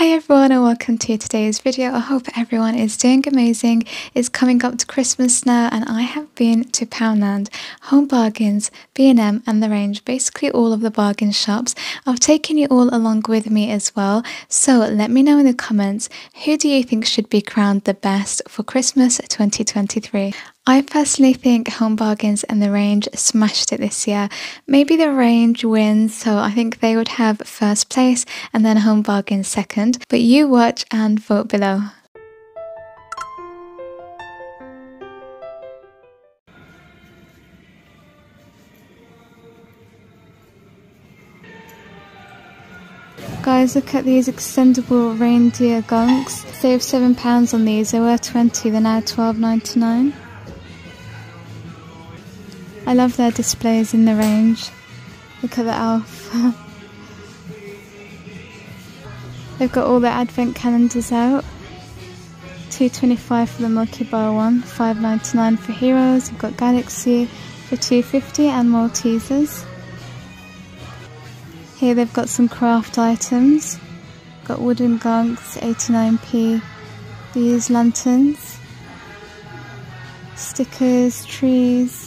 Hi everyone and welcome to today's video. I hope everyone is doing amazing. It's coming up to Christmas now and I have been to Poundland, Home Bargains, B&M and The Range, basically all of the bargain shops. I've taken you all along with me as well, so let me know in the comments, who do you think should be crowned the best for Christmas 2023? I personally think Home Bargains and The Range smashed it this year. Maybe The Range wins, so I think they would have first place and then Home Bargains second, but you watch and vote below. Guys, look at these extendable reindeer gonks. Save £7 on these, they were 20, they're now £12.99. I love their displays in The Range. Look at the elf. They've got all their advent calendars out. £2.25 for the Milky Bar one, £5.99 for Heroes. We've got Galaxy for £2.50 and Maltesers. Here they've got some craft items. Got wooden gongs, 89p. These lanterns, stickers, trees.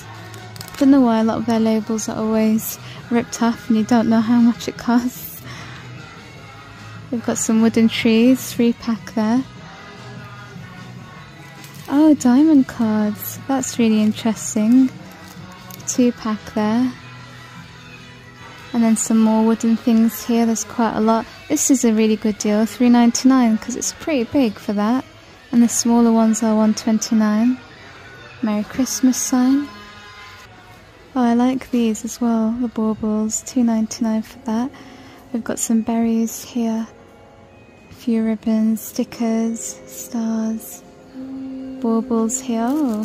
I don't know why a lot of their labels are always ripped off and you don't know how much it costs. We've got some wooden trees, 3-pack there. Oh, diamond cards, that's really interesting. 2-pack there. And then some more wooden things here, there's quite a lot. This is a really good deal, £3.99, because it's pretty big for that. And the smaller ones are £1.29. Merry Christmas sign. Oh, I like these as well, the baubles, £2.99 for that. We've got some berries here, a few ribbons, stickers, stars, baubles here. Oh,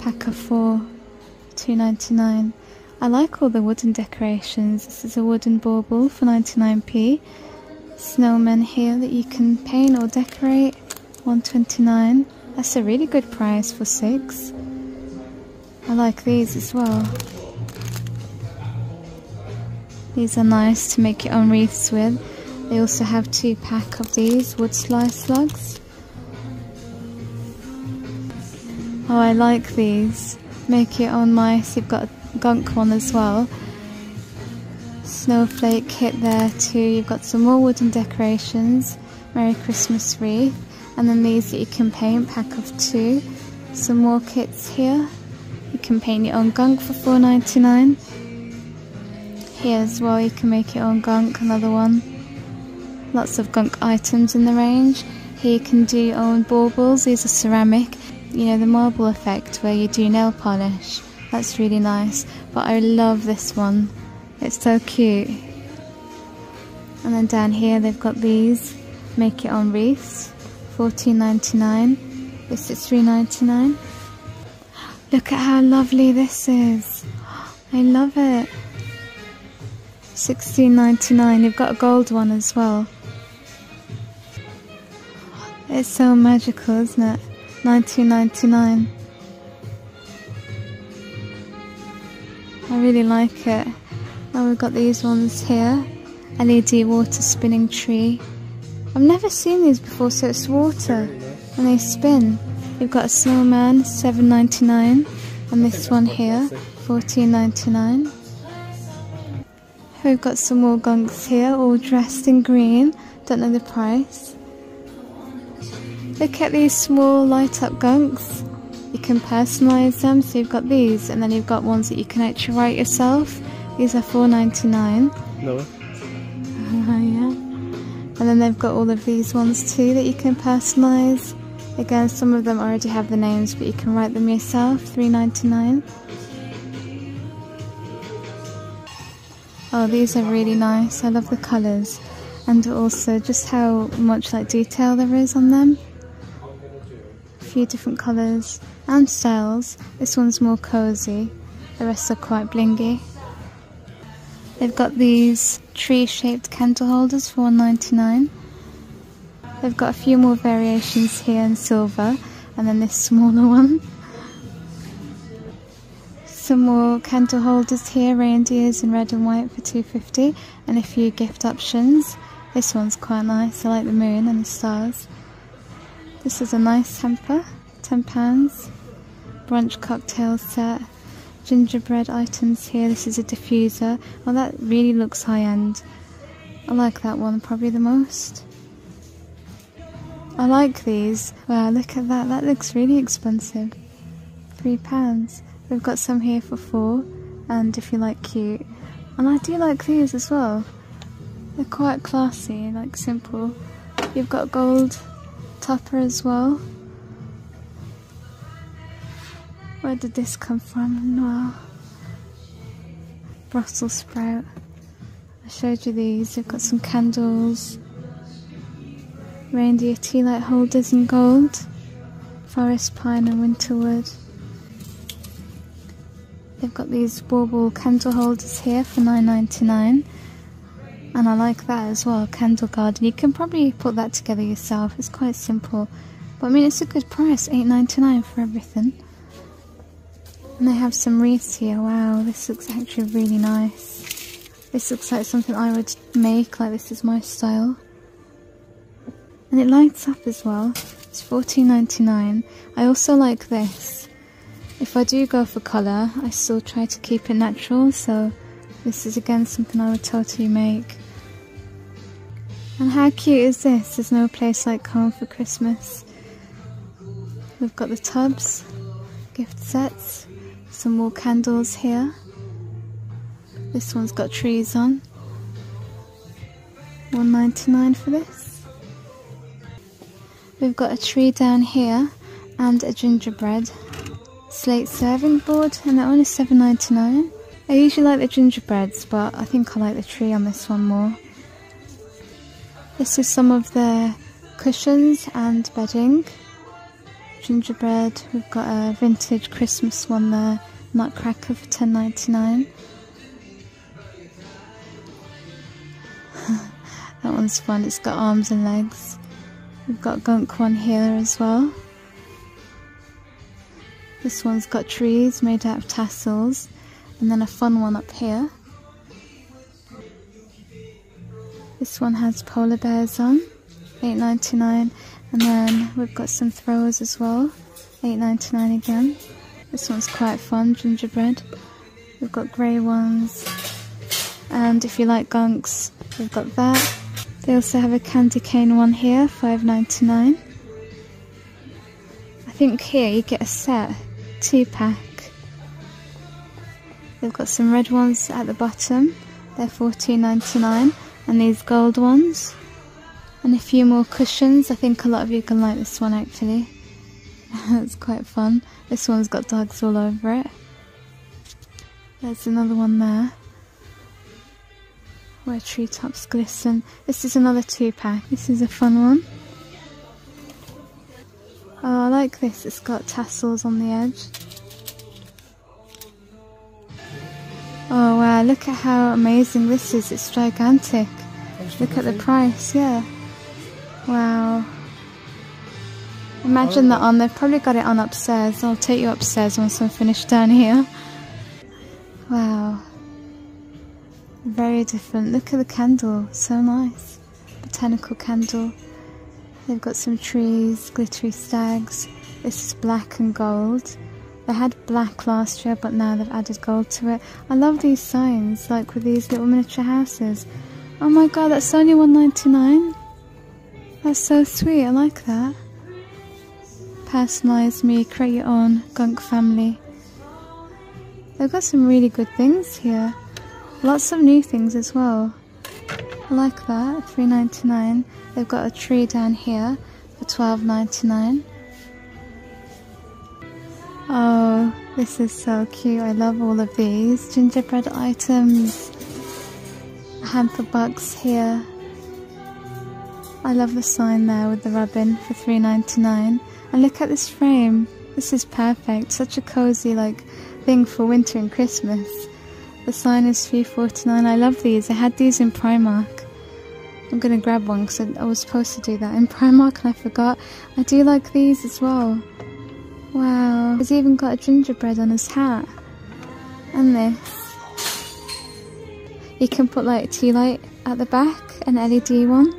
pack of 4, £2.99. I like all the wooden decorations. This is a wooden bauble for 99p. Snowmen here that you can paint or decorate, £1.29. That's a really good price for 6. I like these as well. These are nice to make your own wreaths with. They also have 2-pack of these wood slice logs. Oh, I like these. Make your own mice. You've got a gonk one as well. Snowflake kit there too. You've got some more wooden decorations. Merry Christmas wreath. And then these that you can paint, pack of 2. Some more kits here. You can paint your own gonk for £4.99. Here as well you can make your own gonk, another one. Lots of gonk items in The Range. Here you can do your own baubles, these are ceramic. You know, the marble effect where you do nail polish. That's really nice, but I love this one. It's so cute. And then down here they've got these. Make your own wreaths, £14.99. This is £3.99. Look at how lovely this is. I love it. £16.99. You've got a gold one as well. It's so magical, isn't it? £19.99. I really like it. Now we've got these ones here. LED water spinning tree. I've never seen these before, so it's water and they spin. You've got a snowman, £7.99, and this one here, £14.99. We've got some more gonks here, all dressed in green. Don't know the price. Look at these small light-up gonks. You can personalise them, so you've got these, and then you've got ones that you can actually write yourself. These are £4.99. No. Yeah. And then they've got all of these ones too that you can personalise. Again, some of them already have the names, but you can write them yourself, £3.99. Oh, these are really nice. I love the colours. And also just how much like detail there is on them. A few different colours and styles. This one's more cosy. The rest are quite blingy. They've got these tree-shaped candle holders for £1.99. They've got a few more variations here in silver, and then this smaller one. Some more candle holders here, reindeers in red and white for £2.50, and a few gift options. This one's quite nice. I like the moon and the stars. This is a nice hamper, £10. Brunch cocktail set. Gingerbread items here. This is a diffuser. Oh, that really looks high-end. I like that one probably the most. I like these. Wow, look at that. That looks really expensive. £3. We've got some here for £4, and if you like cute. And I do like these as well. They're quite classy, like simple. You've got gold topper as well. Where did this come from? Wow. Brussels sprout. I showed you these. You've got some candles. Reindeer tea light holders in gold. Forest pine and winterwood. They've got these bauble candle holders here for £9.99. And I like that as well, candle garden. You can probably put that together yourself. It's quite simple. But I mean, it's a good price, £8.99 for everything. And they have some wreaths here. Wow, this looks actually really nice. This looks like something I would make, like this is my style. And it lights up as well. It's £14.99. I also like this. If I do go for colour, I still try to keep it natural, so this is again something I would totally make. And how cute is this? There's no place like home for Christmas. We've got the tubs, gift sets, some more candles here. This one's got trees on. £1.99 for this. We've got a tree down here and a gingerbread slate serving board, and that one is £7.99. I usually like the gingerbreads, but I think I like the tree on this one more. This is some of their cushions and bedding. Gingerbread, we've got a vintage Christmas one there, Nutcracker for £10.99. That one's fun, it's got arms and legs. We've got a gunk one here as well. This one's got trees made out of tassels, and then a fun one up here. This one has polar bears on, £8.99, and then we've got some throwers as well, £8.99 again. This one's quite fun, gingerbread. We've got grey ones, and if you like gunks, we've got that. They also have a candy cane one here, £5.99. I think here you get a set, 2-pack. They've got some red ones at the bottom, they're £14.99, and these gold ones. And a few more cushions. I think a lot of you can like this one actually. It's quite fun. This one's got dogs all over it. There's another one there, where treetops glisten. This is another 2-pack. This is a fun one. Oh, I like this. It's got tassels on the edge. Oh wow, look at how amazing this is, it's gigantic. Look at the price, yeah. Wow. Imagine that on, they've probably got it on upstairs. I'll take you upstairs once I'm finished down here. Wow. Very different, look at the candle, so nice. Botanical candle. They've got some trees, glittery stags. This is black and gold. They had black last year, but now they've added gold to it. I love these signs, like with these little miniature houses. Oh my god, that's only £1.99. That's so sweet, I like that. Personalise me, create your own, gunk family. They've got some really good things here. Lots of new things as well. I like that, £3.99. They've got a tree down here for £12.99. Oh, this is so cute. I love all of these gingerbread items. A hamper box here. I love the sign there with the robin for £3.99. And look at this frame. This is perfect. Such a cozy like thing for winter and Christmas. The sign is £3.49. I love these. I had these in Primark. I'm going to grab one because I was supposed to do that in Primark and I forgot. I do like these as well. Wow, he's even got a gingerbread on his hat. And this. You can put like a tea light at the back, an LED one.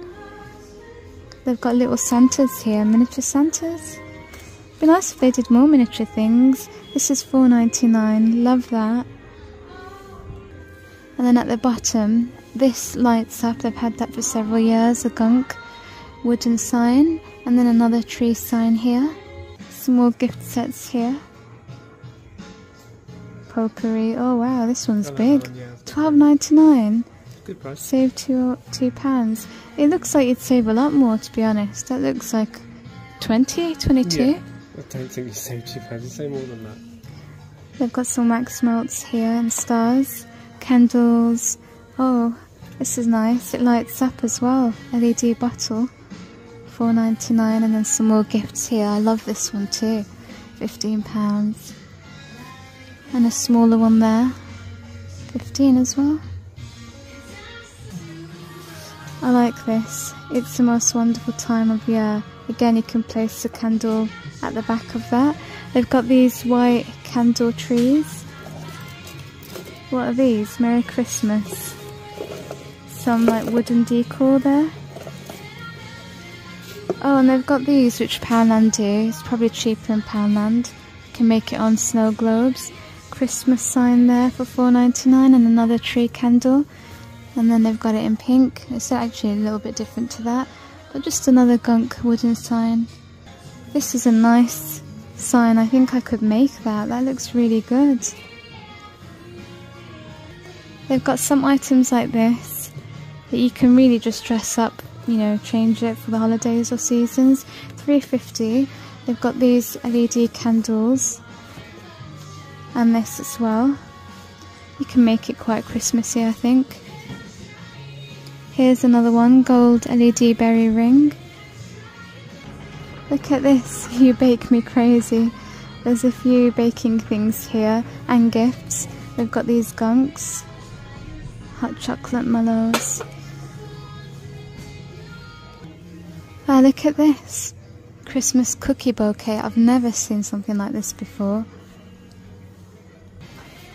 They've got little Santas here, miniature Santas. It'd be nice if they did more miniature things. This is $4.99, love that. And then at the bottom, this lights up, they've had that for several years, a gunk wooden sign, and then another tree sign here. Some more gift sets here. Potpourri, oh wow, this one's big. $12.99. Good price. Save £2. It looks like you'd save a lot more, to be honest. That looks like 20, 22. Yeah, I don't think you save £2, you save more than that. They've got some wax melts here and stars, candles. Oh, this is nice. It lights up as well. LED bottle, $4.99, and then some more gifts here. I love this one too, £15. And a smaller one there, $15 as well. I like this. It's the most wonderful time of year. Again, you can place a candle at the back of that. They've got these white candle trees. What are these? Merry Christmas. Some like wooden decor there. Oh, and they've got these, which Poundland do. It's probably cheaper in Poundland. You can make it on snow globes. Christmas sign there for $4.99 and another tree candle. And then they've got it in pink. It's actually a little bit different to that, but just another gunk wooden sign. This is a nice sign. I think I could make that. That looks really good. They've got some items like this that you can really just dress up, you know, change it for the holidays or seasons. $3.50. They've got these LED candles and this as well. You can make it quite Christmassy, I think. Here's another one, gold LED berry ring. Look at this, you bake me crazy. There's a few baking things here, and gifts. They've got these gunks, hot chocolate mallows. Ah, look at this, Christmas cookie bouquet. I've never seen something like this before.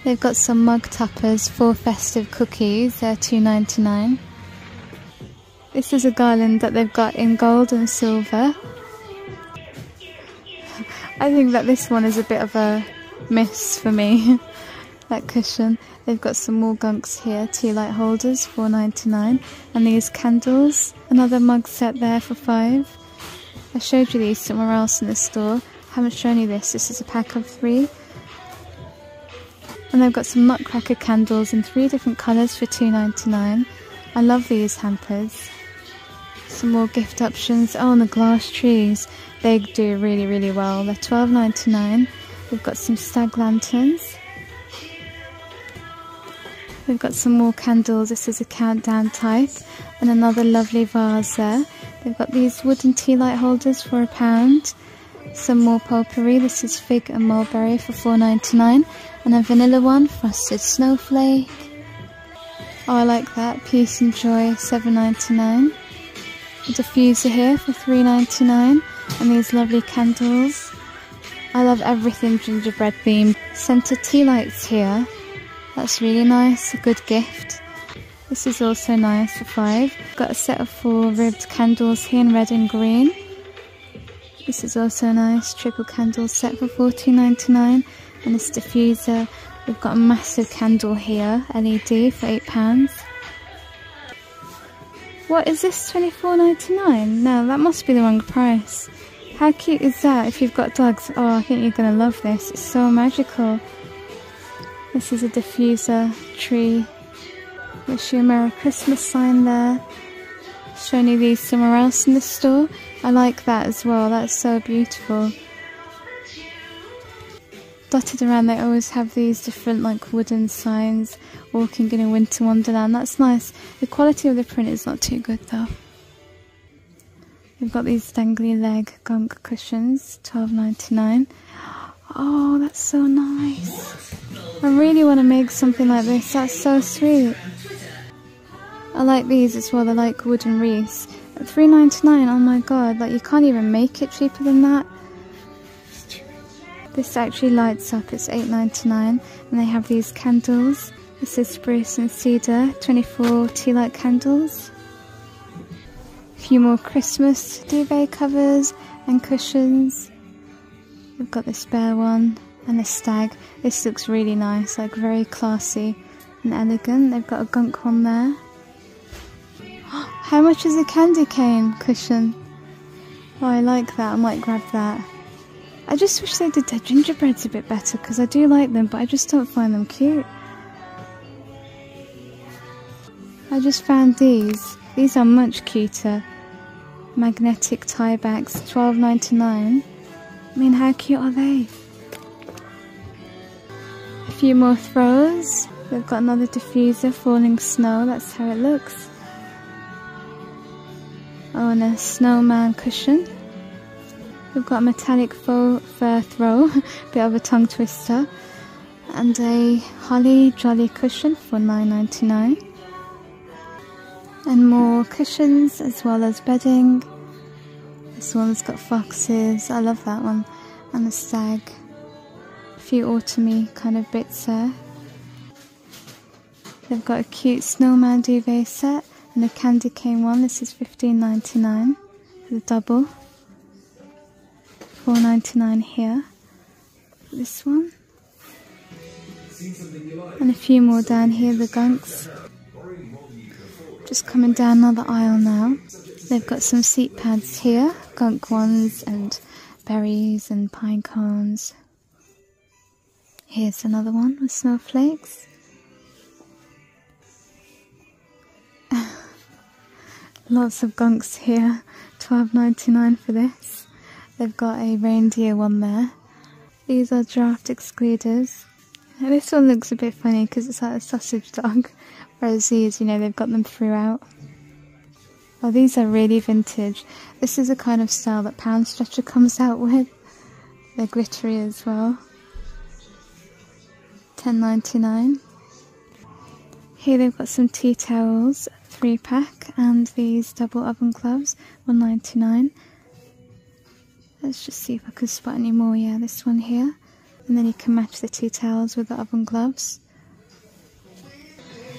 They've got some mug toppers for festive cookies, they're $2.99. This is a garland that they've got in gold and silver. I think that this one is a bit of a miss for me, that cushion. They've got some more gunks here, tea light holders, $4.99. And these candles, another mug set there for $5. I showed you these somewhere else in the store. I haven't shown you this, this is a pack of 3. And they've got some nutcracker candles in 3 different colours for $2.99. I love these hampers. Some more gift options. Oh, and the glass trees. They do really, really well. They're $12.99. We've got some stag lanterns. We've got some more candles. This is a countdown type. And another lovely vase there. They've got these wooden tea light holders for £1. Some more potpourri. This is fig and mulberry for $4.99. And a vanilla one, frosted snowflake. Oh, I like that. Peace and Joy, $7.99. A diffuser here for $3.99. And these lovely candles. I love everything gingerbread themed. Centre tea lights here. That's really nice. A good gift. This is also nice for $5. Got a set of 4 ribbed candles here in red and green. This is also a nice triple candle set for $14.99. And this diffuser. We've got a massive candle here, LED, for £8. What is this, $24.99? No, that must be the wrong price. How cute is that if you've got dogs? Oh, I think you're going to love this. It's so magical. This is a diffuser tree. Wish you a Merry Christmas sign there. Showing you these somewhere else in the store. I like that as well. That's so beautiful. Dotted around, they always have these different like wooden signs, walking in a winter wonderland. That's nice. The quality of the print is not too good though. We've got these dangly leg gunk cushions, $12.99. Oh, that's so nice. I really want to make something like this. That's so sweet. I like these as well. They're like wooden wreaths at $3.99. Oh my god, like you can't even make it cheaper than that. This actually lights up, it's $8.99, and they have these candles. This is spruce and cedar, 24 tea light candles. A few more Christmas duvet covers and cushions. We've got this bear one and this stag. This looks really nice, like very classy and elegant. They've got a gunk one there. How much is a candy cane cushion? Oh, I like that, I might grab that. I just wish they did their gingerbreads a bit better, because I do like them, but I just don't find them cute. I just found these. These are much cuter. Magnetic tie backs, $12.99. I mean, how cute are they? A few more throwers. We've got another diffuser, falling snow, that's how it looks. Oh, and a snowman cushion. We've got a metallic faux fur throw, bit of a tongue twister, and a holly jolly cushion for $9.99. And more cushions as well as bedding. This one's got foxes, I love that one, and a stag. A few autumny kind of bits there. They've got a cute snowman duvet set. And a candy cane one, this is $15.99 for the double, $4.99 here for this one, and a few more down here, the gunks. Just coming down another aisle now, they've got some seat pads here, gunk ones and berries and pine cones. Here's another one with snowflakes. Lots of gunks here, $12.99 for this. They've got a reindeer one there. These are draft excluders. Now this one looks a bit funny because it's like a sausage dog, whereas these, you know, they've got them throughout. Oh, these are really vintage. This is a kind of style that Pound Stretcher comes out with. They're glittery as well. $10.99. Here they've got some tea towels, 3-pack, and these double oven gloves, $1.99. Let's just see if I can spot any more. Yeah, this one here, and then you can match the tea towels with the oven gloves.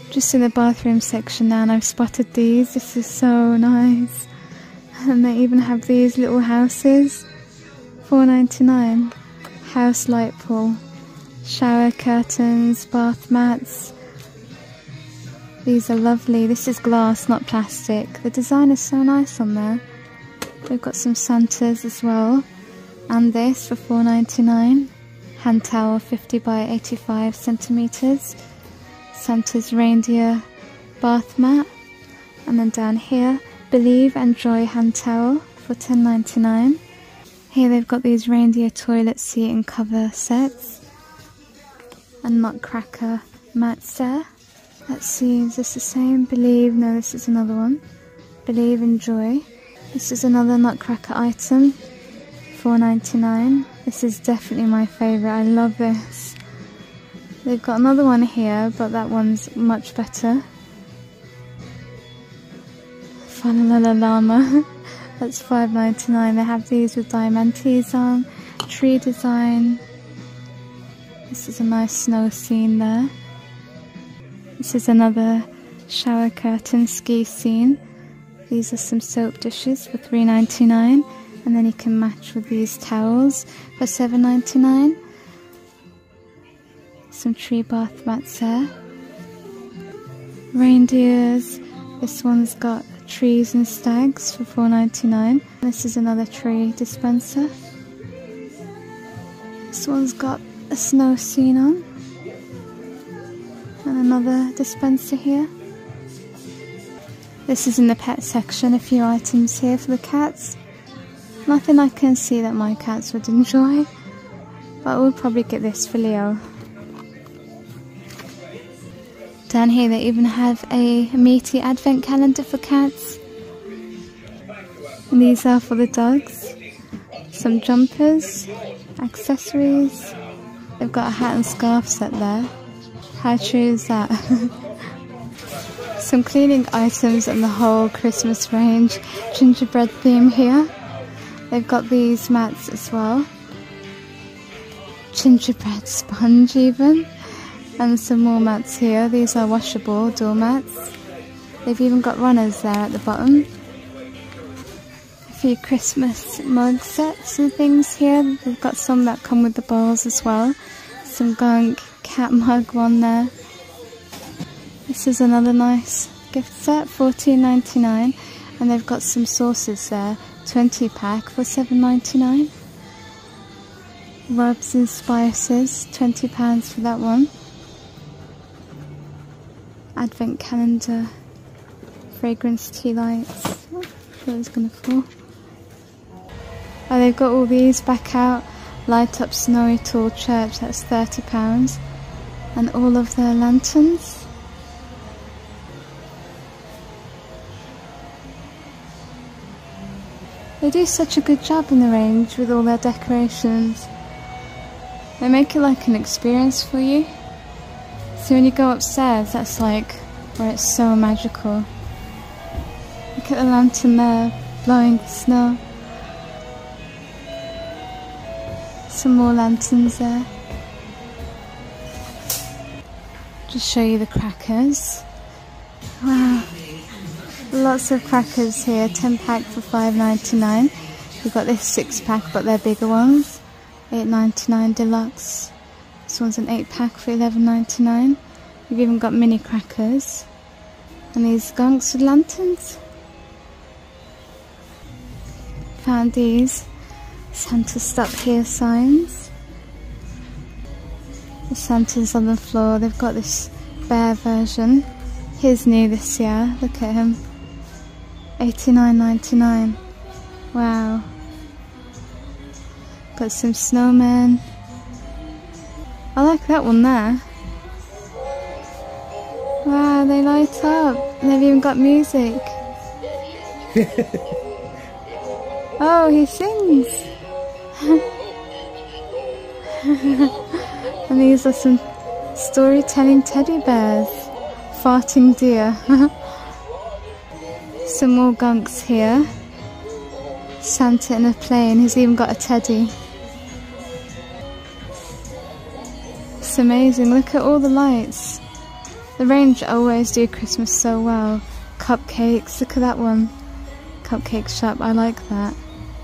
Just in the bathroom section now, and I've spotted these. This is so nice, and they even have these little houses, $4.99. House light pole, shower curtains, bath mats. These are lovely. This is glass, not plastic. The design is so nice on there. They've got some Santas as well. And this for $4.99. Hand towel, 50 by 85 centimetres. Santa's reindeer bath mat. And then down here, Believe and Joy hand towel for $10.99. Here they've got these reindeer toilet seat and cover sets. And Nutcracker mats there. Let's see, is this the same? Believe, no, this is another one. Believe and Joy. This is another Nutcracker item, $4.99. This is definitely my favourite, I love this. They've got another one here, but that one's much better. Fanalala Llama, that's $5.99. They have these with diamantes on, tree design. This is a nice snow scene there. This is another shower curtain ski scene. These are some soap dishes for $3.99, and then you can match with these towels for $7.99. Some tree bath mats there. Reindeers. This one's got trees and stags for $4.99. This is another tree dispenser. This one's got a snow scene on. And another dispenser here. This is in the pet section, a few items here for the cats. Nothing I can see that my cats would enjoy, but I would probably get this for Leo. Down here they even have a meaty advent calendar for cats. And these are for the dogs. Some jumpers, accessories. They've got a hat and scarf set there. How true is that? Some cleaning items and the whole Christmas range gingerbread theme here. They've got these mats as well. Gingerbread sponge even. And some more mats here. These are washable doormats. They've even got runners there at the bottom. A few Christmas mug sets and things here. They've got some that come with the bowls as well. Some Gunk cat mug one there. This is another nice gift set, $14.99. And they've got some sauces there, 20 pack for $7.99. Rubs and spices, £20 for that one. Advent calendar, fragrance tea lights. Oh, I thought it was gonna fall. Oh, they've got all these back out. Light up Snowy Tall Church, that's £30. And all of their lanterns. They do such a good job in the range with all their decorations. They make it like an experience for you. So when you go upstairs, that's like where it's so magical. Look at the lantern there, blowing the snow. Some more lanterns there. Just show you the crackers. Wow. Lots of crackers here, 10 pack for $5.99. We've got this 6 pack, but they're bigger ones. $8.99 deluxe. This one's an 8 pack for $11.99. We've even got mini crackers. And these Gunks with lanterns. Found these Santa Stop Here signs. The Santa's on the floor. They've got this bear version. He's new this year. Look at him. $89.99. Wow. Got some snowmen. I like that one there. Wow, they light up. And they've even got music. Oh, he sings. And these are some storytelling teddy bears. Farting deer. Some more Gunks here. Santa in a plane. He's even got a teddy. It's amazing, look at all the lights. The range always do Christmas so well. Cupcakes, look at that one. Cupcake shop, I like that.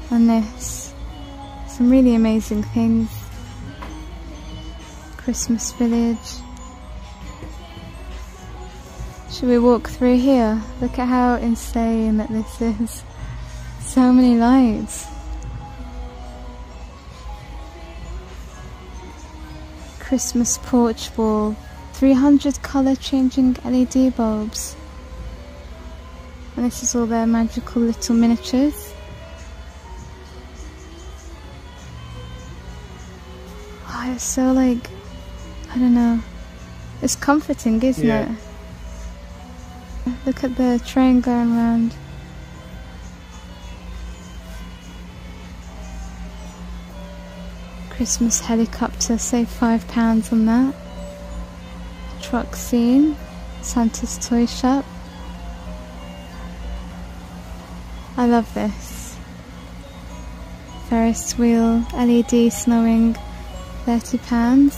And this. Some really amazing things. Christmas village. Should we walk through here? Look at how insane that this is. So many lights. Christmas porch wall, 300 colour changing LED bulbs. And this is all their magical little miniatures. Oh, it's so like, I don't know, it's comforting, isn't it? Look at the train going round. Christmas helicopter, save £5 on that. Truck scene, Santa's toy shop. I love this. Ferris wheel, LED snowing, £30.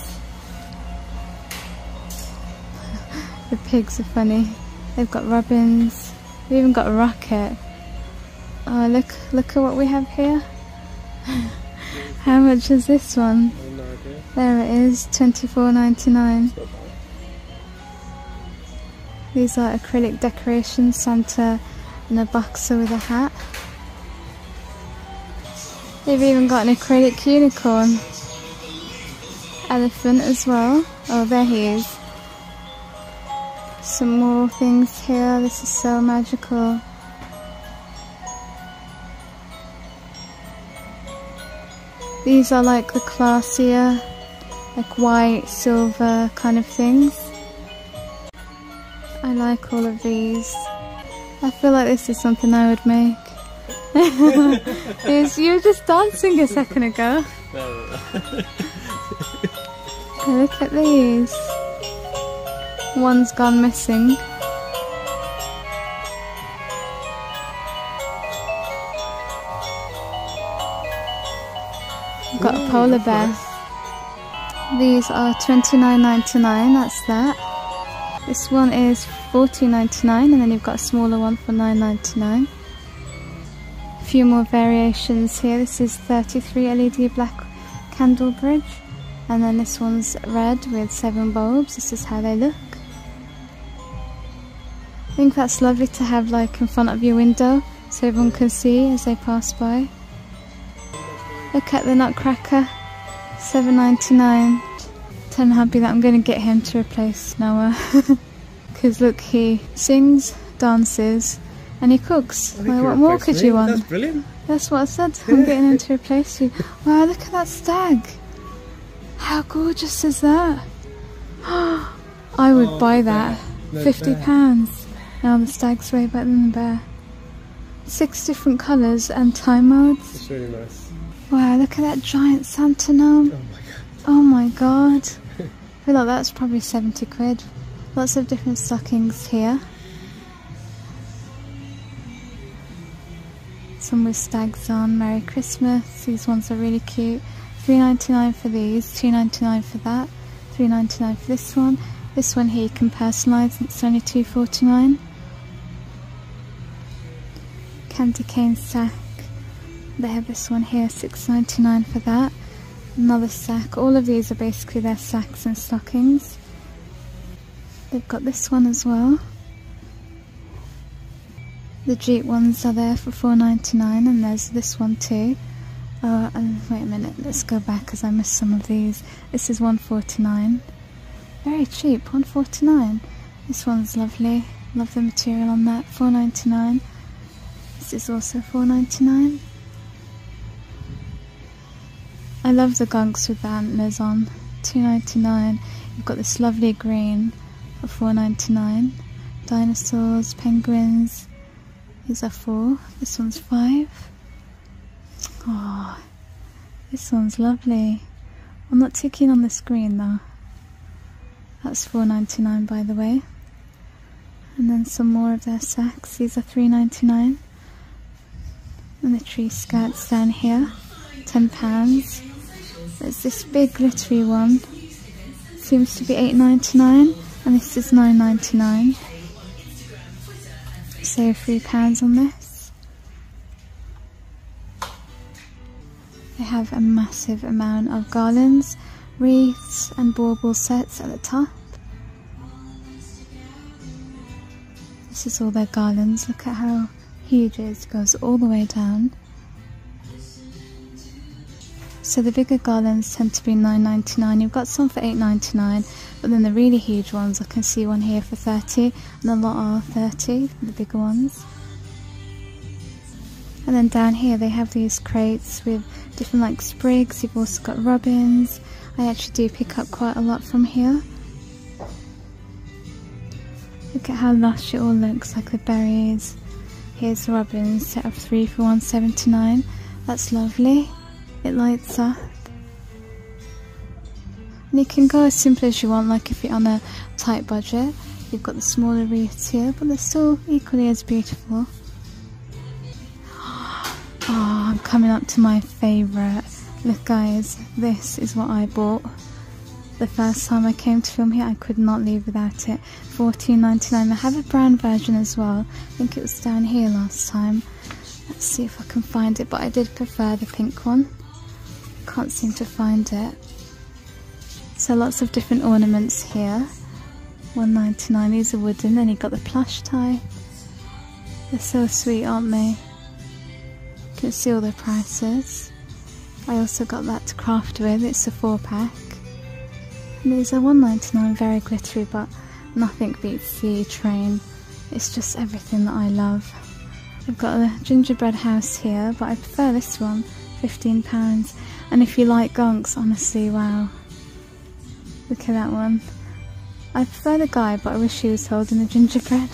The pigs are funny. They've got robins. We've even got a rocket. Oh, look at what we have here. How much is this one? There it is, $24.99. These are acrylic decorations, Santa and a boxer with a hat. They've even got an acrylic unicorn. Elephant as well. Oh, there he is. Some more things here. This is so magical. These are like the classier, like white, silver kind of things. I like all of these. I feel like this is something I would make. You were just dancing a second ago. Look at these. One's gone missing. Got a polar bear. These are $29.99, that's that. This one is $14.99, and then you've got a smaller one for $9.99. A few more variations here. This is 33 LED black candle bridge, and then this one's red with 7 bulbs. This is how they look. I think that's lovely to have like in front of your window so everyone can see as they pass by. Look at the Nutcracker, $7.99. I'm happy that I'm going to get him to replace Noah. Because look, he sings, dances, and he cooks. Well, what more could you want? That's brilliant. That's what I said. I'm getting him to replace you. Wow, look at that stag. How gorgeous is that? I would buy that. £50. Now the stag's way better than the bear. 6 different colours and time modes. It's really nice. Wow, look at that giant Santa gnome. Oh my god. I feel like that's probably 70 quid. Lots of different stockings here. Some with stags on. Merry Christmas. These ones are really cute. $3.99 for these, $2.99 for that, $3.99 for this one. This one here you can personalise, it's only $2.49. Candy cane sack. They have this one here, $6.99 for that. Another sack. All of these are basically their sacks and stockings. They've got this one as well. The Jeep ones are there for $4.99, and there's this one too. Oh, and wait a minute, let's go back because I missed some of these. This is $1.49. Very cheap, $1.49. This one's lovely. Love the material on that, $4.99. This is also $4.99. I love the gunks with the antlers on, $2.99. You've got this lovely green for $4.99. Dinosaurs, penguins, these are 4. This one's 5. Oh, this one's lovely. I'm not too keen on this green though. That's $4.99 by the way. And then some more of their sacks. These are $3.99. And the tree skirts down here. £10. There's this big glittery one, seems to be $8.99, and this is $9.99, so £3 on this. They have a massive amount of garlands, wreaths and bauble sets at the top. This is all their garlands, look at how huge it is, it goes all the way down. So the bigger garlands tend to be $9.99, you've got some for $8.99, but then the really huge ones, I can see one here for $30, and a lot are $30, the bigger ones. And then down here they have these crates with different like sprigs, you've also got robins. I actually do pick up quite a lot from here. Look at how lush it all looks, like the berries. Here's the robins, set of 3 for $1.79, that's lovely. It lights up. And you can go as simple as you want, like if you're on a tight budget. You've got the smaller wreaths here, but they're still equally as beautiful. Oh, I'm coming up to my favourite. Look guys, this is what I bought. The first time I came to film here, I could not leave without it. $14.99. I have a brown version as well. I think it was down here last time. Let's see if I can find it, but I did prefer the pink one. Can't seem to find it. So lots of different ornaments here. $1.99, these are wooden. Then you got the plush tie. They're so sweet, aren't they? You can see all the prices. I also got that to craft with, it's a 4-pack. And these are $1.99, very glittery, but nothing beats the train. It's just everything that I love. I've got a gingerbread house here, but I prefer this one. £15. And if you like gonks, honestly, wow. Look at that one. I prefer the guy, but I wish he was holding the gingerbread.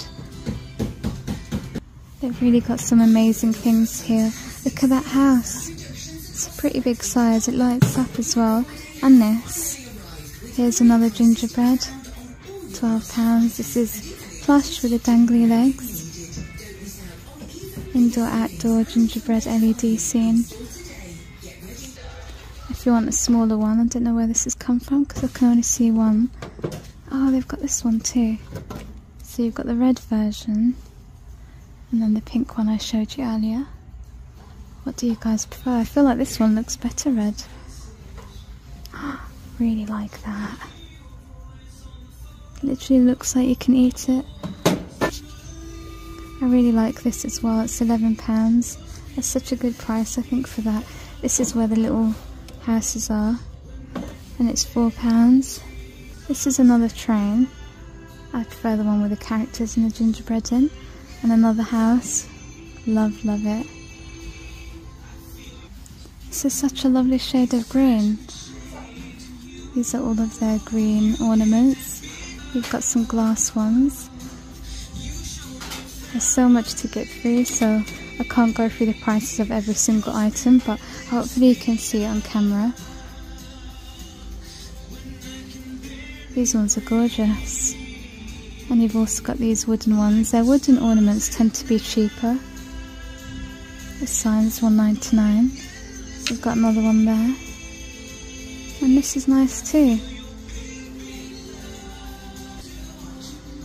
They've really got some amazing things here. Look at that house. It's a pretty big size. It lights up as well. And this. Here's another gingerbread. £12. This is plush with the dangly legs. Indoor-outdoor gingerbread LED scene. If you want a smaller one. I don't know where this has come from because I can only see one. Oh, they've got this one too. So you've got the red version and then the pink one I showed you earlier. What do you guys prefer? I feel like this one looks better red. Really like that. Literally looks like you can eat it. I really like this as well. It's £11. It's such a good price, I think, for that. This is where the little houses are, and it's £4. This is another train. I prefer the one with the characters and the gingerbread in, and another house. Love it. This is such a lovely shade of green. These are all of their green ornaments. You've got some glass ones. There's so much to get through, so I can't go through the prices of every single item, but hopefully you can see it on camera. These ones are gorgeous. And you've also got these wooden ones. Their wooden ornaments tend to be cheaper. This sign's $1.99. We've got another one there. And this is nice too.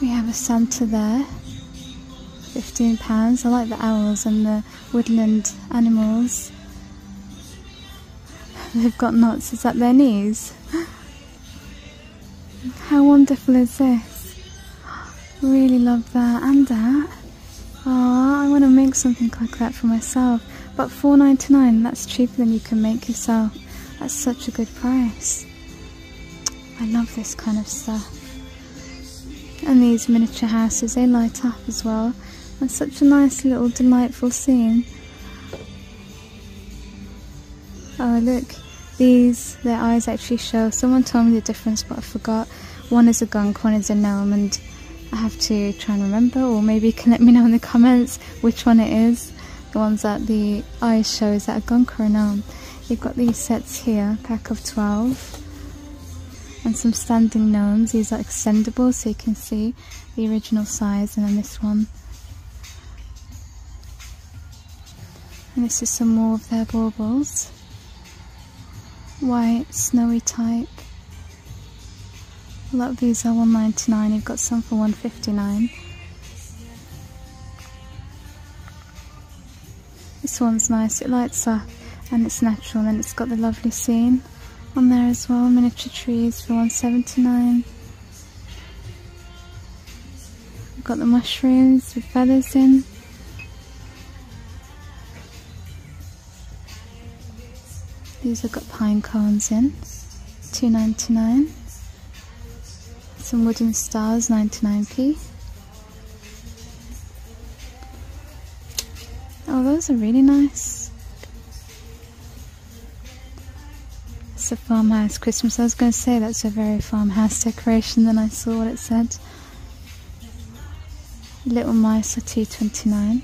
We have a Santa there. £15. I like the owls and the woodland animals. They've got knots. Is that their knees? How wonderful is this? Really love that and that. Aww, I want to make something like that for myself. But $4.99, that's cheaper than you can make yourself. That's such a good price. I love this kind of stuff. And these miniature houses, they light up as well. And such a nice little delightful scene. Oh look, these, their eyes actually show. Someone told me the difference but I forgot. One is a gunk, one is a gnome, and I have to try and remember, or maybe you can let me know in the comments which one it is. The ones that the eyes show, is that a gunk or a gnome? You've got these sets here, pack of 12. And some standing gnomes. These are extendable so you can see the original size, and then this one. And this is some more of their baubles. White, snowy type. A lot of these are $1.99, you've got some for $1.59. This one's nice, it lights up and it's natural, and it's got the lovely scene on there as well. Miniature trees for $1.79. We've got the mushrooms with feathers in. These have got pine cones in, $2.99. Some wooden stars, 99p. Oh, those are really nice. It's a farmhouse Christmas. I was going to say that's a very farmhouse decoration, then I saw what it said. Little mice are $2.29.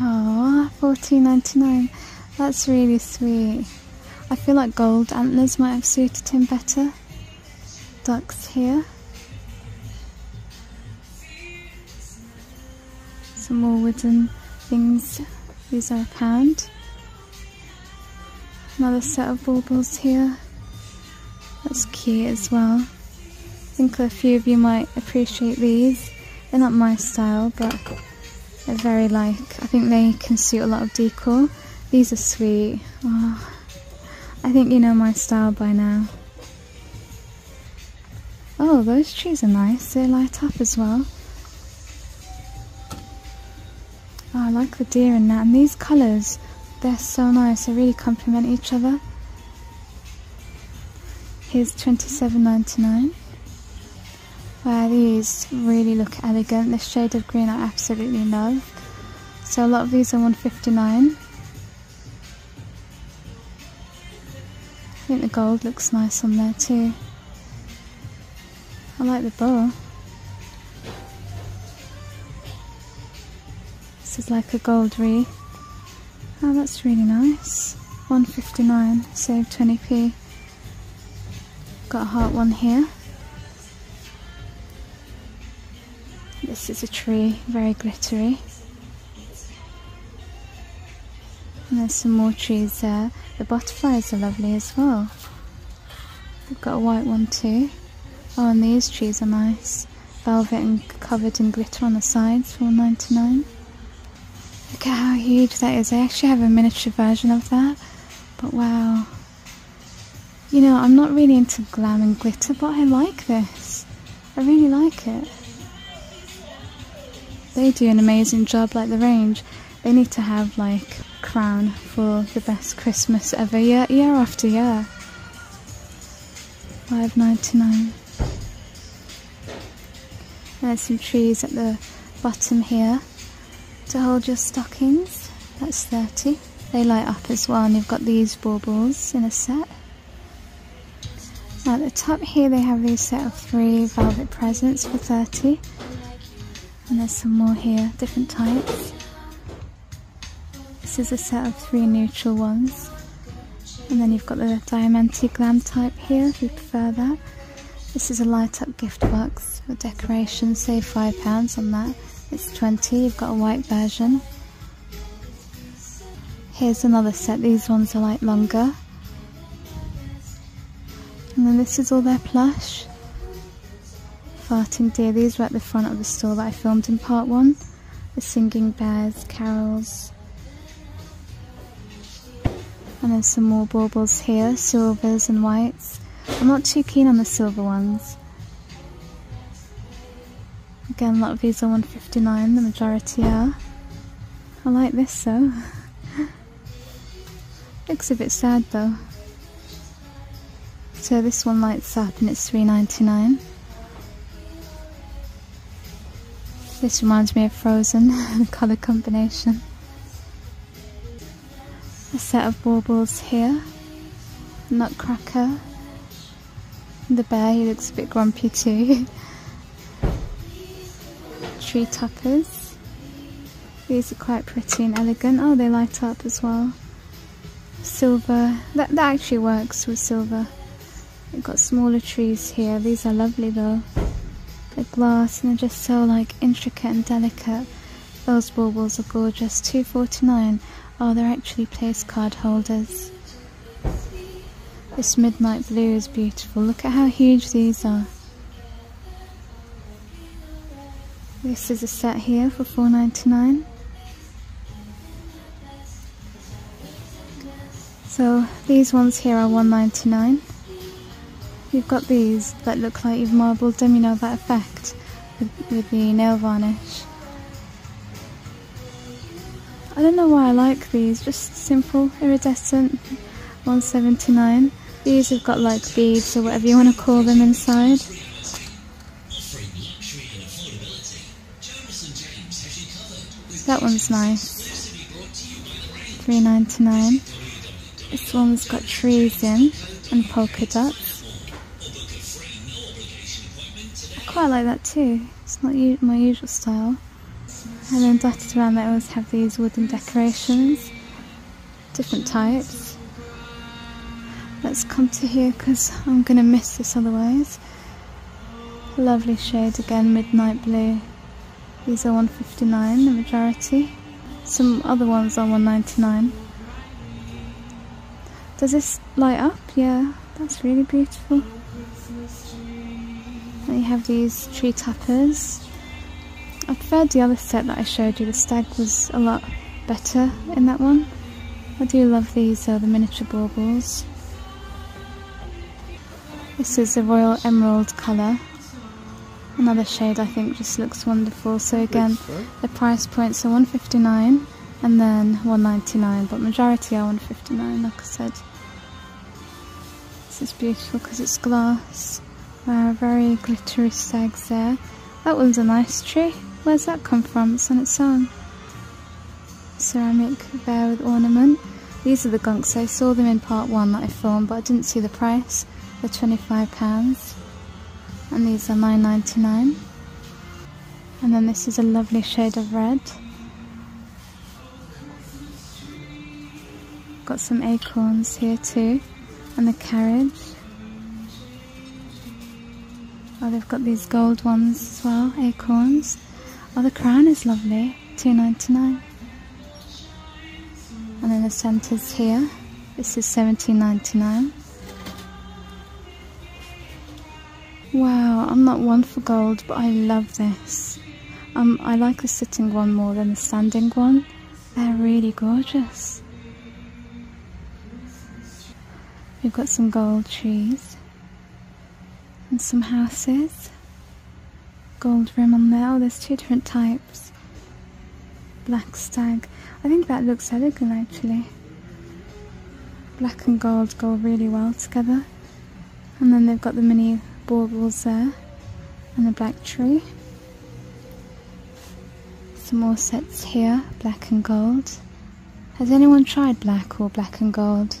Oh, $14.99. That's really sweet. I feel like gold antlers might have suited him better. Ducks here. Some more wooden things. These are £1. Another set of baubles here. That's cute as well. I think a few of you might appreciate these. They're not my style, but they're very like, I think they can suit a lot of decor. These are sweet. Oh, I think you know my style by now. Oh, those trees are nice. They light up as well. Oh, I like the deer in that. And these colours, they're so nice. They really complement each other. Here's $27.99. Wow, these really look elegant. This shade of green I absolutely love. So a lot of these are $1.59. I think the gold looks nice on there too. I like the bow. This is like a gold wreath. Oh, that's really nice. $1.59, save 20p. Got a heart one here. This is a tree, very glittery. And there's some more trees there. The butterflies are lovely as well. I've got a white one too. Oh, and these trees are nice. Velvet and covered in glitter on the sides, $4.99. Look at how huge that is. I actually have a miniature version of that. But wow. You know, I'm not really into glam and glitter, but I like this. I really like it. They do an amazing job, like the range. They need to have, like, crown for the best Christmas ever, year after year. $5.99. There's some trees at the bottom here to hold your stockings. That's $30. They light up as well, and you've got these baubles in a set. At the top here they have these set of 3 velvet presents for $30. And there's some more here, different types. This is a set of 3 neutral ones. And then you've got the Diamante Glam type here, if you prefer that. This is a light up gift box with decoration, save £5 on that. It's $20, you've got a white version. Here's another set, these ones are like longer. And then this is all their plush. Farting Deer, these were at the front of the store that I filmed in part 1. The singing bears, carols. And then some more baubles here, silvers and whites. I'm not too keen on the silver ones. Again, a lot of these are $1.59, the majority are. I like this though. Looks a bit sad though. So this one lights up and it's $3.99. This reminds me of Frozen, the colour combination. A set of baubles here. Nutcracker. The bear, he looks a bit grumpy too. Tree toppers. These are quite pretty and elegant. Oh, they light up as well. Silver. That actually works with silver. We've got smaller trees here. These are lovely though. They're glass and they're just so like intricate and delicate. Those baubles are gorgeous. $2.49. Oh, they're actually place card holders. This midnight blue is beautiful. Look at how huge these are. This is a set here for $4.99. So these ones here are $1.99. You've got these that look like you've marbled them, you know, that effect with the nail varnish. I don't know why I like these, just simple, iridescent, $1.79. These have got like beads or whatever you want to call them inside. That one's nice, $3.99. This one's got trees in and polka dots. I like that too, it's not my usual style. And then dotted around they always have these wooden decorations, different types. Let's come to here because I'm going to miss this otherwise. Lovely shade again, midnight blue. These are $1.59 the majority. Some other ones are $1.99. Does this light up? Yeah, that's really beautiful. And you have these tree toppers. I preferred the other set that I showed you. The stag was a lot better in that one. I do love these though, the miniature baubles. This is a royal emerald colour. Another shade I think just looks wonderful. So again, the price points are $1.59 and then $1.99, but majority are $1.59 like I said. This is beautiful because it's glass. Wow, very glittery stags there. That one's a nice tree. Where's that come from? It's on its own. Ceramic bear with ornament. These are the gunks. I saw them in part 1 that I filmed, but I didn't see the price. They're £25. And these are $9.99. And then this is a lovely shade of red. Got some acorns here too. And the carriage. Oh, they've got these gold ones as well, acorns. Oh, the crown is lovely, $2.99. And then in the centers here. This is $17.99. Wow, I'm not one for gold, but I love this. I like the sitting one more than the standing one. They're really gorgeous. We've got some gold trees and some houses. Gold rim on there. Oh, there's two different types. Black stag. I think that looks elegant actually. Black and gold go really well together. And then they've got the mini baubles there and the black tree. Some more sets here, black and gold. Has anyone tried black or black and gold?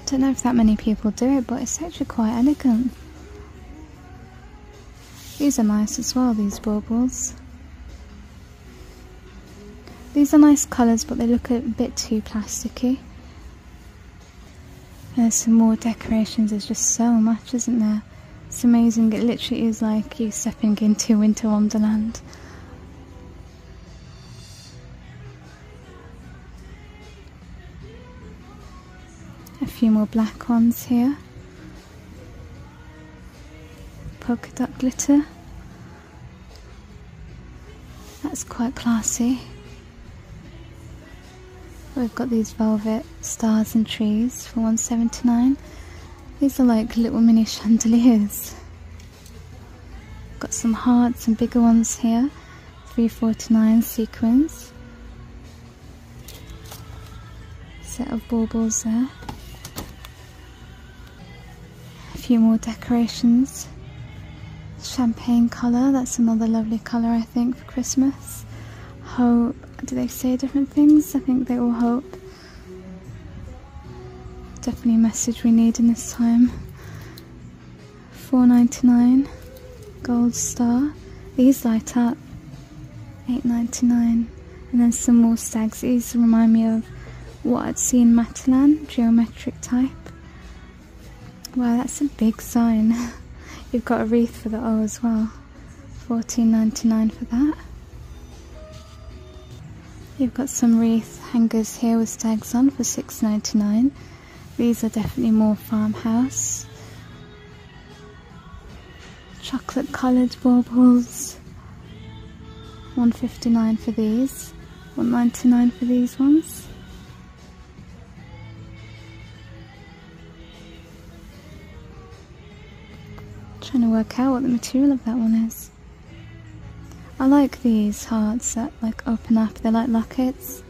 I don't know if that many people do it, but it's actually quite elegant. These are nice as well, these baubles. These are nice colours, but they look a bit too plasticky. There's some more decorations. There's just so much, isn't there? It's amazing. It literally is like you stepping into Winter Wonderland. A few more black ones here. Polka dot glitter. That's quite classy. We've got these velvet stars and trees for $1.79. These are like little mini chandeliers. Got some hearts and bigger ones here, $3.49 sequins. Set of baubles there. A few more decorations. Champagne colour, that's another lovely colour I think for Christmas. Hope. Do they say different things? I think they all hope. Definitely a message we need in this time. $4.99. Gold star. These light up. $8.99. And then some more stags. These remind me of what I'd seen in Matalan. Geometric type. Wow, that's a big sign. You've got a wreath for the O as well. $14.99 for that. You've got some wreath hangers here with stags on for $6.99. These are definitely more farmhouse. Chocolate coloured baubles. $1.59 for these. $1.99 for these ones. Trying to work out what the material of that one is. I like these hearts that like open up, they're like lockets.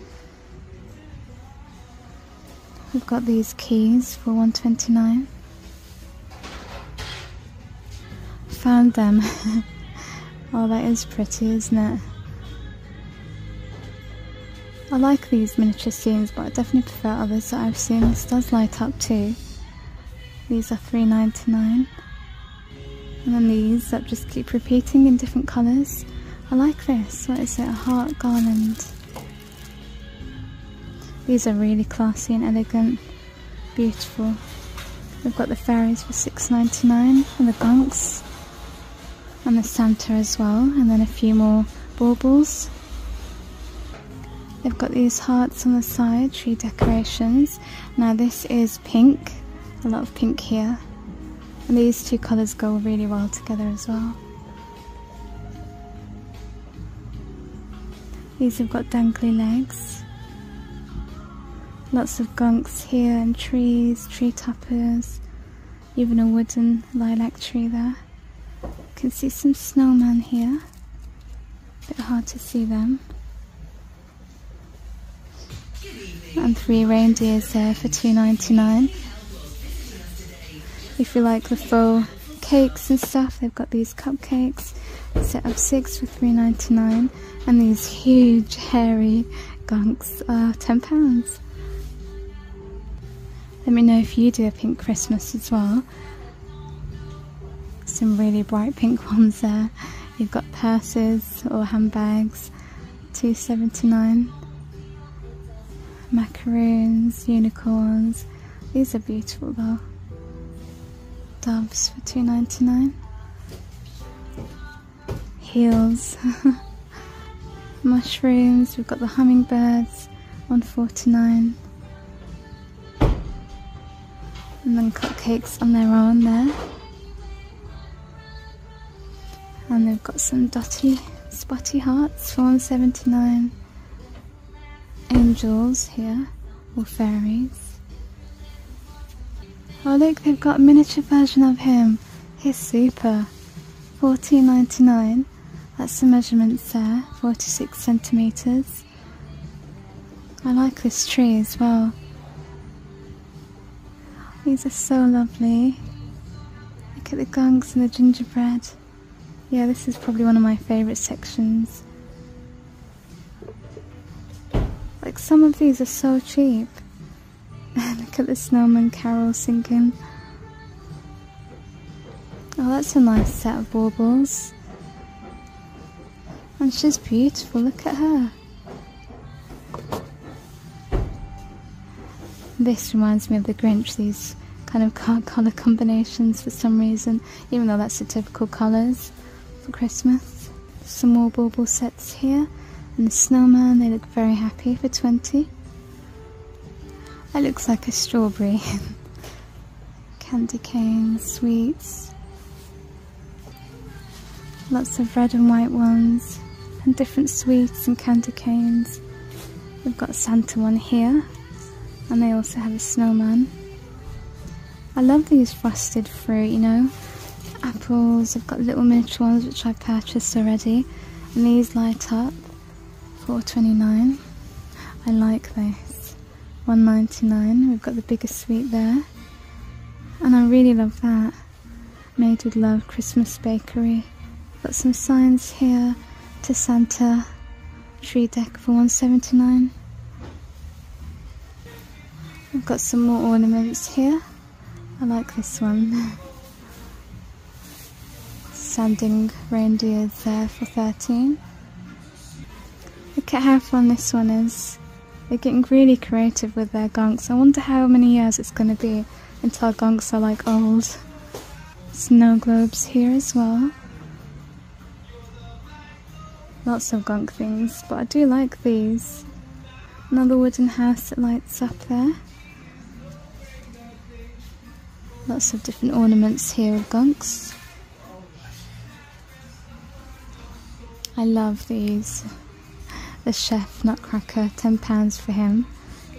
We've got these keys for $1.29. Found them. Oh, that is pretty, isn't it? I like these miniature scenes, but I definitely prefer others that I've seen. This does light up too. These are $3.99. And then these that just keep repeating in different colours. I like this. What is it? A heart garland. These are really classy and elegant. Beautiful. We've got the fairies for $6.99 and the gonks. And the Santa as well. And then a few more baubles. They've got these hearts on the side, tree decorations. Now this is pink. A lot of pink here. And these two colours go really well together as well. These have got dangly legs. Lots of gonks here and trees, tree toppers, even a wooden lilac tree there. You can see some snowmen here. A bit hard to see them. And three reindeers there for $2.99. If you like the faux cakes and stuff, they've got these cupcakes, set of 6 for $3.99, and these huge hairy gonks are £10. Let me know if you do a pink Christmas as well. Some really bright pink ones there. You've got purses or handbags, $2.79. Macaroons, unicorns. These are beautiful though. Doves for $2.99. Heels. Mushrooms, we've got the hummingbirds, 149. And then cupcakes on their own there. And they've got some dotty, spotty hearts for 179. Angels here, or fairies. Oh look, they've got a miniature version of him. He's super. 14.99. That's the measurements there, 46 centimeters. I like this tree as well. These are so lovely. Look at the gongs and the gingerbread. Yeah, this is probably one of my favourite sections. Like, some of these are so cheap. Look at the snowman carol singing. Oh, that's a nice set of baubles. And she's beautiful, look at her. This reminds me of the Grinch, these kind of colour combinations for some reason, even though that's the typical colours for Christmas. Some more bauble sets here, and the snowman, they look very happy for 20. That looks like a strawberry. Candy canes, sweets, lots of red and white ones, and different sweets and candy canes. We've got Santa one here. And they also have a snowman. I love these frosted fruit, you know. Apples, I've got little miniature ones which I purchased already. And these light up, $4.29. I like those. $1.99, we've got the biggest sweet there. And I really love that. Made with Love Christmas Bakery. Got some signs here to Santa. Tree deck for $1.79. I've got some more ornaments here. I like this one. Sanding reindeers there for 13. Look at how fun this one is. They're getting really creative with their gonks. I wonder how many years it's going to be until gonks are like old. Snow globes here as well. Lots of gonk things, but I do like these. Another wooden house that lights up there. Lots of different ornaments here of gonks. I love these. The chef nutcracker, £10 for him.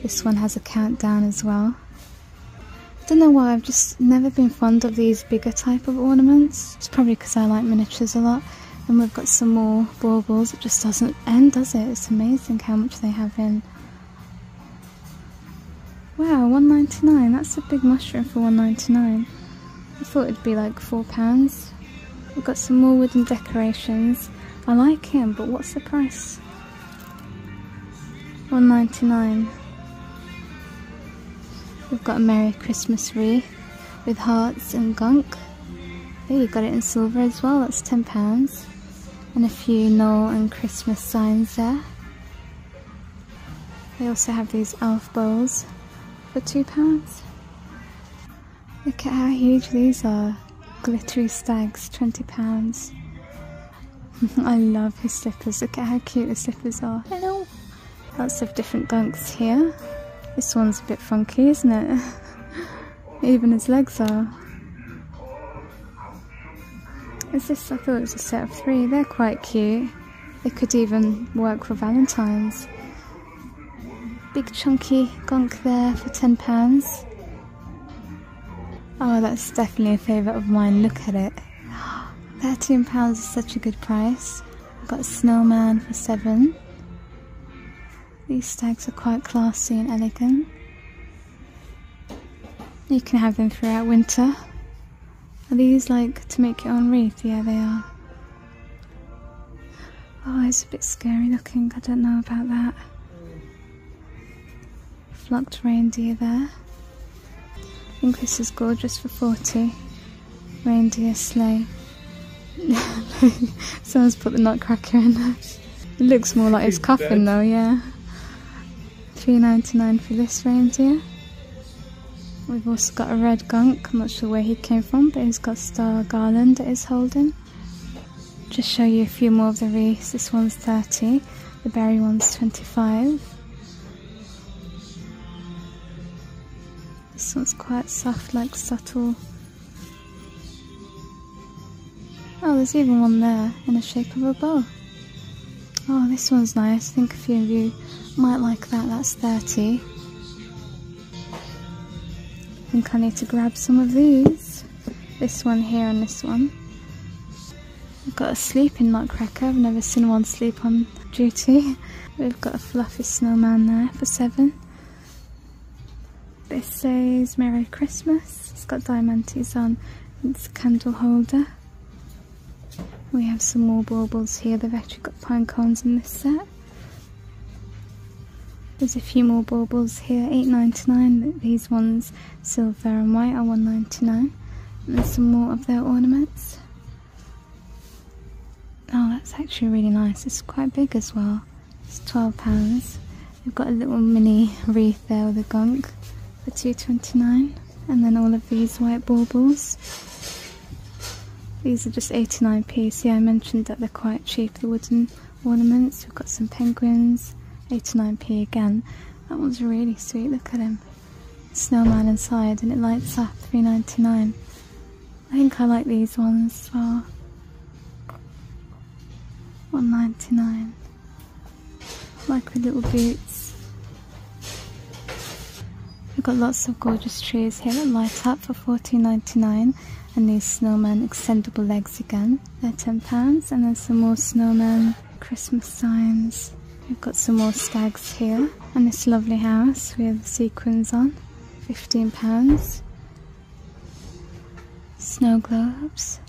This one has a countdown as well. I don't know why, I've just never been fond of these bigger type of ornaments. It's probably because I like miniatures a lot. And we've got some more baubles. It just doesn't end, does it? It's amazing how much they have in. Wow, $1.99. That's a big mushroom for $1.99. I thought it'd be like £4. We've got some more wooden decorations. I like him, but what's the price? $1.99. We've got a Merry Christmas wreath with hearts and gunk. There, you got it in silver as well. That's £10. And a few Noel and Christmas signs there. They also have these elf bowls. For £2. Look at how huge these are. Glittery stags, £20. I love his slippers. Look at how cute the slippers are. Hello. Lots of different gonks here. This one's a bit funky, isn't it? Even his legs are. Is this? I thought it was a set of three. They're quite cute. They could even work for Valentine's. Big chunky gonk there for £10. Oh, that's definitely a favourite of mine, look at it. £13 is such a good price. We've got a snowman for £7. These stags are quite classy and elegant. You can have them throughout winter. Are these like to make your own wreath? Yeah, they are. Oh, it's a bit scary looking, I don't know about that. Flocked reindeer there. I think this is gorgeous for 40. Reindeer sleigh. Someone's put the nutcracker in there. It looks more like his coffin though, yeah. $3.99 for this reindeer. We've also got a red gunk. I'm not sure where he came from, but he's got a star garland that he's holding. Just show you a few more of the wreaths. This one's 30. The berry one's 25. This one's quite soft, like subtle. Oh, there's even one there in the shape of a bow. Oh, this one's nice. I think a few of you might like that. That's 30. I think I need to grab some of these. This one here and this one. We've got a sleeping nutcracker. I've never seen one sleep on duty. We've got a fluffy snowman there for 7. This says Merry Christmas. It's got diamantes on its candle holder. We have some more baubles here. They've actually got pine cones in this set. There's a few more baubles here, $8.99. These ones, silver and white, are $1.99. And there's some more of their ornaments. Oh, that's actually really nice. It's quite big as well. It's £12. We've got a little mini wreath there with a gunk for $2.29. And then all of these white baubles. These are just 89p. See, I mentioned that they're quite cheap, the wooden ornaments. We've got some penguins. 89p again. That one's really sweet, look at him. Snowman inside and it lights up, $3.99. I think I like these ones as well. $1.99. Like the little boots. We've got lots of gorgeous trees here that light up for $14.99. And these snowman extendable legs again. They're £10. And then some more snowman Christmas signs. We've got some more stags here, and this lovely house we have the sequins on, £15. Snow globes,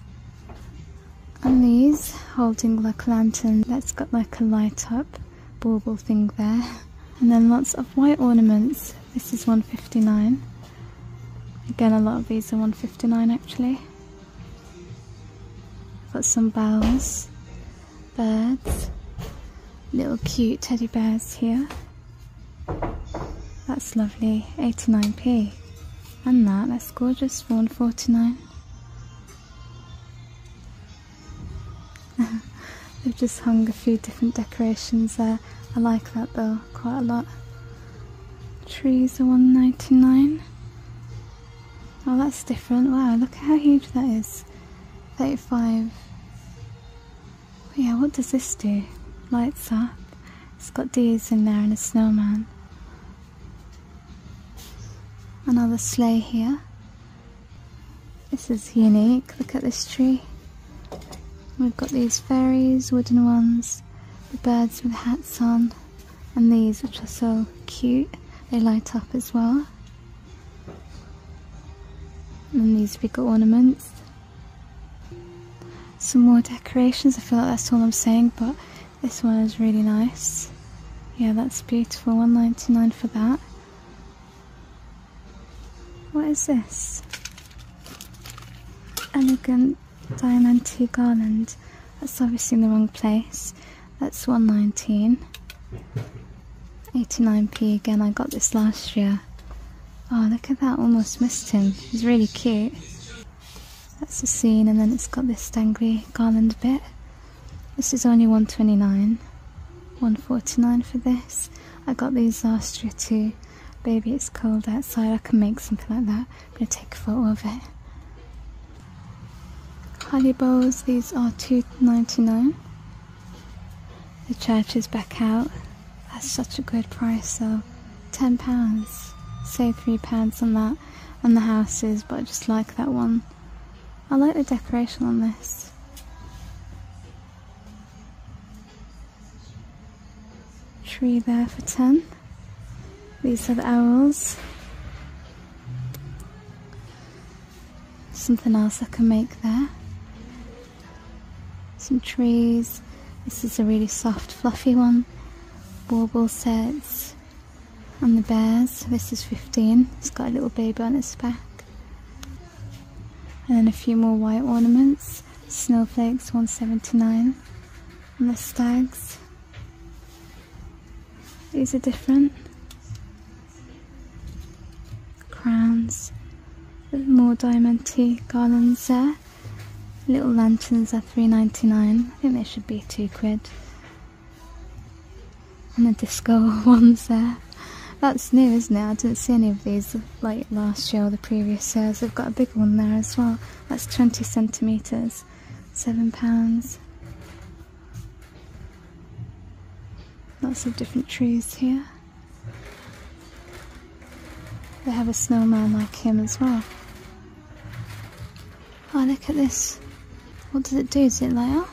and these holding like a lantern that's got like a light up bauble thing there, and then lots of white ornaments. This is $1.59. Again, a lot of these are $1.59 actually. We've got some bells, birds. Little cute teddy bears here. That's lovely, 89p. And that's gorgeous for $1.49. They've just hung a few different decorations there. I like that though, quite a lot. Trees are $1.99. Oh, that's different. Wow, look at how huge that is. 35. But yeah, what does this do? Lights up. It's got deers in there and a snowman. Another sleigh here. This is unique. Look at this tree. We've got these fairies, wooden ones, the birds with hats on, and these which are so cute. They light up as well. And these bigger ornaments. Some more decorations. I feel like that's all I'm saying, but this one is really nice. Yeah, that's beautiful. $1.99 for that. What is this? Elegant diamante garland. That's obviously in the wrong place. That's $1.19. 89p again. I got this last year. Oh, look at that. Almost missed him. He's really cute. That's the scene, and then it's got this dangly garland bit. This is only $1.29, $1.49 for this. I got these last year too. Baby, it's cold outside, I can make something like that. I'm going to take a photo of it. Holly bowls, these are $2.99. The church is back out. That's such a good price though. £10, save £3 on that. And the houses, but I just like that one. I like the decoration on this. Tree there for $10. These are the owls. Something else I can make there. Some trees. This is a really soft, fluffy one. Bauble sets. And the bears. This is $15. It's got a little baby on its back. And then a few more white ornaments. Snowflakes, $1.79. And the stags. These are different. Crowns. More diamanty garlands there. Little lanterns are $3.99. I think they should be £2. And the disco ones there. That's new, isn't it? I didn't see any of these like last year or the previous years. They've got a big one there as well. That's 20 centimetres, £7. Lots of different trees here. They have a snowman like him as well. Oh, look at this. What does it do? Does it light up?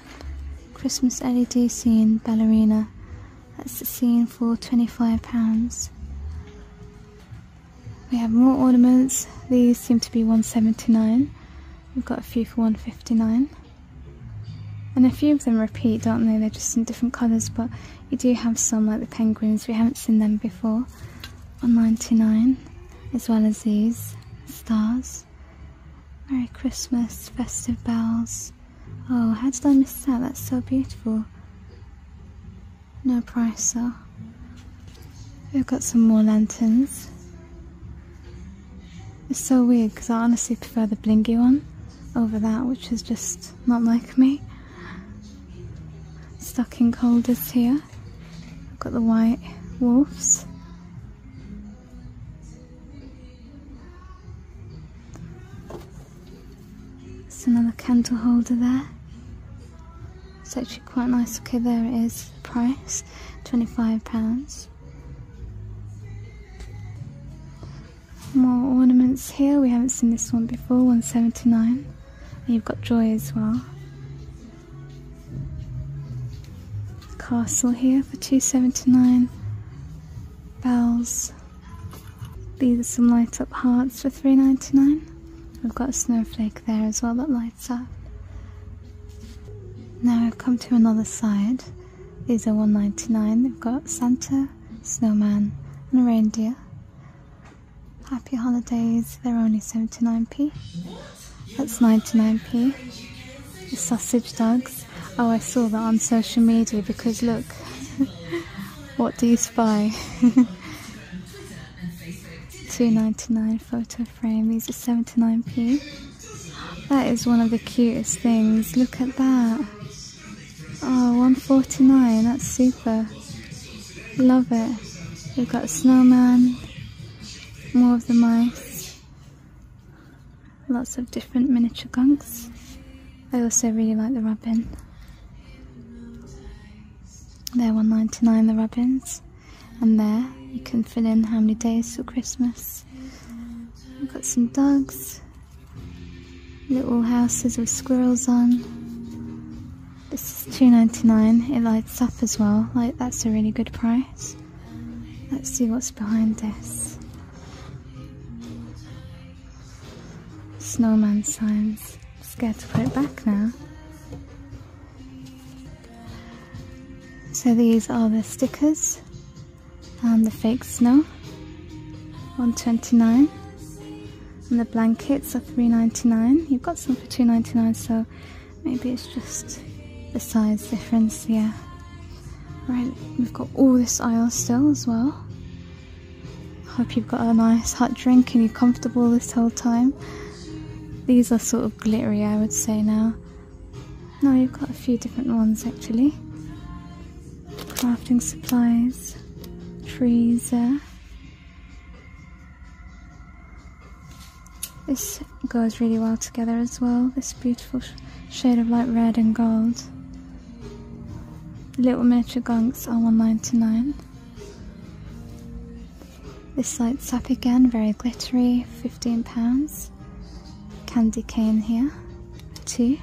Christmas LED scene, ballerina. That's the scene for £25. We have more ornaments. These seem to be £179. We've got a few for £159. And a few of them repeat, don't they? They're just in different colours, but you do have some, like the penguins. We haven't seen them before. On £99, as well as these stars. Merry Christmas, festive bells. Oh, how did I miss that? That's so beautiful. No price though. We've got some more lanterns. It's so weird because I honestly prefer the blingy one over that, which is just not like me. Stocking holders here. I've got the white wolves. There's another candle holder there. It's actually quite nice. Okay, there it is, the price, £25. More ornaments here. We haven't seen this one before, £179. And you've got joy as well. Castle here for £279. Bells. These are some light up hearts for £3.99. We've got a snowflake there as well that lights up. Now we've come to another side. These are £1.99. They've got Santa, snowman and a reindeer. Happy holidays, they're only 79p. That's 99p. The sausage dogs. Oh, I saw that on social media because look, what do you spy? £2.99 photo frame. These are 79p. That is one of the cutest things. Look at that. Oh, £1.49, that's super. Love it. We've got a snowman, more of the mice, lots of different miniature gunks. I also really like the robin. They're £1.99, the robins. And there, you can fill in how many days till Christmas. We've got some dogs, little houses with squirrels on. This is £2.99, it lights up as well, like that's a really good price. Let's see what's behind this. Snowman signs, I'm scared to put it back now. So these are the stickers and the fake snow, £1.29. And the blankets are £3.99, you've got some for £2.99, so maybe it's just the size difference, yeah. Right, we've got all this aisle still as well. Hope you've got a nice hot drink and you're comfortable this whole time. These are sort of glittery, I would say now. No, you've got a few different ones actually. Crafting supplies, trees there. This goes really well together as well, this beautiful shade of like red and gold. Little miniature gunks are £1.99. This lights up again, very glittery, £15. Candy cane here, £2.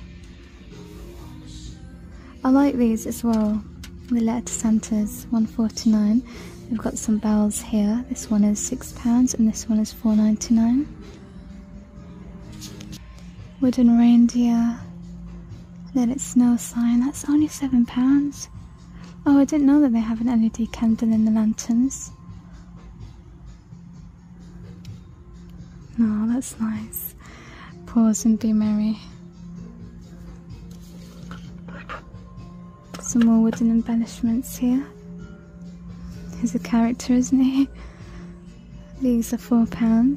I like these as well, the letter to Santa's, £1.49. We've got some bells here, this one is £6 and this one is £4.99. Wooden reindeer, let it snow sign, that's only £7. Oh, I didn't know that they have an LED candle in the lanterns. Oh, that's nice. Pause and be merry. Some more wooden embellishments here. He's a character, isn't he? These are £4.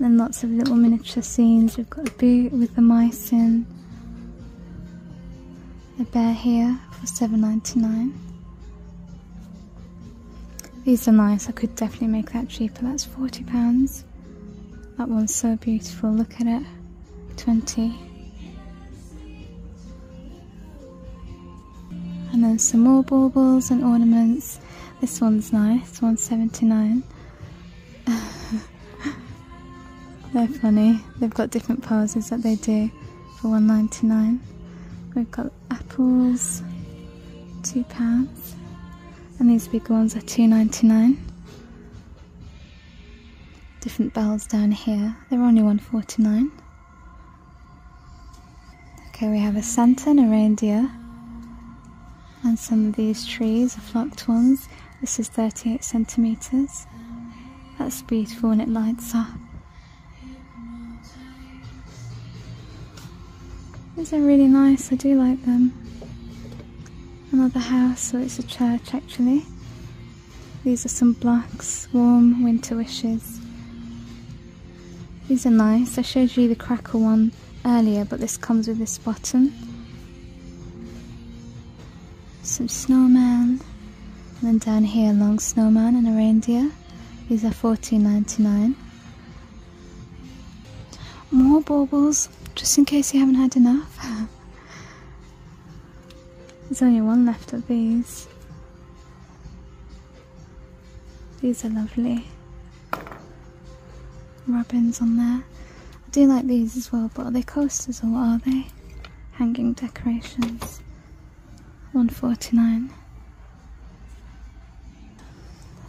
Then lots of little miniature scenes. We've got a boot with the mice in. A bear here for £7.99. These are nice. I could definitely make that cheaper. That's £40. That one's so beautiful. Look at it. 20. And then some more baubles and ornaments. This one's nice. 179. They're funny. They've got different poses that they do for 1.99. We've got apples. £2. And these big ones are £2.99. Different bells down here. They're only £1.49. Okay, we have a Santa and a reindeer. And some of these trees are flocked ones. This is 38 centimetres. That's beautiful and it lights up. These are really nice, I do like them. Another house, so it's a church actually. These are some blocks, warm winter wishes. These are nice. I showed you the crackle one earlier, but this comes with this button. Some snowman, and then down here, long snowman and a reindeer. These are £14.99. More baubles, just in case you haven't had enough. There's only one left of these. These are lovely. Robins on there. I do like these as well, but are they coasters or what are they? Hanging decorations. £1.49.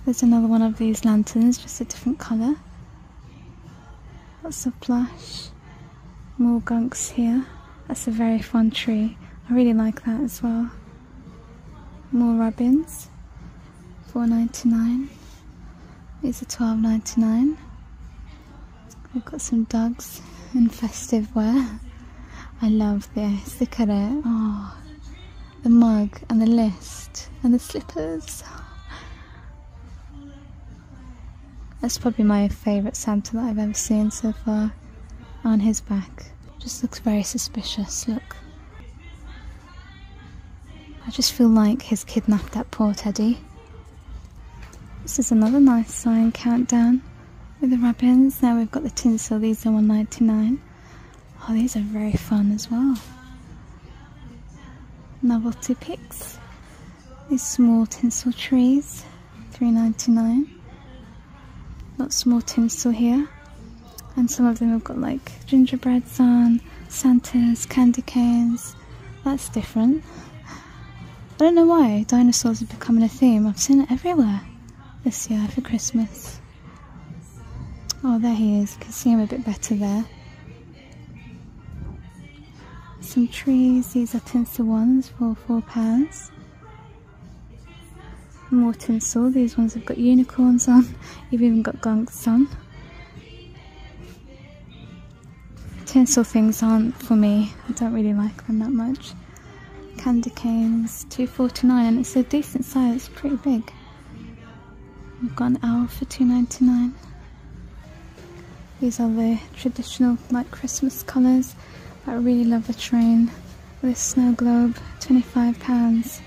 There's another one of these lanterns, just a different colour. Lots of plush. More gunks here. That's a very fun tree. I really like that as well. More robins, £4.99. These are £12.99. We've got some dogs in festive wear. I love this. Look at it. Oh, the mug and the list and the slippers. That's probably my favourite Santa that I've ever seen so far. On his back, just looks very suspicious. Look. I just feel like he's kidnapped that poor Teddy. This is another nice sign, countdown with the robins. Now we've got the tinsel, these are £1.99. Oh, these are very fun as well. Novelty picks. These small tinsel trees, £3.99. Lots more tinsel here. And some of them have got like gingerbreads on, Santas, candy canes. That's different. I don't know why dinosaurs are becoming a theme. I've seen it everywhere this year for Christmas. Oh, there he is. You can see him a bit better there. Some trees. These are tinsel ones for £4. More tinsel. These ones have got unicorns on. You've even got gonks on. Tinsel things aren't for me. I don't really like them that much. Candy canes, £2.49, and it's a decent size, it's pretty big. We've got an owl for £2.99. These are the traditional like Christmas colours. I really love the train. This snow globe, £25.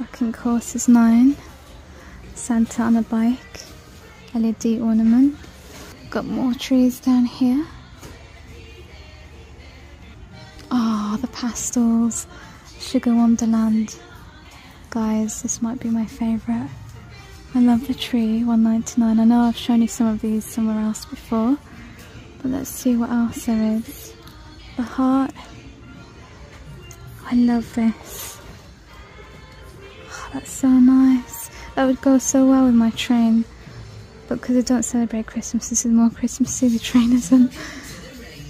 Rocking horse is £9. Santa on a bike. LED ornament. We've got more trees down here. The pastels, Sugar Wonderland. Guys, this might be my favourite. I love the tree, £1.99. I know I've shown you some of these somewhere else before, but let's see what else there is. The heart. I love this. Oh, that's so nice. That would go so well with my train, but because I don't celebrate Christmas, this is more Christmassy, the train isn't.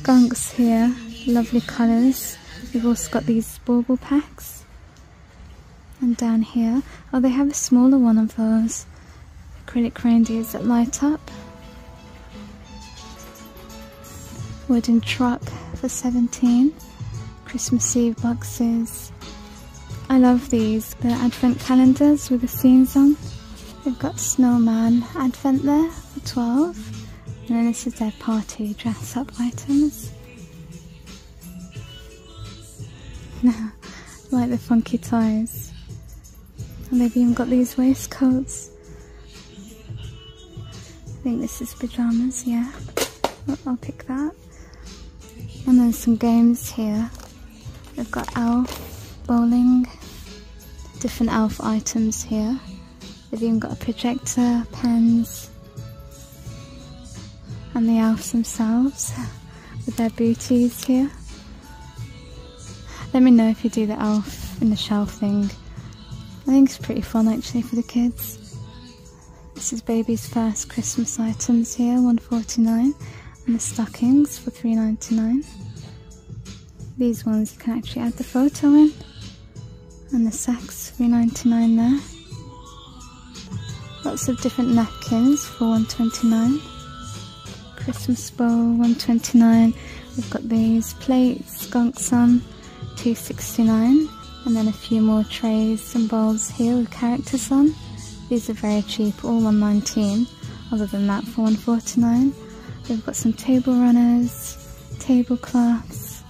Gunks here, lovely colours. We've also got these bauble packs. And down here, oh, they have a smaller one of those acrylic reindeers that light up. Wooden truck for £17. Christmas Eve boxes. I love these. They're advent calendars with the scenes on. They've got snowman advent there for £12. And then this is their party dress up items. Like the funky ties. And they've even got these waistcoats. I think this is pyjamas, yeah. I'll pick that. And there's some games here. They've got elf, bowling, different elf items here. They've even got a projector, pens, and the elves themselves with their booties here. Let me know if you do the elf in the shelf thing. I think it's pretty fun actually for the kids. This is baby's first Christmas items here, $1.49, and the stockings for $3.99. These ones you can actually add the photo in, and the sacks, $3.99 there. Lots of different napkins for $1.29. Christmas bowl, $1.29. We've got these plates, skunk sun, $2.69, and then a few more trays and bowls here with characters on. These are very cheap, all $1.19. Other than that, for $1.49. We've got some table runners, tablecloths,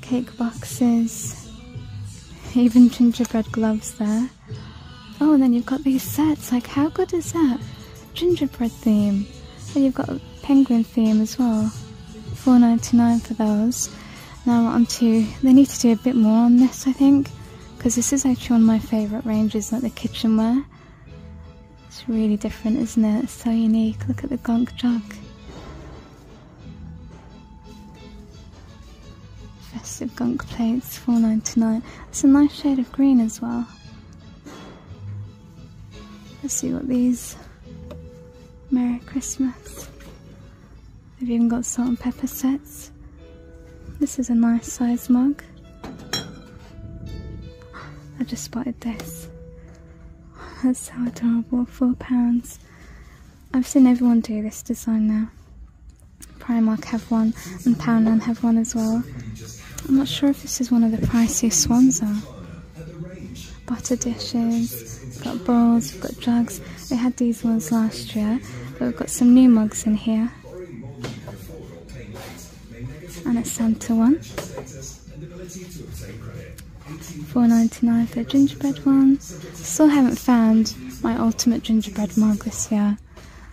cake boxes, even gingerbread gloves there. Oh, and then you've got these sets. Like, how good is that? Gingerbread theme. And you've got a penguin theme as well. $4.99 for those. Now they need to do a bit more on this, I think, because this is actually one of my favourite ranges, like the kitchenware. It's really different, isn't it? It's so unique. Look at the gonk jug. Festive gonk plates, $4.99. It's a nice shade of green as well. Let's see what these. Merry Christmas. They've even got salt and pepper sets. This is a nice size mug. I just spotted this. That's so adorable, £4. I've seen everyone do this design now. Primark have one, and Poundland have one as well. I'm not sure if this is one of the priciest ones though. Butter dishes. We've got bowls, we've got jugs. We had these ones last year, but we've got some new mugs in here. And a Santa one. $4.99 for a gingerbread one. Still haven't found my ultimate gingerbread mug this year.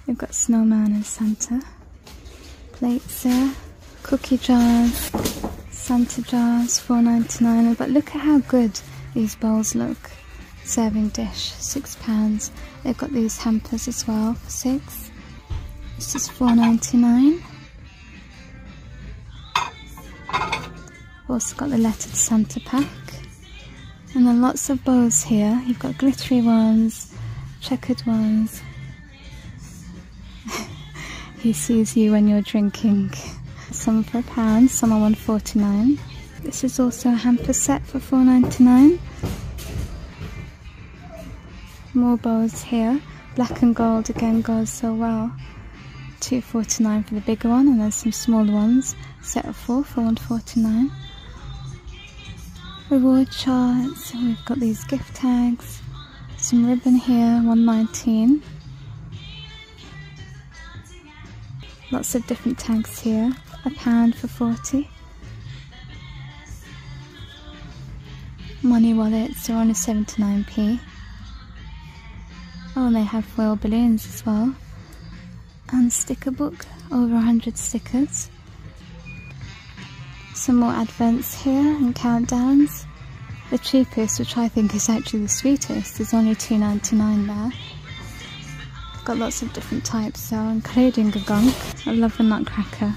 We've got snowman and Santa. Plates there. Cookie jars. Santa jars, $4.99. But look at how good these bowls look. Serving dish, £6. They've got these hampers as well for £6. This is $4.99. Also got the lettered Santa pack. And then lots of bows here. You've got glittery ones, checkered ones. He sees you when you're drinking. Some for £1, some are $1.49. This is also a hamper set for $4.99. More bows here. Black and gold again goes so well. $2.49 for the bigger one, and there's some smaller ones. Set of 4 for $1.49. Reward charts. We've got these gift tags. Some ribbon here, $1.19. Lots of different tags here. £1 for 40. Money wallets are on a 79p. Oh, and they have foil balloons as well. And sticker book, over 100 stickers. Some more advents here and countdowns. The cheapest, which I think is actually the sweetest, is only $2.99 there. I've got lots of different types though, including a gonk. I love the nutcracker.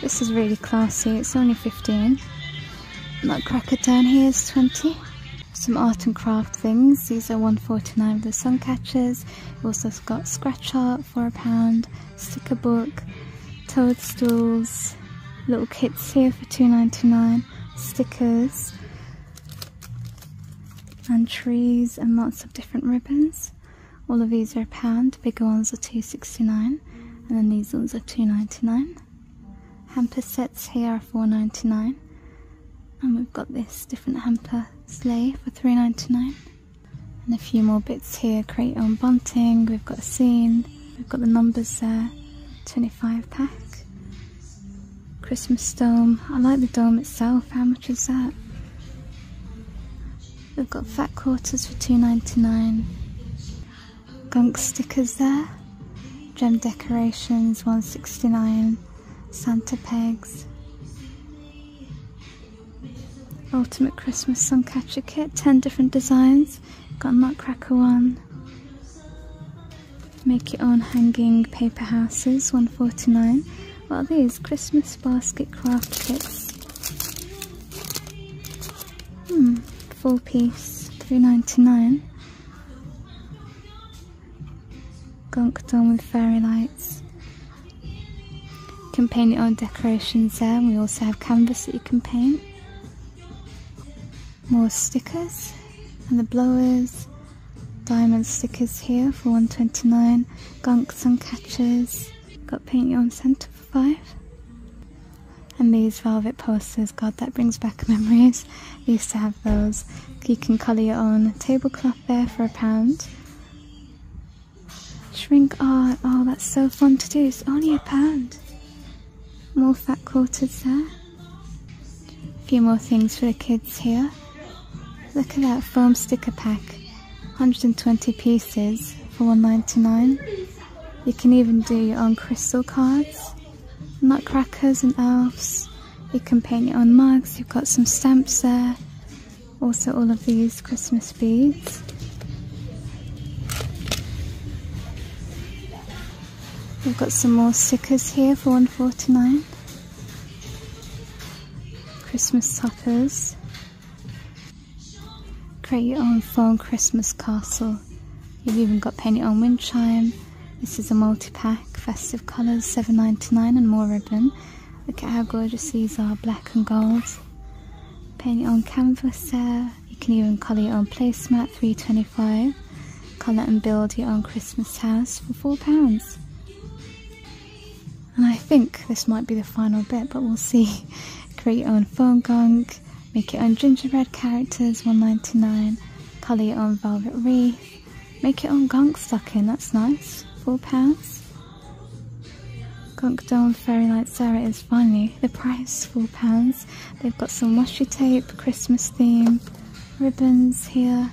This is really classy, it's only $15. Nutcracker down here is $20. Some art and craft things. These are $1.49 for the sun catchers. You've also got scratch art for £1, sticker book, toadstools, little kits here for $2.99, stickers, and trees, and lots of different ribbons. All of these are £1. Bigger ones are $2.69, and then these ones are $2.99. Hamper sets here are $4.99. And we've got this different hamper sleigh for $3.99. And a few more bits here, crate on bunting, we've got a scene, we've got the numbers there, 25 pack. Christmas dome, I like the dome itself, how much is that? We've got fat quarters for $2.99. Gunk stickers there. Gem decorations $1.69. Santa pegs. Ultimate Christmas Suncatcher kit, 10 different designs. Got a Nutcracker one. Make your own hanging paper houses, $1.49. What are these? Christmas basket craft kits. Full piece, $3.99. Gunk done with fairy lights. You can paint your own decorations there. We also have canvas that you can paint. More stickers and the blowers. Diamond stickers here for $1.29. Gunk sun catchers. Got paint your own centre for $5. And these velvet posters. God, that brings back memories. We used to have those. You can colour your own tablecloth there for £1. Shrink art. Oh, that's so fun to do. It's only £1. More fat quarters there. A few more things for the kids here. Look at that foam sticker pack, 120 pieces for $1.99. You can even do your own crystal cards, nutcrackers and elves. You can paint your own mugs. You've got some stamps there. Also all of these Christmas beads. We've got some more stickers here for $1.49. Christmas toppers. Create your own foam Christmas castle. You've even got paint your own wind chime. This is a multi-pack, festive colours, $7.99 and more ribbon. Look at how gorgeous these are, black and gold. Paint your own canvas there. You can even colour your own placemat, $3.25. Colour and build your own Christmas house for £4. And I think this might be the final bit, but we'll see. Create your own foam gunk. Make your own gingerbread characters, $1.99. Colour your own velvet wreath. Make your own gunk stocking, that's nice, £4. Gunk doll fairy lights there it is finally. The price, £4. They've got some washi tape, Christmas theme, ribbons here.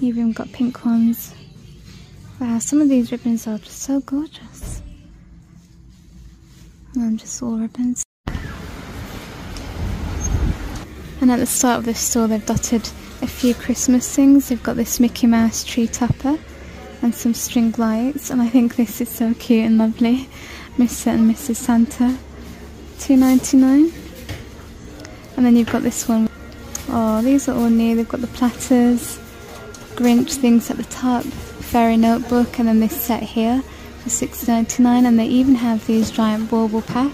You've even got pink ones. Wow, some of these ribbons are just so gorgeous. And just all ribbons. And at the start of this store they've dotted a few Christmas things. They've got this Mickey Mouse tree topper and some string lights, and I think this is so cute and lovely. Mr. and Mrs. Santa, $2.99. And then you've got this one. Oh, these are all new. They've got the platters, Grinch things at the top, fairy notebook, and then this set here for $6.99, and they even have these giant bauble packs.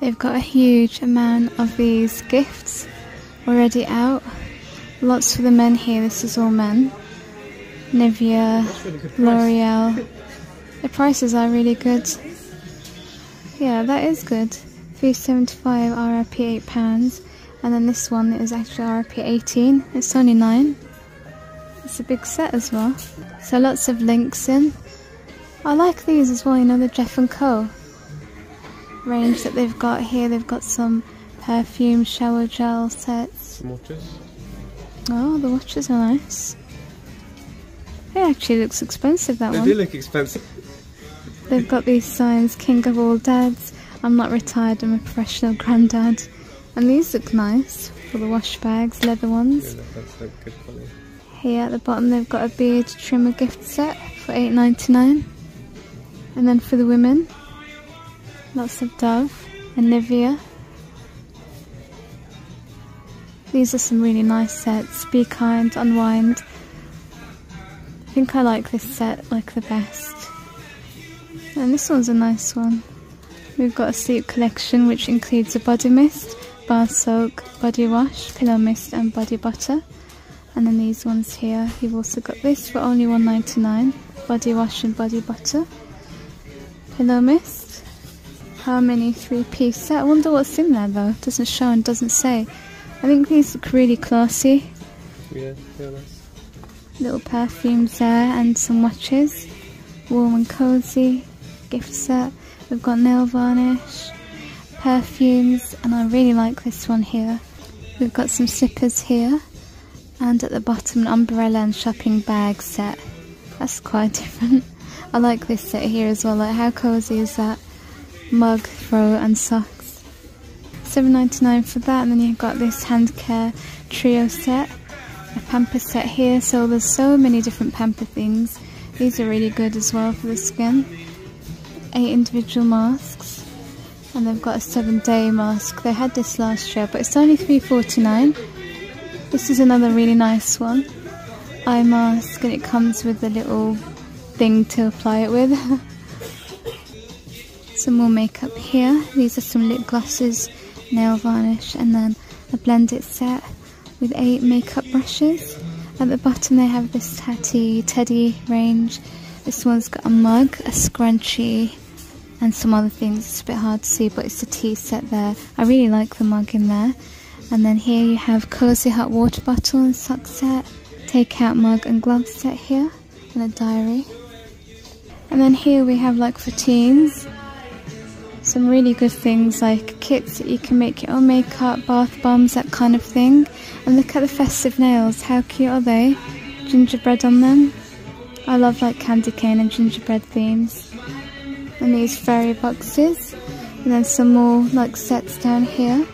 They've got a huge amount of these gifts already out. Lots for the men here, this is all men. Nivea, L'Oreal. The prices are really good. Yeah, that is good. $3.75 RRP £8. And then this one is actually RRP 18. It's only 9. It's a big set as well. So lots of links in. I like these as well, you know, the Jeff & Co. range that they've got here. They've got some perfume shower gel sets. Watches. Oh, the watches are nice. It actually looks expensive, that one. They do look expensive. They've got these signs, King of All Dads, I'm not retired, I'm a professional granddad. And these look nice for the wash bags, leather ones. Yeah, that's like good quality. Here at the bottom they've got a beard trimmer gift set for $8.99. And then for the women, lots of Dove and Nivea. These are some really nice sets. Be Kind, Unwind. I think I like this set like the best. And this one's a nice one. We've got a sleep collection which includes a body mist, bath soak, body wash, pillow mist and body butter. And then these ones here. You've also got this for only $1.99. Body wash and body butter. Pillow mist. How many 3-piece set? I wonder what's in there though. It doesn't show and doesn't say. I think these look really classy. Yeah, they're nice. Little perfumes there and some watches. Warm and cozy. Gift set. We've got nail varnish, perfumes, and I really like this one here. We've got some slippers here, and at the bottom an umbrella and shopping bag set. That's quite different. I like this set here as well, like how cozy is that? Mug, throw and socks. $7.99 for that, and then you've got this hand care trio set. A pamper set here, so there's so many different pamper things. These are really good as well for the skin. 8 individual masks, and they've got a 7-day mask. They had this last year, but it's only $3.49. This is another really nice one. Eye mask, and it comes with a little thing to apply it with. Some more makeup here. These are some lip glosses, nail varnish, and then a blended set with 8 makeup brushes. At the bottom they have this Tati Teddy range. This one's got a mug, a scrunchie, and some other things. It's a bit hard to see, but it's a tea set there. I really like the mug in there. And then here you have cozy hot water bottle and sock set, takeout mug and glove set here, and a diary. And then here we have, like, for teens, some really good things like kits that you can make your own makeup, bath bombs, that kind of thing. And look at the festive nails, how cute are they? Gingerbread on them. I love, like, candy cane and gingerbread themes. And these fairy boxes. And then some more, like, sets down here.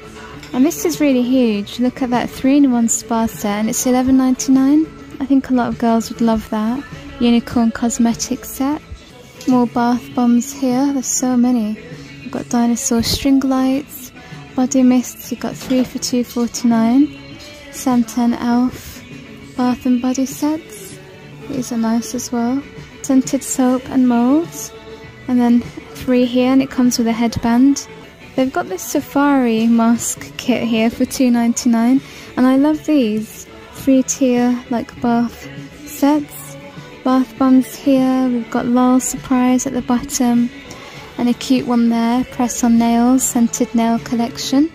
And this is really huge. Look at that 3-in-1 spa set, and it's $11.99. I think a lot of girls would love that. Unicorn cosmetic set. More bath bombs here, there's so many. You've got dinosaur string lights, body mists, you've got 3 for $2.49. Santa and Elf bath and body sets. These are nice as well. Scented soap and moulds. And then 3 here, and it comes with a headband. They've got this safari mask kit here for $2.99. And I love these 3-tier like bath sets. Bath bombs here. We've got Lol Surprise at the bottom. And a cute one there, press on nails, scented nail collection.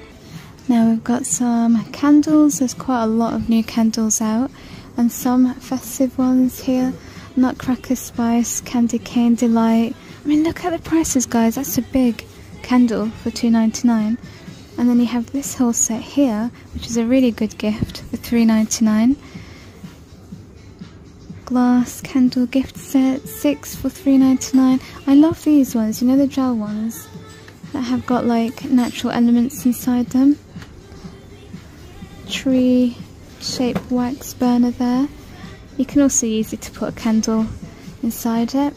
Now we've got some candles. There's quite a lot of new candles out, and some festive ones here. Nutcracker Spice, Candy Cane Delight. I mean, look at the prices, guys. That's a big candle for $2.99. And then you have this whole set here, which is a really good gift for $3.99. Glass candle gift set, 6 for $3.99. I love these ones, you know, the gel ones that have got like natural elements inside them. Tree shaped wax burner there. You can also use it to put a candle inside it.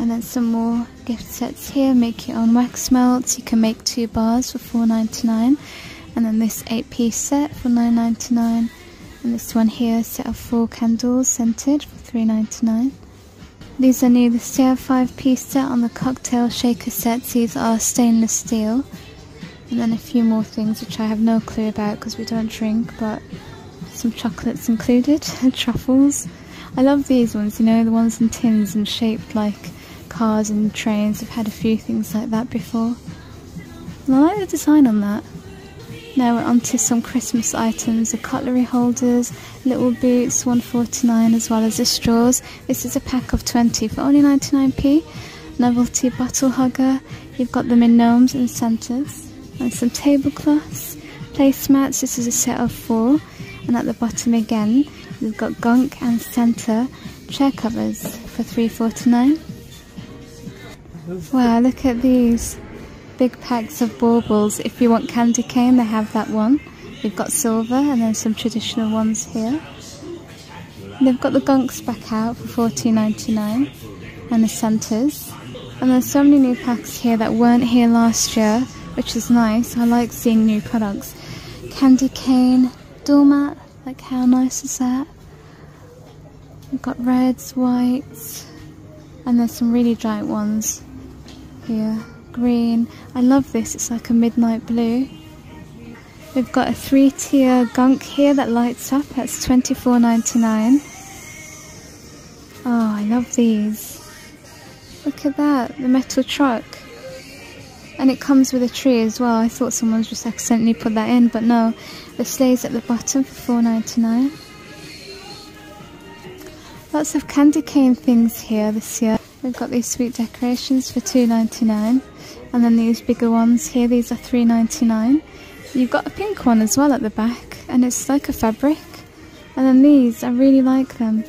And then some more gift sets here. Make your own wax melts. You can make 2 bars for $4.99. And then this 8-piece set for $9.99. And this one here, set of 4 candles, scented, for $3.99. These are new this year, 5-piece set on the cocktail shaker sets. These are stainless steel. And then a few more things which I have no clue about because we don't drink, but some chocolates included, and truffles. I love these ones, you know, the ones in tins and shaped like cars and trains. I've had a few things like that before. And I like the design on that. Now we're on to some Christmas items, the cutlery holders, little boots, $1.49, as well as the straws. This is a pack of 20 for only 99p. Novelty bottle hugger, you've got them in gnomes and Santas. And some tablecloths, placemats, this is a set of 4. And at the bottom again, we've got Gunk and Santa chair covers for $3.49. Wow, look at these. Big packs of baubles. If you want candy cane, they have that one. They've got silver, and then some traditional ones here. They've got the Gunks back out for $14.99, and the Santas. And there's so many new packs here that weren't here last year, which is nice. I like seeing new products. Candy cane, doormat, like how nice is that? We've got reds, whites, and there's some really giant ones here. Green. I love this, it's like a midnight blue. We've got a 3-tier Gunk here that lights up, that's $24.99. Oh, I love these. Look at that, the metal truck. And it comes with a tree as well. I thought someone's just accidentally put that in, but no. The sleigh's at the bottom for $4.99. Lots of candy cane things here this year. We've got these sweet decorations for $2.99, and then these bigger ones here, these are $3.99. You've got a pink one as well at the back, and it's like a fabric. And then these, I really like them.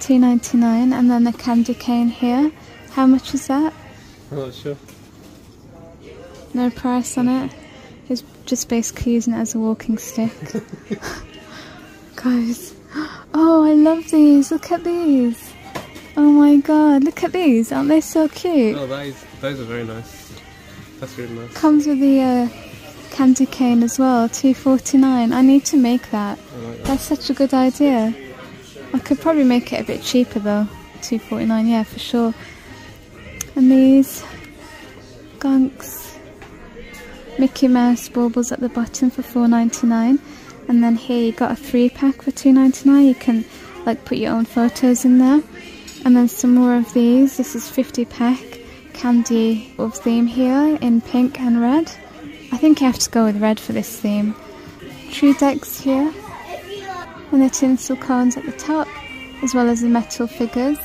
$2.99, and then the candy cane here. How much is that? I'm not sure. No price on it. He's just basically using it as a walking stick. Guys. Oh, I love these. Look at these. Oh my god. Look at these. Aren't they so cute? Oh, those are very nice. That's really nice. Comes with the candy cane as well. $2.49. I need to make that. I like that. That's such a good idea. I could probably make it a bit cheaper though. $2.49, yeah, for sure. And these gunks, Mickey Mouse baubles at the bottom for $4.99, and then here you got a 3-pack for $2.99. You can like put your own photos in there. And then some more of these. This is 50-pack candy of theme here in pink and red. I think you have to go with red for this theme. Tree decks here, and the tinsel cones at the top, as well as the metal figures.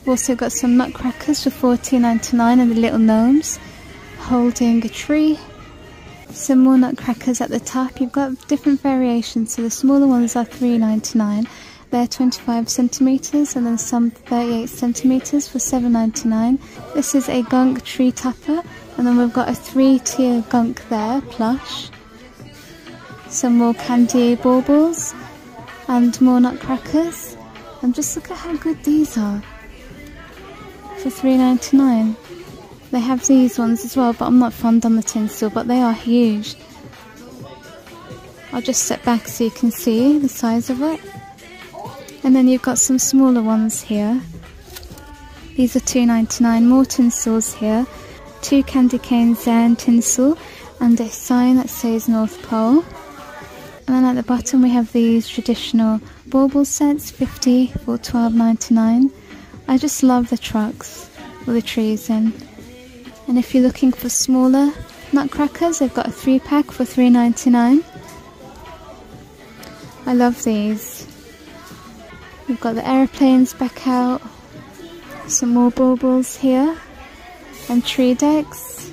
We've also got some nutcrackers for $14.99, and the little gnomes holding a tree. Some more nutcrackers at the top. You've got different variations, so the smaller ones are $3.99. They're 25 centimetres, and then some 38 centimetres for $7.99. This is a gunk tree topper, and then we've got a 3-tier gunk there, plush. Some more candy baubles, and more nutcrackers. And just look at how good these are. For $3.99. They have these ones as well, but I'm not fond on the tinsel, but they are huge. I'll just sit back so you can see the size of it. And then you've got some smaller ones here. These are $2.99, more tinsels here. 2 candy canes there in tinsel, and a sign that says North Pole. And then at the bottom we have these traditional bauble sets, 50 for $12.99. I just love the trucks with the trees in. And if you're looking for smaller nutcrackers, they've got a 3-pack for $3.99. I love these. We've got the aeroplanes back out, some more baubles here, and tree decks,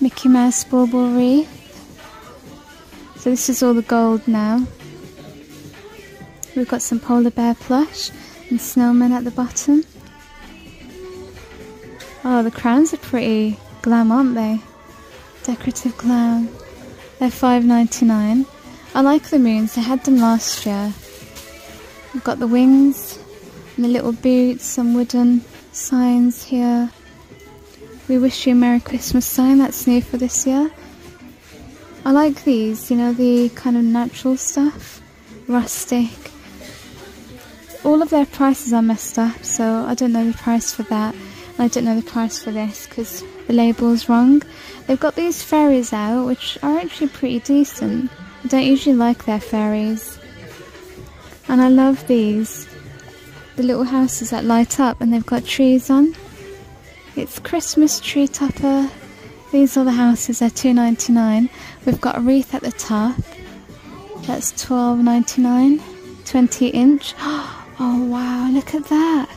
Mickey Mouse bauble wreath. So this is all the gold now. We've got some polar bear plush and snowmen at the bottom. Oh, the crowns are pretty glam, aren't they? Decorative glam. They're $5.99. I like the moons. I had them last year. We've got the wings and the little boots, some wooden signs here. We wish you a Merry Christmas sign. That's new for this year. I like these, you know, the kind of natural stuff. Rustic. All of their prices are messed up, so I don't know the price for that. I don't know the price for this because the label's wrong. They've got these fairies out, which are actually pretty decent. I don't usually like their fairies. And I love these. The little houses that light up, and they've got trees on. It's Christmas tree topper. These are the houses. They're $2.99. We've got a wreath at the top. That's $12.99. 20-inch. Oh wow, look at that!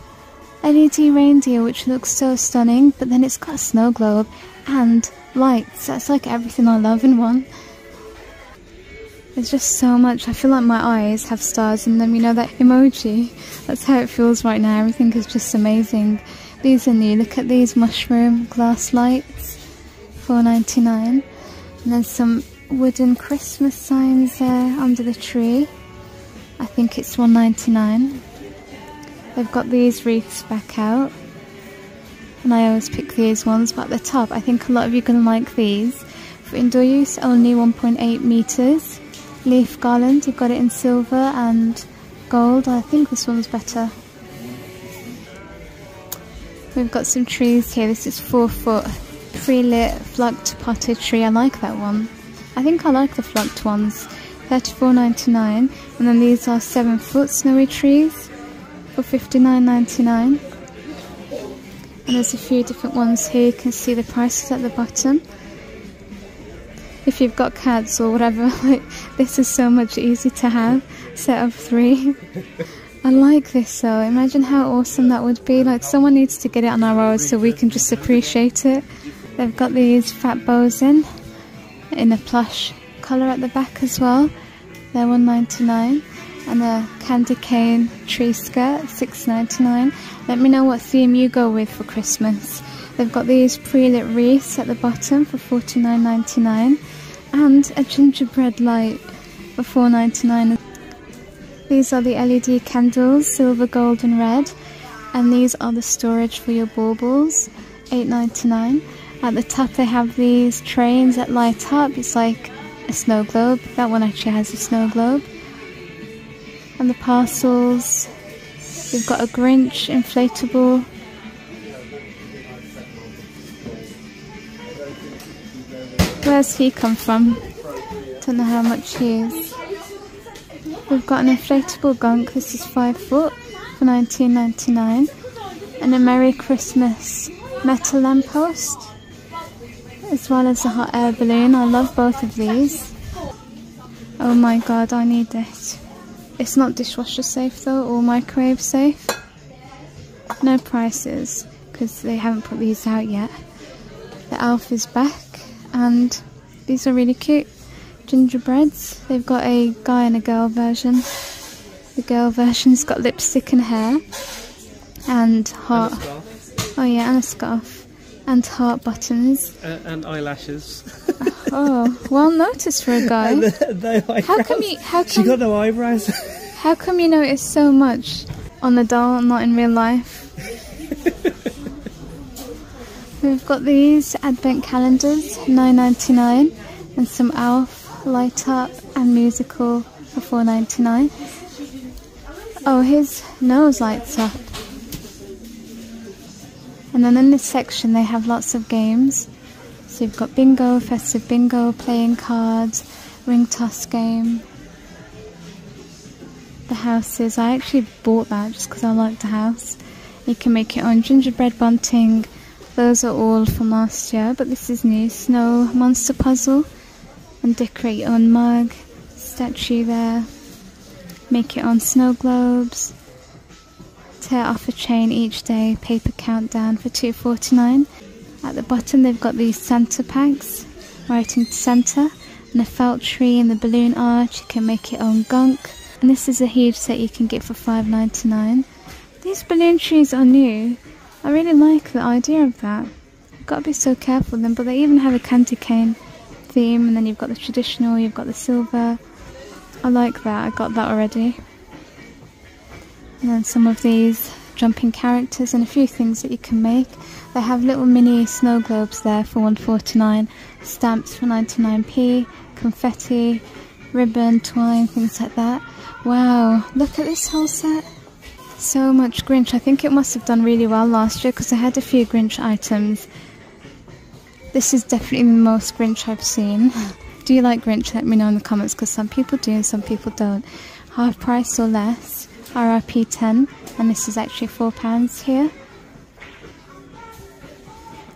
LED reindeer, which looks so stunning, but then it's got a snow globe and lights. That's like everything I love in one. There's just so much. I feel like my eyes have stars in them, you know, that emoji. That's how it feels right now. Everything is just amazing. These are new. Look at these mushroom glass lights. $4.99. And then some wooden Christmas signs there under the tree. I think it's $1.99. They've got these wreaths back out, and I always pick these ones, but at the top I think a lot of you are going to like these. For indoor use only, 1.8 meters. Leaf garland, you've got it in silver and gold. I think this one's better. We've got some trees here. This is 4-foot pre-lit flocked potted tree. I like that one. I think I like the flocked ones. $34.99. And then these are 7-foot snowy trees for $59.99. And there's a few different ones here. You can see the prices at the bottom. If you've got cats or whatever, like, this is so much easy to have. Set of 3. I like this though. Imagine how awesome that would be. Like, someone needs to get it on our road so we can just appreciate it. They've got these fat bows in. in a plush colour at the back as well. They're $1.99, and a candy cane tree skirt, $6.99. Let me know what theme you go with for Christmas. They've got these pre-lit wreaths at the bottom for $49.99, and a gingerbread light for $4.99. These are the LED candles, silver, gold and red, and these are the storage for your baubles, $8.99. At the top they have these trains that light up, it's like a snow globe. That one actually has a snow globe. And the parcels, you've got a Grinch inflatable. Where's he come from? Don't know how much he is. We've got an inflatable gunk, this is 5 foot for $19.99. And a Merry Christmas metal lamppost, as well as a hot air balloon. I love both of these. Oh my god, I need it. It's not dishwasher safe though, or microwave safe. No prices, because they haven't put these out yet. The elf is back, and these are really cute. Gingerbreads. They've got a guy and a girl version. The girl version's got lipstick and hair, and heart. Oh yeah, and a scarf, and heart buttons, and eyelashes. Oh, well noticed for a guy. No how come you? How come she got no eyebrows? How come you notice so much on the doll, not in real life? We've got these advent calendars, $9.99, and some elf light up and musical for $4.99. Oh, his nose lights up. And then in this section they have lots of games. So you've got bingo, festive bingo, playing cards, ring toss game, the houses. I actually bought that just because I like the house. You can make your own gingerbread bunting. Those are all from last year, but this is new. Snow monster puzzle. And decorate your own mug, statue there, make your own snow globes, tear off a chain each day, paper countdown for $2.49. At the bottom they've got these Santa packs, writing to Santa, and a felt tree and the balloon arch. You can make your own gunk, and this is a huge set you can get for $5.99. These balloon trees are new. I really like the idea of that. You've got to be so careful with them, but they even have a candy cane theme, and then you've got the traditional, you've got the silver. I like that, I got that already. And then some of these jumping characters and a few things that you can make. They have little mini snow globes there for $1.49, stamps for 99p, confetti, ribbon, twine, things like that. Wow, look at this whole set. So much Grinch. I think it must have done really well last year because I had a few Grinch items. This is definitely the most Grinch I've seen. Do you like Grinch? Let me know in the comments, because some people do and some people don't. Half price or less, RRP 10, and this is actually £4 here.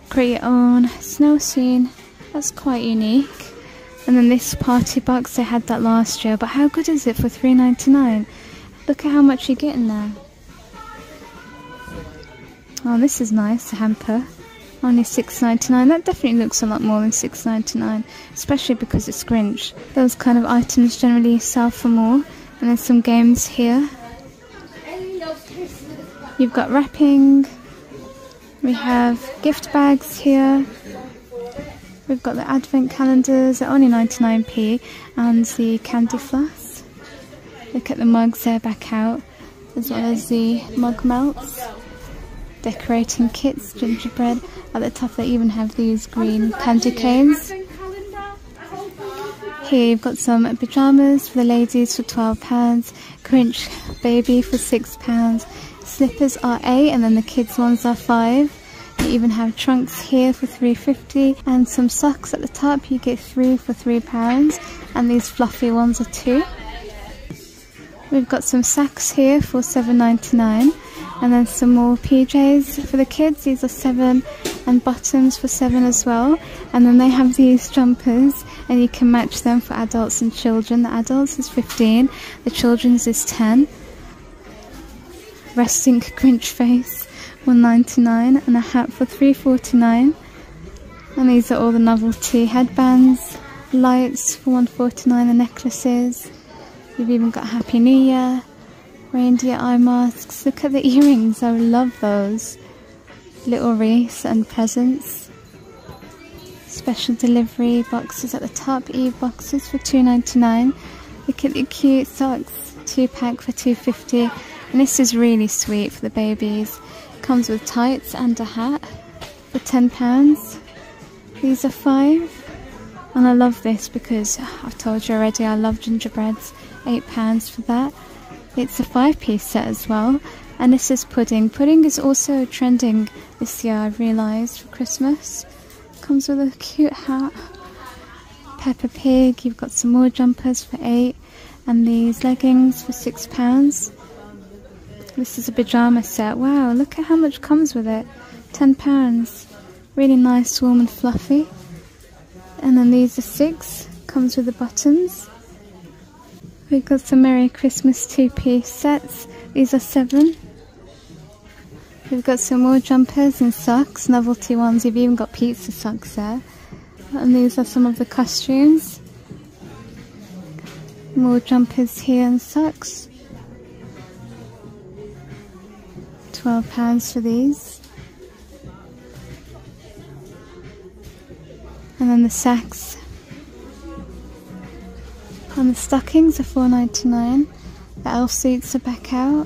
Create your own snow scene, that's quite unique. And then this party box, they had that last year, but how good is it for $3.99? Look at how much you're getting there. Oh, this is nice, a hamper. Only $6.99. That definitely looks a lot more than $6.99, especially because it's Grinch. Those kind of items generally sell for more. And there's some games here. You've got wrapping. We have gift bags here. We've got the advent calendars at only 99p, and the candy floss. Look at the mugs there back out, as well as the mug melts. Decorating kits, gingerbread. At the top they even have these green candy canes. Here you've got some pyjamas for the ladies for £12, Grinch baby for £6, slippers are £8, and then the kids ones are £5. You even have trunks here for £3.50, and some socks at the top. You get 3 for £3, and these fluffy ones are £2. We've got some sacks here for $7.99. And then some more PJs for the kids, these are £7, and bottoms for £7 as well. And then they have these jumpers, and you can match them for adults and children. The adults is £15, the children's is £10. Resting Grinch face, $1.99, and a hat for £3.49. And these are all the novelty headbands. lights for $149, the necklaces. You've even got Happy New Year, reindeer eye masks. Look at the earrings, I love those. Little wreaths and presents. Special delivery boxes at the top, Eve boxes for $2.99. Look at the cute socks, 2-pack for $2.50. And this is really sweet for the babies. Comes with tights and a hat for £10. These are £5. And I love this because I've told you already I love gingerbreads. £8 for that. It's a 5-piece set as well. And this is pudding. Pudding is also trending this year, I've realised, for Christmas. Comes with a cute hat. Peppa Pig. You've got some more jumpers for £8. And these leggings for £6. This is a pyjama set. Wow, look at how much comes with it. £10. Really nice, warm and fluffy. And then these are £6. Comes with the buttons. We've got some Merry Christmas 2-piece sets. These are £7. We've got some more jumpers and socks, novelty ones. You've even got pizza socks there. And these are some of the costumes. More jumpers here and socks. £12 for these. And then the sacks. And the stockings are $4.99. The elf suits are back out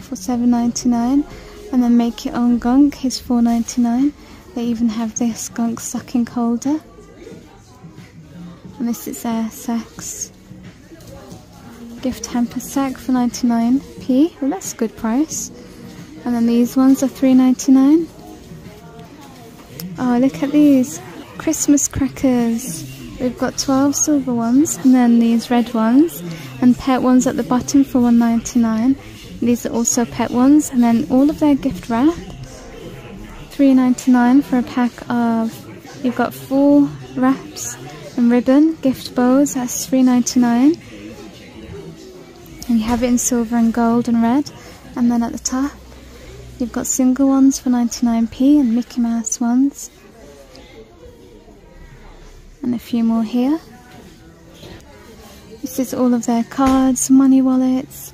for $7.99. And then Make Your Own Gunk is $4.99. They even have this gunk stocking holder. And this is their sacks. Gift hamper sack for 99p. Well, that's a good price. And then these ones are $3.99. Oh, look at these. Christmas crackers. We've got 12 silver ones and then these red ones. And pet ones at the bottom for $1.99. These are also pet ones. And then all of their gift wrap. $3.99 for a pack of... You've got 4 wraps and ribbon. Gift bows, that's $3.99. And you have it in silver and gold and red. And then at the top, you've got single ones for 99p and Mickey Mouse ones. And a few more here. This is all of their cards, money wallets,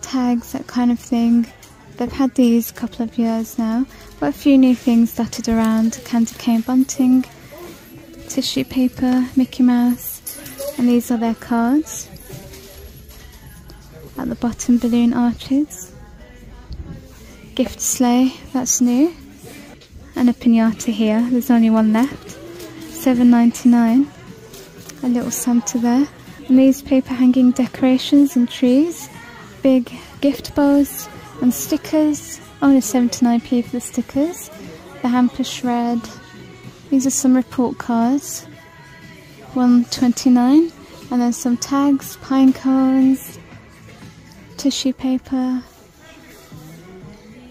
tags, that kind of thing. They've had these a couple of years now. But a few new things dotted around. Candy cane bunting, tissue paper, Mickey Mouse. And these are their cards. At the bottom, balloon arches. Gift sleigh, that's new. And a pinata here, there's only one left. $7.99. A little Santa there. And these paper hanging decorations and trees. Big gift bows and stickers. Only 79p for the stickers. The hamper shred. These are some report cards. $1.29. And then some tags, pine cones, tissue paper,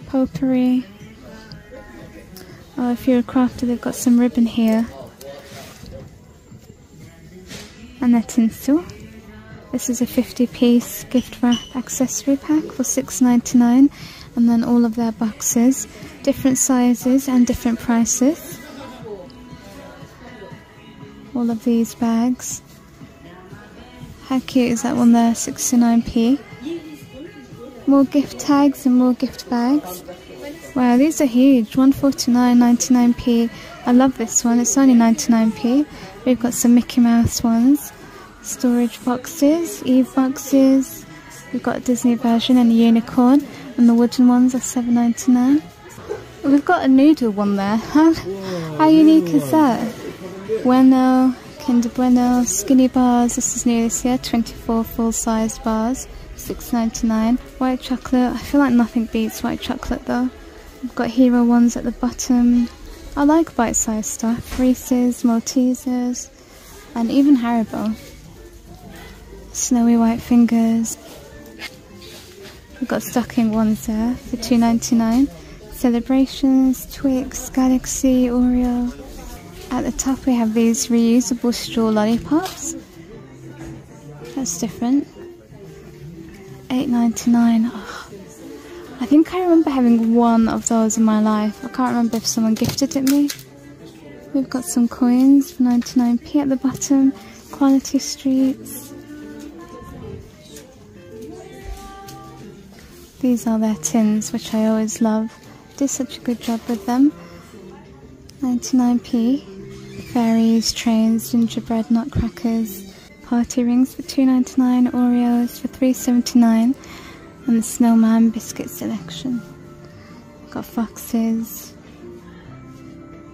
potpourri. Oh, if you're a crafter, they've got some ribbon here. And their tinsel. This is a 50-piece gift wrap accessory pack for $6.99. And then all of their boxes. Different sizes and different prices. All of these bags. How cute is that one there? 69p. More gift tags and more gift bags. Wow, these are huge. $149, 99p. I love this one. It's only 99p. We've got some Mickey Mouse ones. Storage boxes, Eve boxes. We've got a Disney version and a unicorn. And the wooden ones are $7.99. We've got a noodle one there. How unique is that? Bueno, Kinder Bueno, skinny bars. This is new this year. 24 full-sized bars. $6.99. White chocolate. I feel like nothing beats white chocolate though. We've got hero ones at the bottom. I like bite-sized stuff. Reese's, Maltesers, and even Haribo. Snowy White Fingers. We've got stocking ones there for $2.99. Celebrations, Twix, Galaxy, Oreo. At the top we have these reusable straw lollipops. That's different. $8.99. Oh, I think I remember having one of those in my life. I can't remember if someone gifted it me. We've got some coins for 99p at the bottom. Quality Streets. These are their tins, which I always love. Do such a good job with them. 99p. Fairies, trains, gingerbread nutcrackers, party rings for $2.99, Oreos for $3.79, and the Snowman biscuit selection. We've got foxes,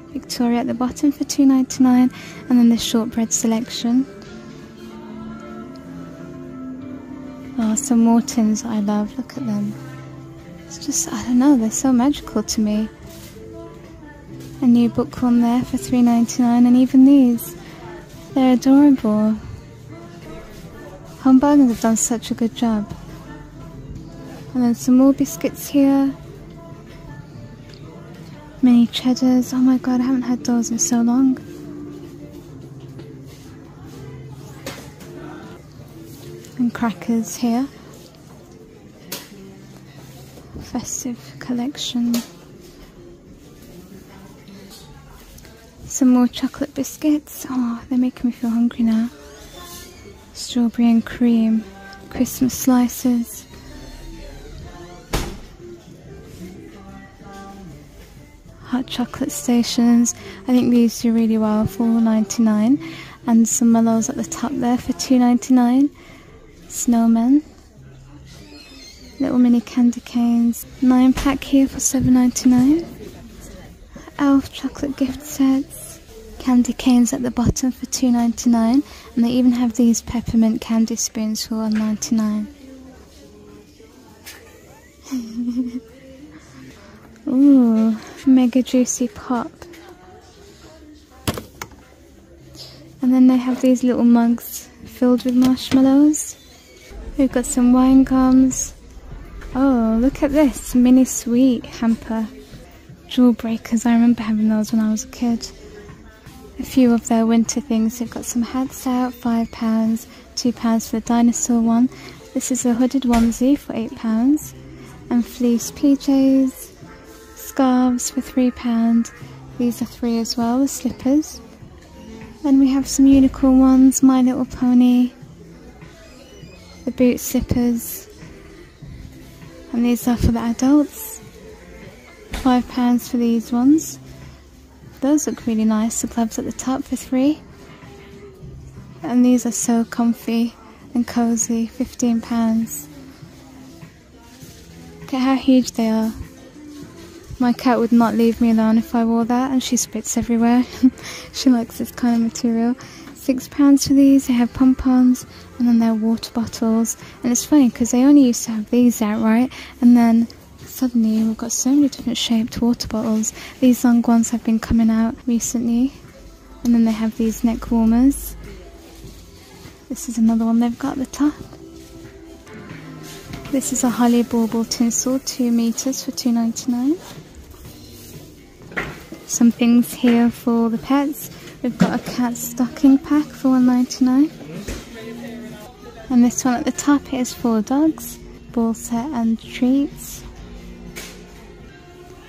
Victoria at the bottom for $2.99, and then the shortbread selection. Oh, some more tins that I love, look at them. It's just, I don't know, they're so magical to me. A new book one there for $3.99, and even these, they're adorable. Home Bargains have done such a good job. And then some more biscuits here. Mini cheddars, oh my god, I haven't had those in so long. And crackers here. Festive collection. Some more chocolate biscuits. Oh, they're making me feel hungry now. Strawberry and cream. Christmas slices. Hot chocolate stations. I think these do really well for $4.99. And some mallows at the top there for $2.99. Snowmen. Little mini candy canes. 9-pack here for $7.99. Elf chocolate gift sets. Candy canes at the bottom for $2.99, and they even have these peppermint candy spoons for $1.99. Ooh, mega juicy pop. And then they have these little mugs filled with marshmallows. We've got some wine gums. Oh, look at this mini sweet hamper. Jawbreakers, I remember having those when I was a kid. A few of their winter things. They've got some hats out, £5, £2 for the dinosaur one. This is a hooded onesie for £8, and fleece PJs, scarves for £3. These are free as well, the slippers. Then we have some unicorn ones, My Little Pony, the boot slippers, and these are for the adults. £5 for these ones. Those look really nice, the gloves at the top for $3. And these are so comfy and cozy, £15. Look at how huge they are. My cat would not leave me alone if I wore that, and she spits everywhere. She likes this kind of material. £6 for these. They have pom-poms, and then they're water bottles. And it's funny because they only used to have these out, right? And then suddenly we've got so many different shaped water bottles. These long ones have been coming out recently. And then they have these neck warmers. This is another one they've got at the top. This is a Holly Bauble tinsel, 2 meters for $2.99. Some things here for the pets. We've got a cat stocking pack for $1.99. And this one at the top is for dogs. Ball set and treats.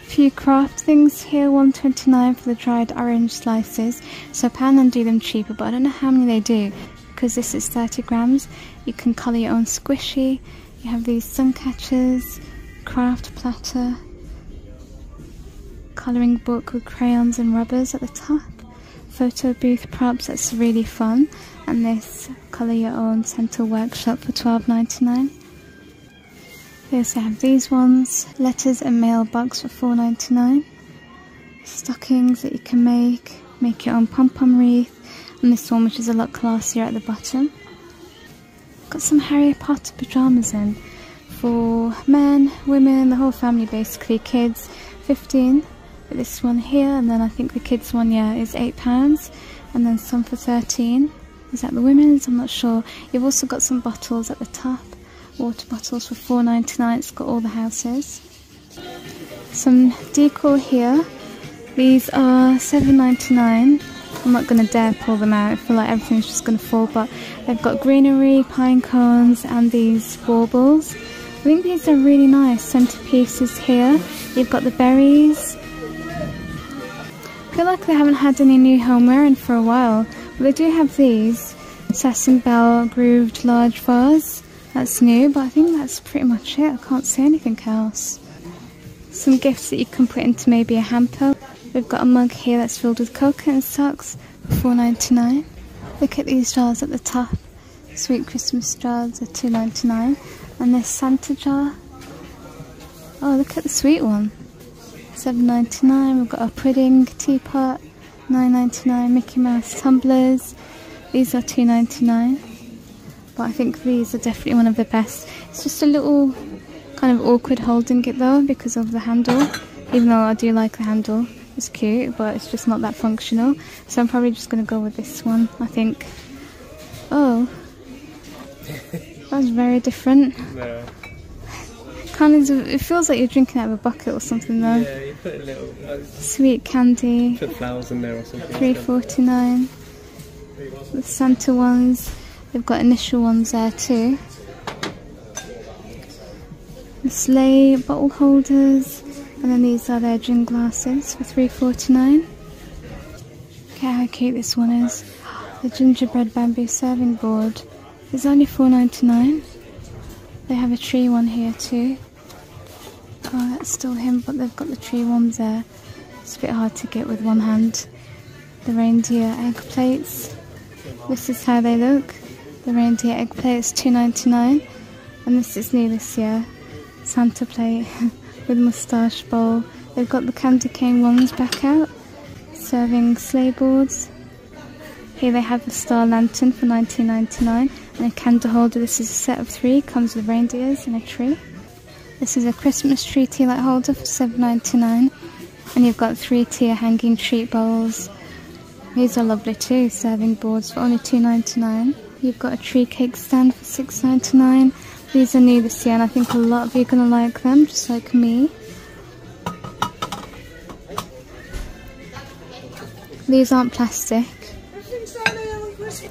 Few craft things here, $1.29 for the dried orange slices. So Poundland do them cheaper, but I don't know how many they do, because this is 30 grams. You can colour your own squishy. You have these sun catchers, craft platter, colouring book with crayons and rubbers at the top, photo booth props, that's really fun, and this colour your own centre workshop for $12.99. They also have these ones, letters and mailbox for $4.99, stockings that you can make your own pom-pom wreath, and this one which is a lot classier at the bottom. Got some Harry Potter pyjamas in, for men, women, the whole family basically, kids, $15, but this one here, and then I think the kids one, yeah, is £8, and then some for $13, is that the women's? I'm not sure. You've also got some bottles at the top. Water bottles for $4.99, it's got all the houses. Some decor here. These are $7.99. I'm not going to dare pull them out, I feel like everything's just going to fall, but they've got greenery, pine cones, and these baubles. I think these are really nice centerpieces here. You've got the berries. I feel like they haven't had any new homeware in for a while, but they do have these. satin bell grooved large vase. That's new, but I think that's pretty much it. I can't see anything else. Some gifts that you can put into maybe a hamper. We've got a mug here that's filled with coconut and socks for $4.99. Look at these jars at the top. Sweet Christmas jars are $2.99. And this Santa jar. Oh, look at the sweet one. $7.99. We've got a pudding teapot. $9.99. Mickey Mouse tumblers. These are $2.99. But I think these are definitely one of the best. It's just a little kind of awkward holding it though because of the handle. Even though I do like the handle. It's cute, but it's just not that functional. So I'm probably just going to go with this one, I think. Oh. That was very different. No. Kind of, it feels like you're drinking out of a bucket or something though. Yeah, you put a little... sweet candy. Put flowers in there or something. $3.49. The Santa ones. They've got initial ones there too. The sleigh bottle holders. And then these are their gin glasses for $3.49. Look at how cute this one is. The gingerbread bamboo serving board is only $4.99. They have a tree one here too. Oh, that's still him, but they've got the tree ones there. It's a bit hard to get with one hand. The reindeer egg plates. This is how they look. The reindeer egg plate is $2.99. And this is new this year. Santa plate. With moustache bowl. They've got the candy cane ones back out. Serving sleigh boards. Here they have the star lantern for $19.99 and a candle holder. This is a set of three, comes with reindeers and a tree. This is a Christmas tree tea light holder for $7.99 and you've got three tier hanging treat bowls. These are lovely too, serving boards for only $2.99. You've got a tree cake stand for $6.99. These are new this year and I think a lot of you are going to like them, just like me. These aren't plastic.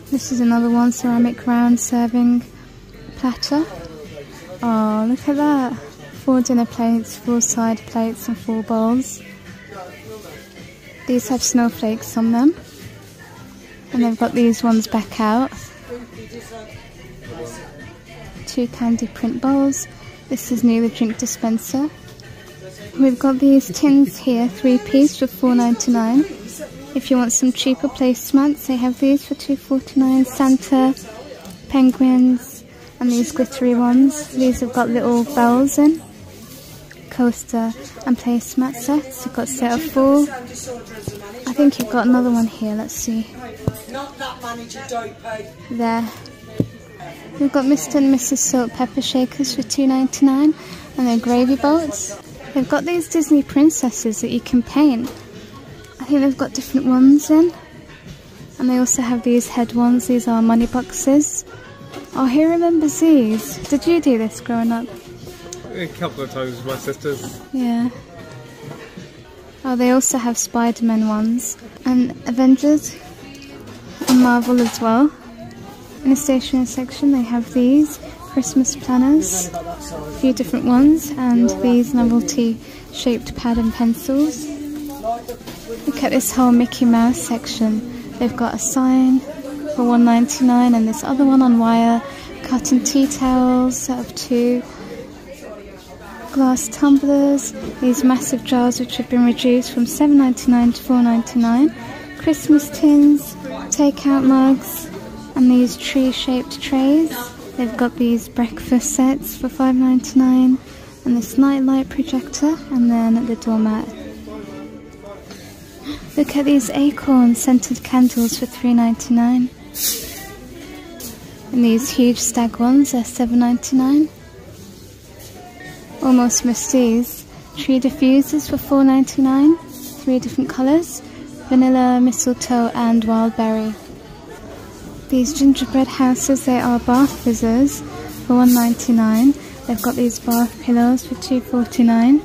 This is another one, ceramic round serving platter. Oh, look at that. 4 dinner plates, 4 side plates and 4 bowls. These have snowflakes on them. And they've got these ones back out. 2 candy print bowls. This is new, the drink dispenser. We've got these tins here, 3-piece for $4.99. If you want some cheaper placemats, they have these for $2.49. Santa, penguins, and these glittery ones. These have got little bells in. Coaster and placemat sets. You've got a set of 4. I think you've got another one here. Let's see. There. We've got Mr. and Mrs. Salt pepper shakers for $2.99 and they're gravy bolts. They've got these Disney princesses that you can paint. I think they've got different ones in. And they also have these head ones. These are money boxes. Oh, who remembers these? Did you do this growing up? A couple of times with my sisters. Yeah. Oh, they also have Spider-Man ones. And Avengers. And Marvel as well. In the stationery section they have these Christmas planners, a few different ones, and these novelty shaped pad and pencils. Look at this whole Mickey Mouse section. They've got a sign for $1.99 and this other one on wire, cotton tea towels, set of 2, glass tumblers, these massive jars which have been reduced from $7.99 to $4.99, Christmas tins, takeout mugs. And these tree-shaped trays. They've got these breakfast sets for $5.99 and this nightlight projector and then the doormat. Look at these acorn-scented candles for $3.99. And these huge stag ones are $7.99. Almost missed these. Tree diffusers for $4.99. 3 different colours. Vanilla, mistletoe and wild berry. These gingerbread houses, they are bath fizzers for $1.99. They've got these bath pillows for $2.49.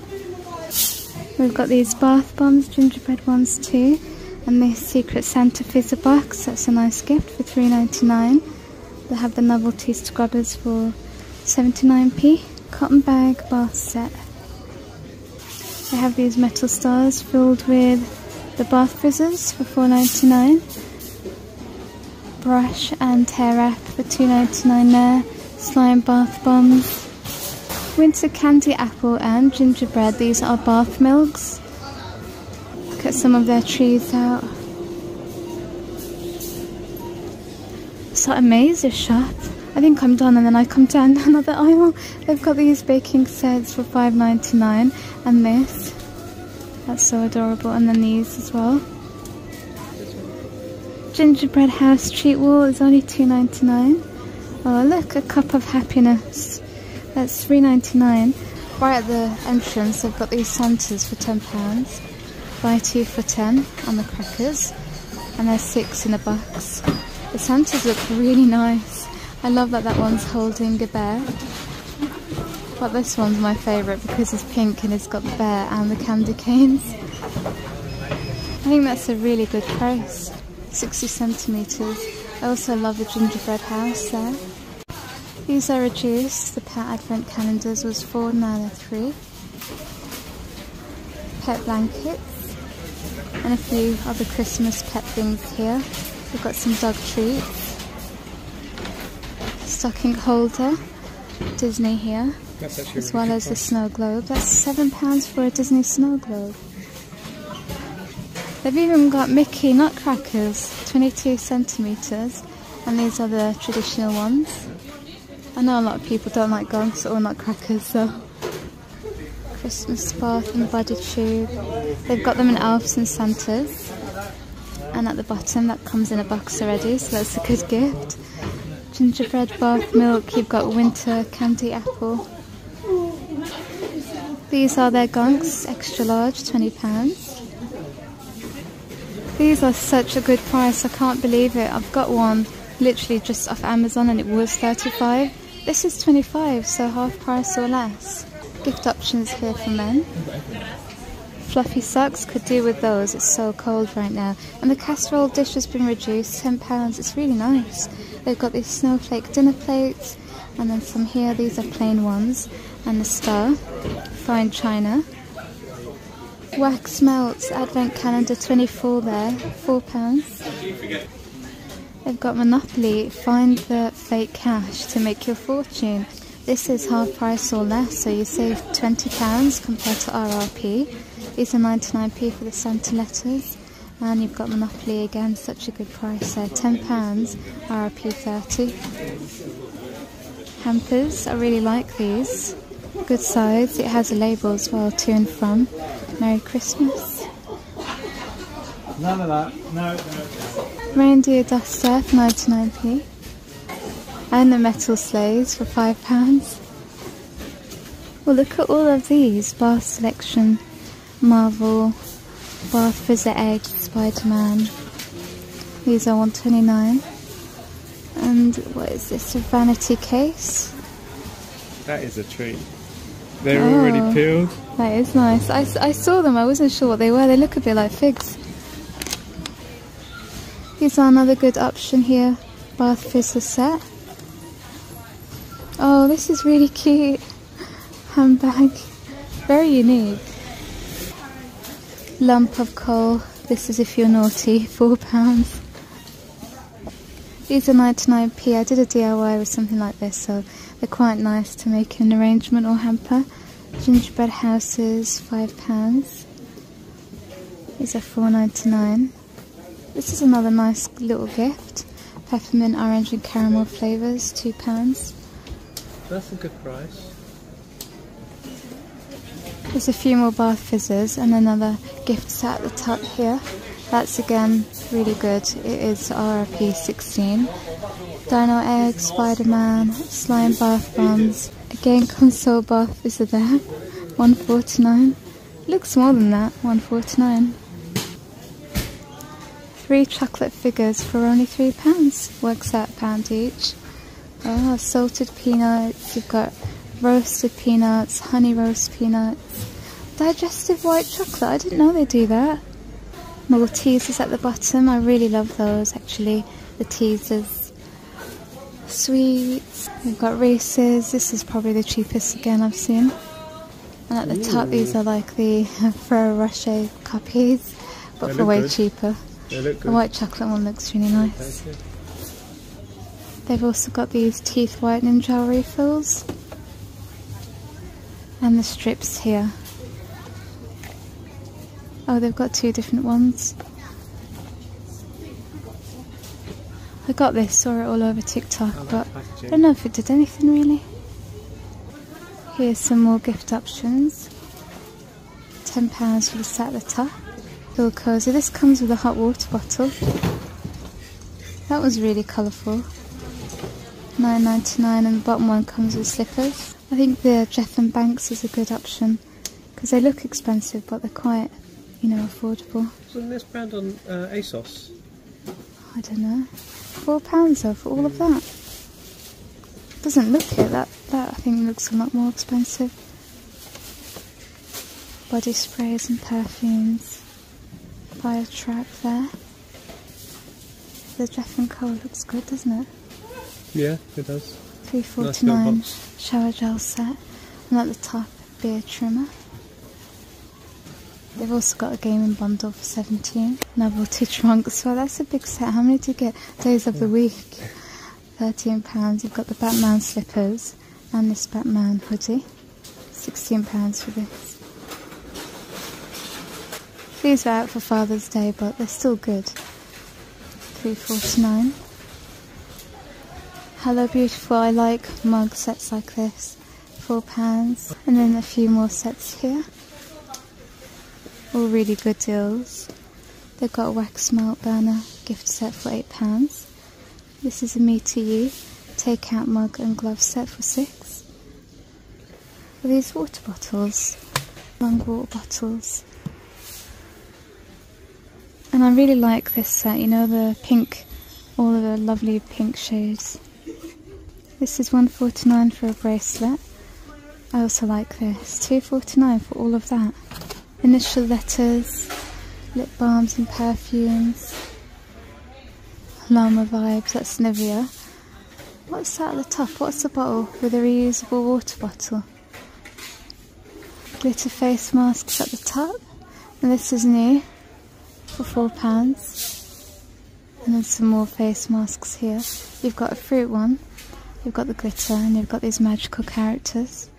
We've got these bath bombs, gingerbread ones too. And this Secret Santa fizzer box, that's a nice gift for $3.99. They have the novelty scrubbers for 79p. Cotton bag bath set. They have these metal stars filled with the bath fizzers for $4.99. brush and Tear Up for $2.99 there. Slime bath bombs. Winter candy apple and gingerbread. These are bath milks. Cut some of their trees out. It's like a maze shop. I think I'm done, and then I come down another aisle. They've got these baking sets for $5.99, and this. That's so adorable, and then these as well. Gingerbread house treat wall is only $2.99. Oh look, a cup of happiness. That's $3.99. Right at the entrance, they've got these Santas for £10. Buy 2 for $10 on the crackers, and there's 6 in a box. The Santas look really nice. I love that one's holding a bear. But this one's my favourite because it's pink and it's got the bear and the candy canes. I think that's a really good price. 60 centimetres. I also love the gingerbread house there. These are reduced. The pet advent calendars was $4, now they're $3. Pet blankets. And a few other Christmas pet things here. We've got some dog treats. Stocking holder, Disney here, as well as the snow globe. That's £7 for a Disney snow globe. They've even got Mickey nutcrackers, 22 centimetres, and these are the traditional ones. I know a lot of people don't like gongs or nutcrackers, so. Christmas bath and body tube. They've got them in elves and Santas. And at the bottom, that comes in a box already, so that's a good gift. Gingerbread bath milk, you've got winter candy apple. These are their gongs, extra large, £20. These are such a good price, I can't believe it. I've got one literally just off Amazon and it was $35. This is $25, so half price or less. Gift options here for men. Fluffy socks, could do with those, it's so cold right now. And the casserole dish has been reduced, £10, it's really nice. They've got these snowflake dinner plates, and then some here, these are plain ones. And the star, fine china. Wax melts, advent calendar, 24 there, £4. They've got Monopoly, find the fake cash to make your fortune. This is half price or less, so you save £20 compared to RRP. These are 99p for the Santa letters, and you've got Monopoly again, such a good price there, £10, RRP 30. Hampers, I really like these, good size, it has a label as well, to and from. Merry Christmas. None of that, no. Reindeer duster for 99p, and the metal sleighs for £5. Well, look at all of these, bar selection. Marvel, bath fizzer eggs, Spider-Man. These are $129. And what is this? A vanity case? That is a treat. They're already peeled. That is nice. I saw them, I wasn't sure what they were. They look a bit like figs. These are another good option here. Bath fizzer set. Oh, this is really cute. Handbag. Very unique. Lump of coal, this is if you're naughty, £4. These are 99p, I did a DIY with something like this, so they're quite nice to make an arrangement or hamper. Gingerbread houses, £5. These are $4.99. This is another nice little gift. Peppermint, orange and caramel flavours, £2. That's a good price. There's a few more bath fizzers and another gift set at the top here. That's again really good. It is RRP 16. Dino egg, Spider-Man, slime bath bombs. Again, console bath fizzer there. $1.49. Looks more than that. $1.49. 3 chocolate figures for only £3. Works out £1 each. Oh, salted peanuts. You've got roasted peanuts, honey roast peanuts, digestive white chocolate, I didn't know they do that. Maltesers at the bottom, I really love those actually, the teasers. Sweets, we've got Reese's, this is probably the cheapest again I've seen. And at the top these are like the Ferrero Rocher copies, but for way cheaper. The white chocolate one looks really nice. They've also got these teeth whitening gel refills and the strips here. Oh, they've got two different ones. I got this, saw it all over TikTok, but I don't know if it did anything really. Here's some more gift options. £10 for the set at the top. Feel cozy. This comes with a hot water bottle. That was really colourful. £9.99, and the bottom one comes with slippers. I think the Jeff and Banks is a good option because they look expensive, but they're quite, you know, affordable. Wasn't this brand on ASOS? I don't know. £4 though for all of that. Doesn't look it. That I think looks a lot more expensive. Body sprays and perfumes. Biotrack there. The Jeff and Co looks good, doesn't it? Yeah, it does. £3.49. Nice shower gel set. And at the top, beard trimmer. They've also got a gaming bundle for £17. And I bought two trunks. Well, that's a big set. How many do you get? Days of the week. £13. You've got the Batman slippers and this Batman hoodie. £16 for this. These are out for Father's Day, but they're still good. £3.49. Hello Beautiful. I like mug sets like this. £4. And then a few more sets here. All really good deals. They've got a wax melt burner gift set for £8. This is a Me To You take-out mug and glove set for £6. Are these water bottles? Long water bottles. And I really like this set, you know, the pink, all of the lovely pink shades. This is £1.49 for a bracelet. I also like this. £2.49 for all of that. Initial letters, lip balms and perfumes, Llama Vibes, that's Nivea. What's that at the top? What's the bottle with a reusable water bottle? Glitter face masks at the top, and this is new for £4. And then some more face masks here. You've got a fruit one, you've got the glitter, and you've got these magical characters.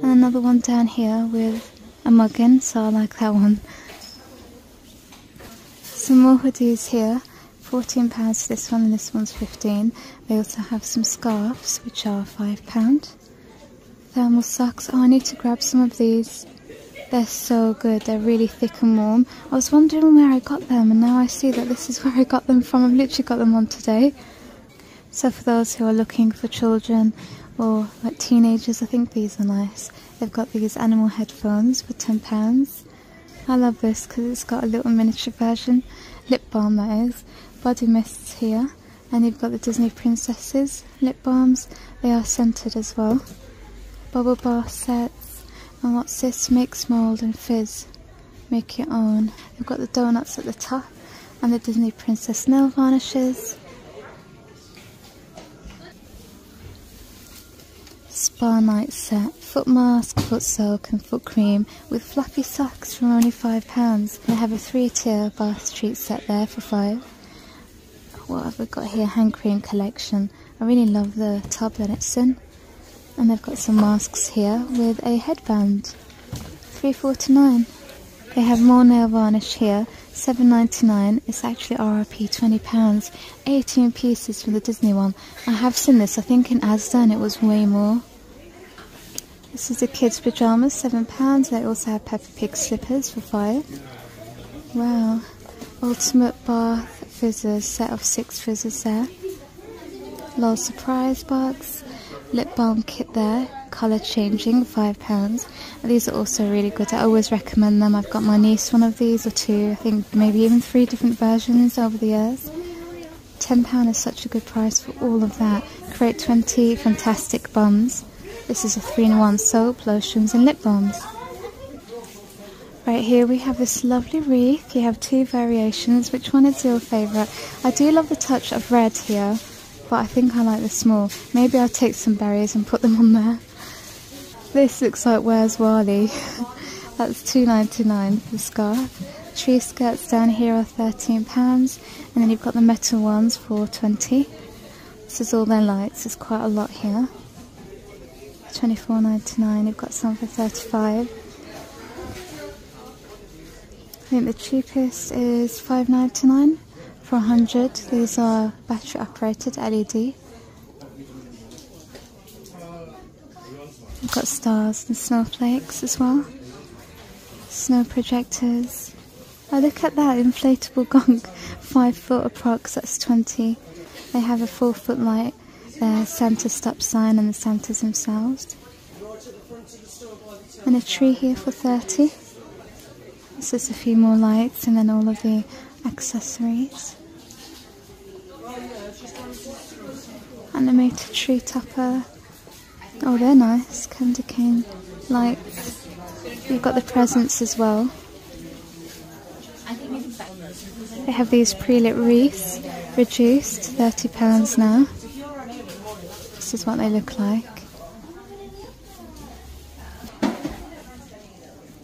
And another one down here with a mug in, so I like that one. Some more hoodies here, £14 for this one, and this one's £15. They also have some scarves, which are £5. Thermal socks. Oh, I need to grab some of these. They're so good. They're really thick and warm. I was wondering where I got them, and now I see that this is where I got them from. I've literally got them on today. So for those who are looking for children or like teenagers, I think these are nice. They've got these animal headphones for £10. I love this because it's got a little miniature version. Lip balm, that is. Body mists here. And you've got the Disney Princesses lip balms. They are scented as well. Bubble bath sets. And what's this? Mix, mould and fizz. Make your own. You've got the donuts at the top. And the Disney Princess nail varnishes. Spa night set, foot mask, foot soak and foot cream with fluffy socks for only £5. They have a 3-tier bath treat set there for £5. What have we got here? Hand cream collection. I really love the tub that it's in. And they've got some masks here with a headband. £3.49. They have more nail varnish here. £7.99. It's actually RRP £20. 18 pieces for the Disney one. I have seen this, I think, in Asda, and it was way more. This is the kids' pyjamas, £7. They also have Peppa Pig slippers for £5. Wow. Ultimate bath fizzers, set of 6 fizzers there. LOL surprise box. Lip balm kit there. Colour changing, £5. These are also really good. I always recommend them. I've got my niece one of these, or two, I think maybe even 3 different versions over the years. £10 is such a good price for all of that. Create 20 fantastic bums. This is a 3-in-1 soap, lotions and lip balms. Right here we have this lovely wreath. You have 2 variations. Which one is your favourite? I do love the touch of red here, but I think I like this more. Maybe I'll take some berries and put them on there. This looks like Where's Wally. That's £2.99 for the scarf. Tree skirts down here are £13, and then you've got the metal ones for £20. This is all their lights. There's quite a lot here. $24.99. They've got some for $35. I think the cheapest is $5.99 for 100. These are battery operated LED. We've got stars and snowflakes as well. Snow projectors. Oh, look at that inflatable gong. 5 foot approx, that's 20. They have a 4 foot light, their Santa stop sign and the Santas themselves. And a tree here for 30. This is a few more lights and then all of the accessories. Animated tree topper. Oh, they're nice. Candy cane lights. You've got the presents as well. They have these pre-lit wreaths, reduced, £30 now. This is what they look like.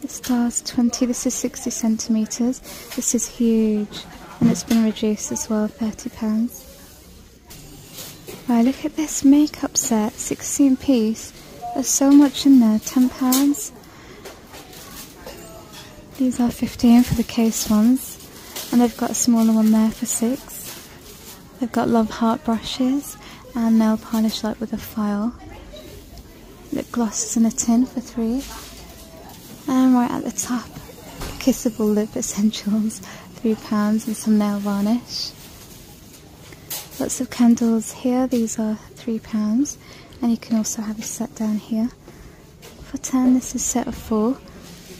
The star's 20, this is 60 centimetres. This is huge and it's been reduced as well, £30. Right, look at this makeup set, 16 piece. There's so much in there, £10. These are 15 for the case ones. And they've got a smaller one there for 6. They've got love heart brushes and nail polish light with a file. Lip glosses in a tin for 3. And right at the top, Kissable Lip Essentials, £3, and some nail varnish. Lots of candles here, these are £3, and you can also have a set down here. For £10, this is a set of 4,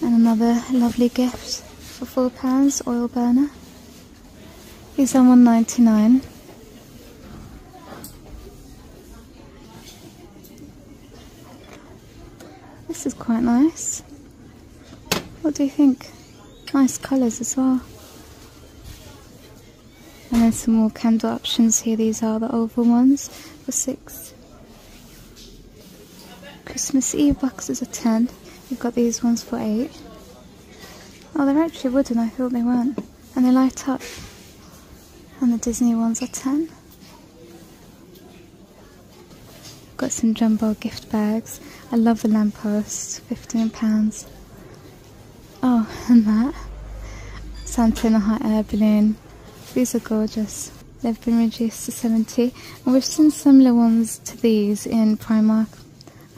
and another lovely gift for £4, oil burner. These are £1.99. This is quite nice. What do you think? Nice colours as well. And then some more candle options here. These are the oval ones for 6. Christmas Eve boxes are 10. You've got these ones for 8. Oh, they're actually wooden. I thought they weren't. And they light up. And the Disney ones are 10. Got some jumbo gift bags. I love the lampposts. £15. Oh, and that. Santa in a hot air balloon. These are gorgeous. They've been reduced to 70. And we've seen similar ones to these in Primark.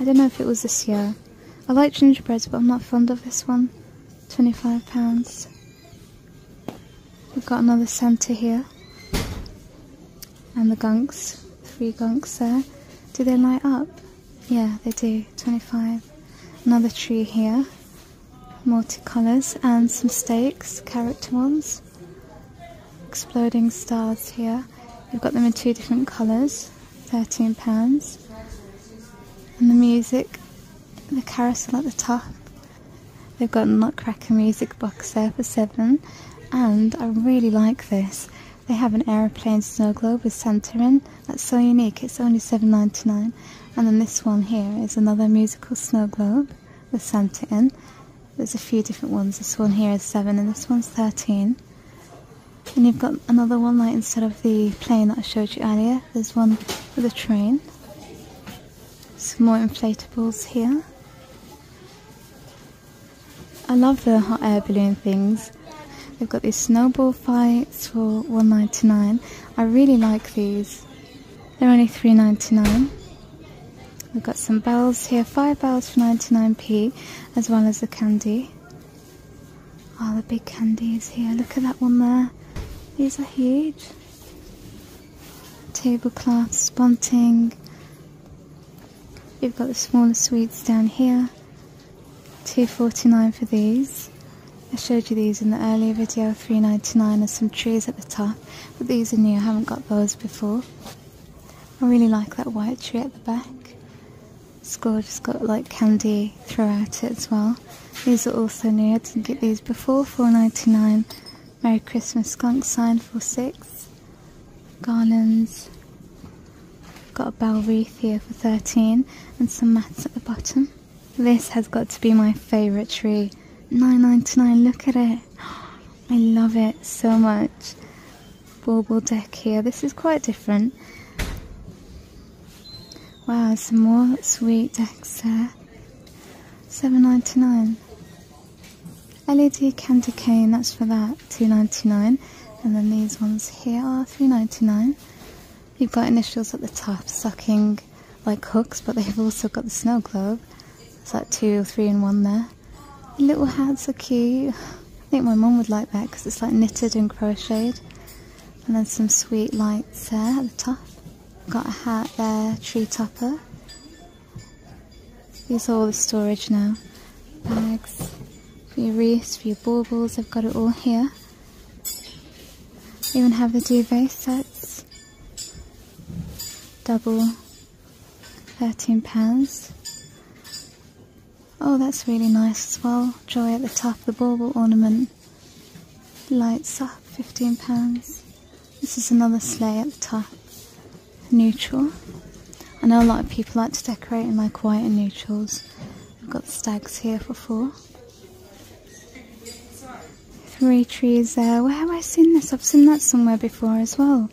I don't know if it was this year. I like gingerbreads, but I'm not fond of this one. £25. We've got another Santa here. And the gunks. 3 gunks there. Do they light up? Yeah, they do. 25. Another tree here. Multicolours and some stakes, character ones. Exploding stars here. You've got them in 2 different colours, £13. And the music, the carousel at the top. They've got a Nutcracker music box there for 7. And I really like this. They have an aeroplane snow globe with Santa in. That's so unique. It's only £7.99. And then this one here is another musical snow globe with Santa in. There's a few different ones. This one here is 7 and this one's 13. And you've got another one like instead of the plane that I showed you earlier. There's one with a train. Some more inflatables here. I love the hot air balloon things. They've got these snowball fights for $1.99. I really like these. They're only $3.99. We've got some bells here, 5 bells for 99p, as well as the candy. Oh, the big candies here, look at that one there. These are huge. Tablecloths, bunting. You've got the smaller sweets down here. $2.49 for these. I showed you these in the earlier video, $3.99, and some trees at the top. But these are new, I haven't got those before. I really like that white tree at the back. It's gorgeous, got like candy throughout it as well. These are also new, I didn't get these before, $4.99. Merry Christmas skunk sign, $4.6. Garlands. Got a bell wreath here for $13 and some mats at the bottom. This has got to be my favourite tree. $9.99, look at it. I love it so much. Bauble deck here, this is quite different. Wow, some more sweet decks there. $7.99. LED candy cane, that's for that, $2.99. And then these ones here are $3.99. You've got initials at the top, sucking like hooks, but they've also got the snow globe. It's like two or three in one there. The little hats are cute. I think my mum would like that because it's like knitted and crocheted. And then some sweet lights there at the top. Got a hat there, tree topper. These are all the storage now. Bags for your wreaths, for your baubles, I've got it all here. Even have the duvet sets. Double, £13. Oh, that's really nice as well. Joy at the top, the bauble ornament. Lights up, £15. This is another sleigh at the top. Neutral. I know a lot of people like to decorate in like white and neutrals. I've got the stags here for $4. 3 trees there. Where have I seen this? I've seen that somewhere before as well.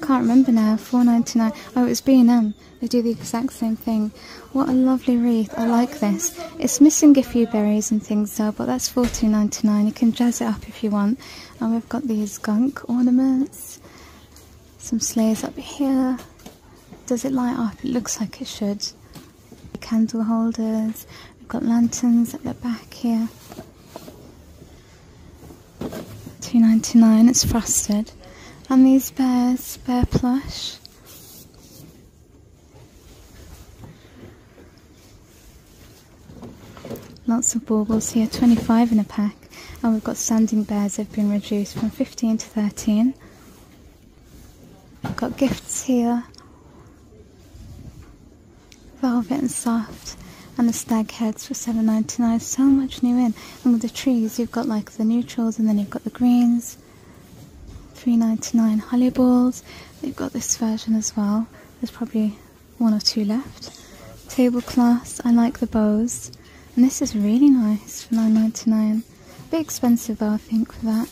Can't remember now. $4.99. Oh, it was B&M. They do the exact same thing. What a lovely wreath. I like this. It's missing a few berries and things though, but that's $14.99. You can jazz it up if you want. And we've got these gunk ornaments. Some sleighs up here. Does it light up? It looks like it should. Candle holders. We've got lanterns at the back here. $2.99. It's frosted. And these bears, bear plush. Lots of baubles here, 25 in a pack. And we've got standing bears, they've been reduced from 15 to 13. We've got gifts here. Velvet and soft. And the stag heads for $7.99. So much new in. And with the trees, you've got like the neutrals and then you've got the greens. $3.99. Holly balls. They've got this version as well. There's probably one or two left. Tablecloths. I like the bows. And this is really nice for $9.99. A bit expensive though, I think, for that.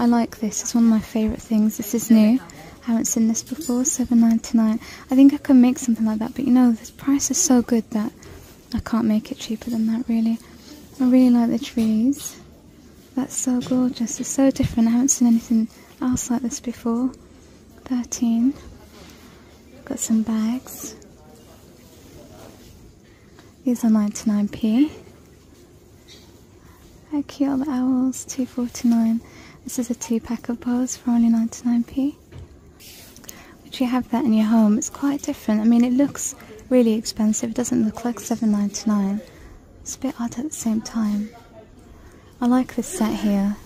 I like this. It's one of my favourite things. This is new. I haven't seen this before. $7.99. I think I can make something like that. But you know, the price is so good that I can't make it cheaper than that, really. I really like the trees. That's so gorgeous. It's so different. I haven't seen anything else like this before. $13. Got some bags. These are 99p. How cute are the owls? $2.49. This is a 2-pack of bows for only 99p. Would you have that in your home? It's quite different. I mean, it looks really expensive. It doesn't look like $7.99. It's a bit odd at the same time. I like this set here.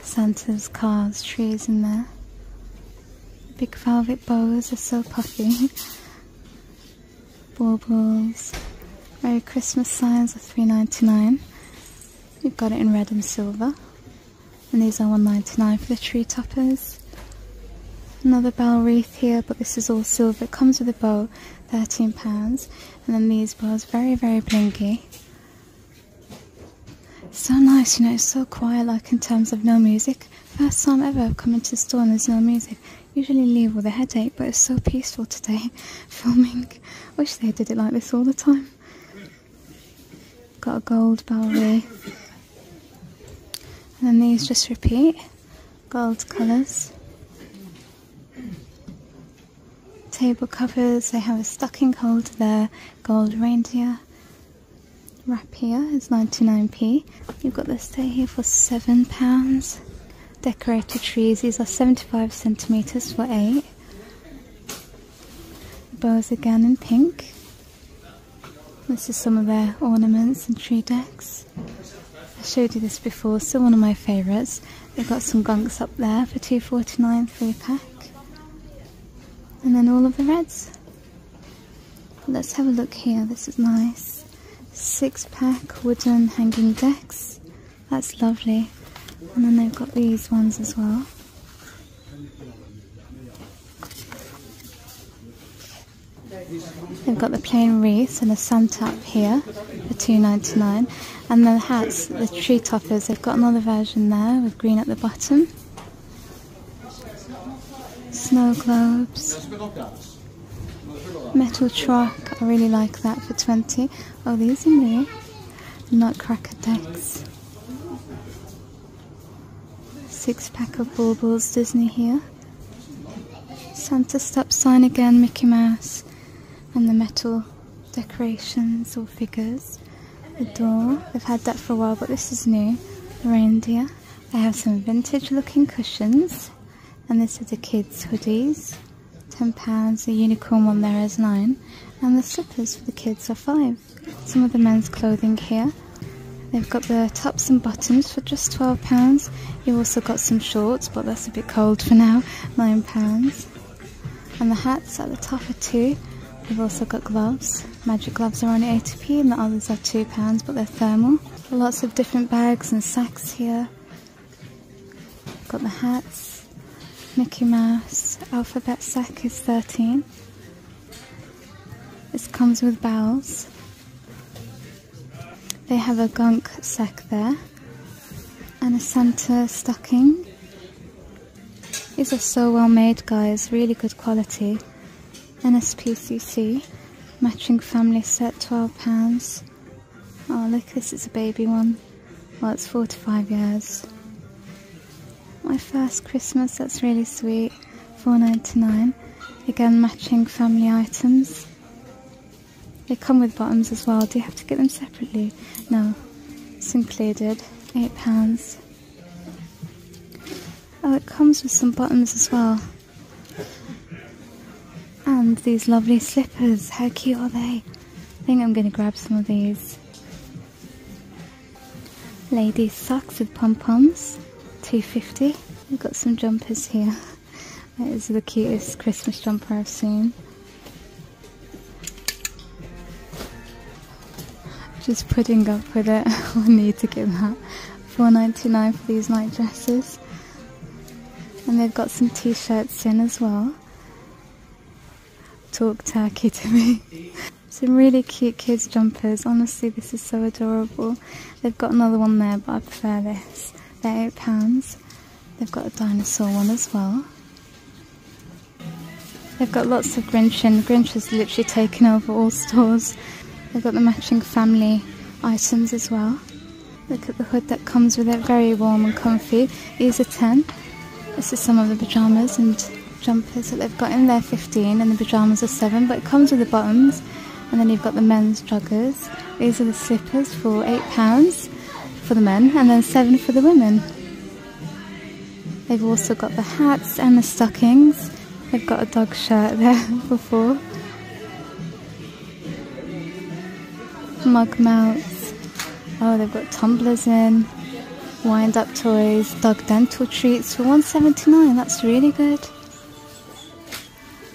Santa's cars, trees in there. Big velvet bows are so puffy. Baubles. Merry Christmas signs are $3.99. You've got it in red and silver. And these are $1.99 for the tree toppers. Another bell wreath here, but this is all silver. It comes with a bow, £13. And then these bows, very, very blingy. So nice, you know, it's so quiet, like in terms of no music. First time ever I've come into the store and there's no music. Usually leave with a headache, but it's so peaceful today, filming. Wish they did it like this all the time. Got a gold bell wreath. And then these just repeat. Gold colours. Table covers, they have a stocking holder there. Gold reindeer. Wrap here is 99p. You've got this day here for £7. Decorated trees, these are 75cm for £8. Bows again in pink. This is some of their ornaments and tree decks. I showed you this before, still one of my favourites. They've got some gunks up there for £2.49, 3-pack. And then all of the reds. Let's have a look here, this is nice. 6-pack wooden hanging decks. That's lovely. And then they've got these ones as well. They've got the plain wreaths and a Santa up here for $2.99. And the hats, the tree toppers, they've got another version there with green at the bottom. Snow globes. metal truck. I really like that for 20. Oh, these are new. Nutcracker decks. 6-pack of Baubles, Disney here. Santa stop sign again, Mickey Mouse. And the metal decorations or figures. The door, they've had that for a while, but this is new. The reindeer. They have some vintage looking cushions. And this is the kids' hoodies. £10, the unicorn one there is 9. And the slippers for the kids are 5. Some of the men's clothing here. They've got the tops and bottoms for just £12. You've also got some shorts, but that's a bit cold for now, £9. And the hats at the top are 2. We've also got gloves. Magic gloves are only 80p and the others are £2, but they're thermal. Lots of different bags and sacks here. Got the hats. Mickey Mouse alphabet sack is 13. This comes with bells. They have a gunk sack there. And a Santa stocking. These are so well made, guys, really good quality. NSPCC, matching family set, £12. Oh look, this is a baby one. Well, it's 4 to 5 years. My first Christmas, that's really sweet. £4.99. Again, matching family items. They come with bottoms as well. Do you have to get them separately? No, it's included. £8. Oh, it comes with some bottoms as well. And these lovely slippers, how cute are they? I think I'm going to grab some of these. Ladies' socks with pom-poms, £2.50. We've got some jumpers here. That is the cutest Christmas jumper I've seen. Just putting up with it, I need to get that. £4.99 for these night dresses. And they've got some t-shirts in as well. Talk turkey to me. Some really cute kids jumpers. Honestly, this is so adorable. They've got another one there, but I prefer this. They're £8. They've got a dinosaur one as well. They've got lots of Grinch in. Grinch has literally taken over all stores. They've got the matching family items as well. Look at the hood that comes with it. Very warm and comfy. These are 10. This is some of the pyjamas and jumpers that they've got in there, 15, and the pyjamas are 7, but it comes with the bottoms. And then you've got the men's joggers. These are the slippers for £8 for the men, and then 7 for the women. They've also got the hats and the stockings. They've got a dog shirt there for 4. Mug melts. Oh, they've got tumblers in. Wind-up toys. Dog dental treats for £1.79. That's really good.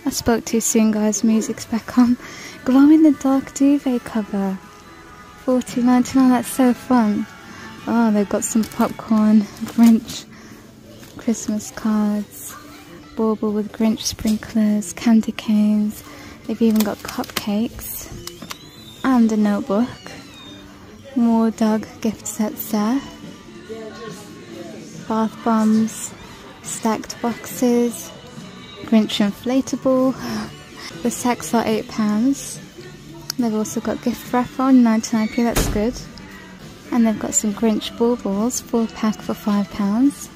I spoke too soon, guys, music's back on. Glow in the dark duvet cover, £14.99, that's so fun. Oh, they've got some popcorn, Grinch, Christmas cards, Bauble with Grinch sprinklers, candy canes. They've even got cupcakes and a notebook. More dog gift sets there. Bath bombs, stacked boxes. Grinch inflatable. The sacks are £8. They've also got gift wrap on, 99p, that's good. And they've got some Grinch baubles, 4-pack for £5.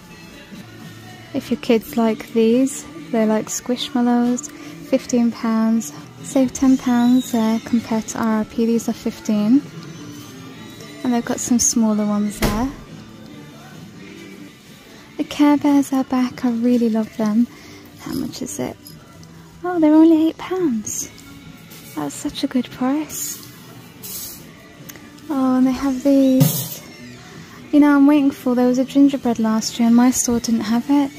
If your kids like these, they like Squishmallows, £15. Save £10 there compared to RRP, these are 15. And they've got some smaller ones there. The Care Bears are back, I really love them. How much is it? Oh, they're only £8. That's such a good price. Oh, and they have these. You know, I'm waiting for, there was a gingerbread last year and my store didn't have it.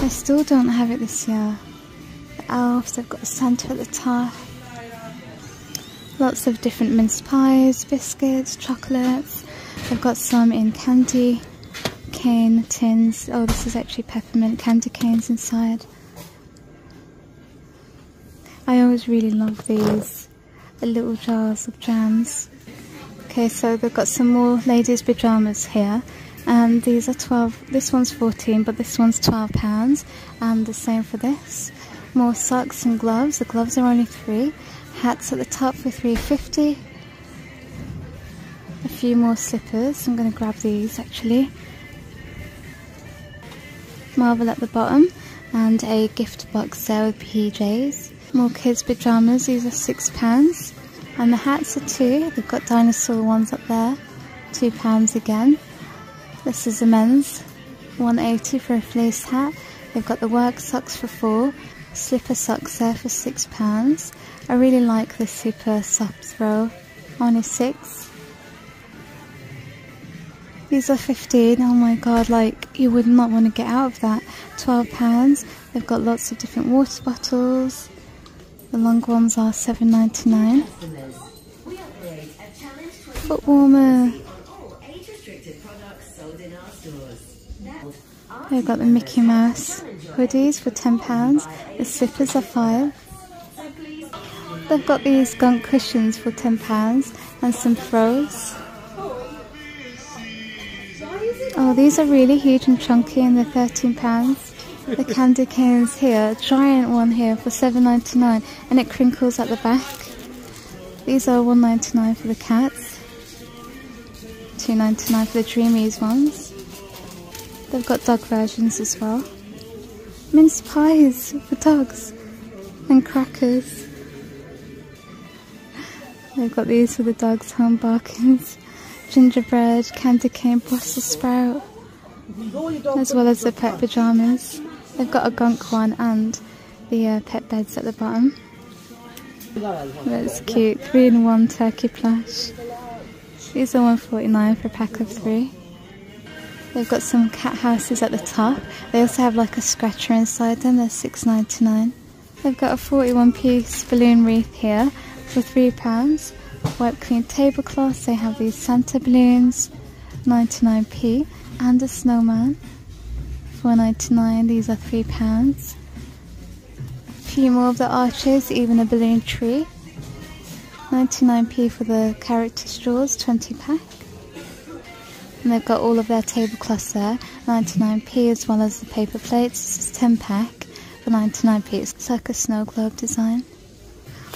They still don't have it this year. The elves, they've got the Santa at the top. Lots of different mince pies, biscuits, chocolates. They've got some in candy cane tins. Oh, this is actually peppermint candy canes inside. I always really love these, the little jars of jams. Okay, so they've got some more ladies' pyjamas here, and these are 12, this one's 14, but this one's £12, and the same for this. More socks and gloves, the gloves are only 3, Hats at the top for $3.50. A few more slippers. I'm going to grab these actually. Marvel at the bottom, and a gift box there with PJs. More kids' pyjamas, these are £6. And the hats are £2, they've got dinosaur ones up there, £2 again. This is the men's, $1.80 for a fleece hat. They've got the work socks for £4, slipper socks there for £6. I really like this super soft throw, only £6. These are £15, oh my god, like you would not want to get out of that. £12, they've got lots of different water bottles. The long ones are $7.99. Foot warmer. They've got the Mickey Mouse hoodies for £10. The slippers are £5. They've got these gunk cushions for £10 and some throws. Oh, these are really huge and chunky and they're £13. The candy canes here, giant one here for $7.99, and it crinkles at the back. These are $1.99 for the cats, $2.99 for the Dreamies ones. They've got dog versions as well. Mince pies for dogs and crackers. They've got these for the dogs, home bargains. Gingerbread, candy cane, Brussels sprout, as well as the pet pyjamas. They've got a gunk one and the pet beds at the bottom. That's cute, 3-in-1 turkey plush. These are $1.49 for a pack of 3. They've got some cat houses at the top. They also have like a scratcher inside them, they're $6.99. They've got a 41-piece balloon wreath here for £3. Wipe clean tablecloths, they have these Santa balloons, 99p, and a snowman, $4.99, these are £3. A few more of the arches, even a balloon tree, 99p for the character straws, 20 pack. And they've got all of their tablecloths there, 99p, as well as the paper plates. This is 10 pack for 99p, it's like a snow globe design.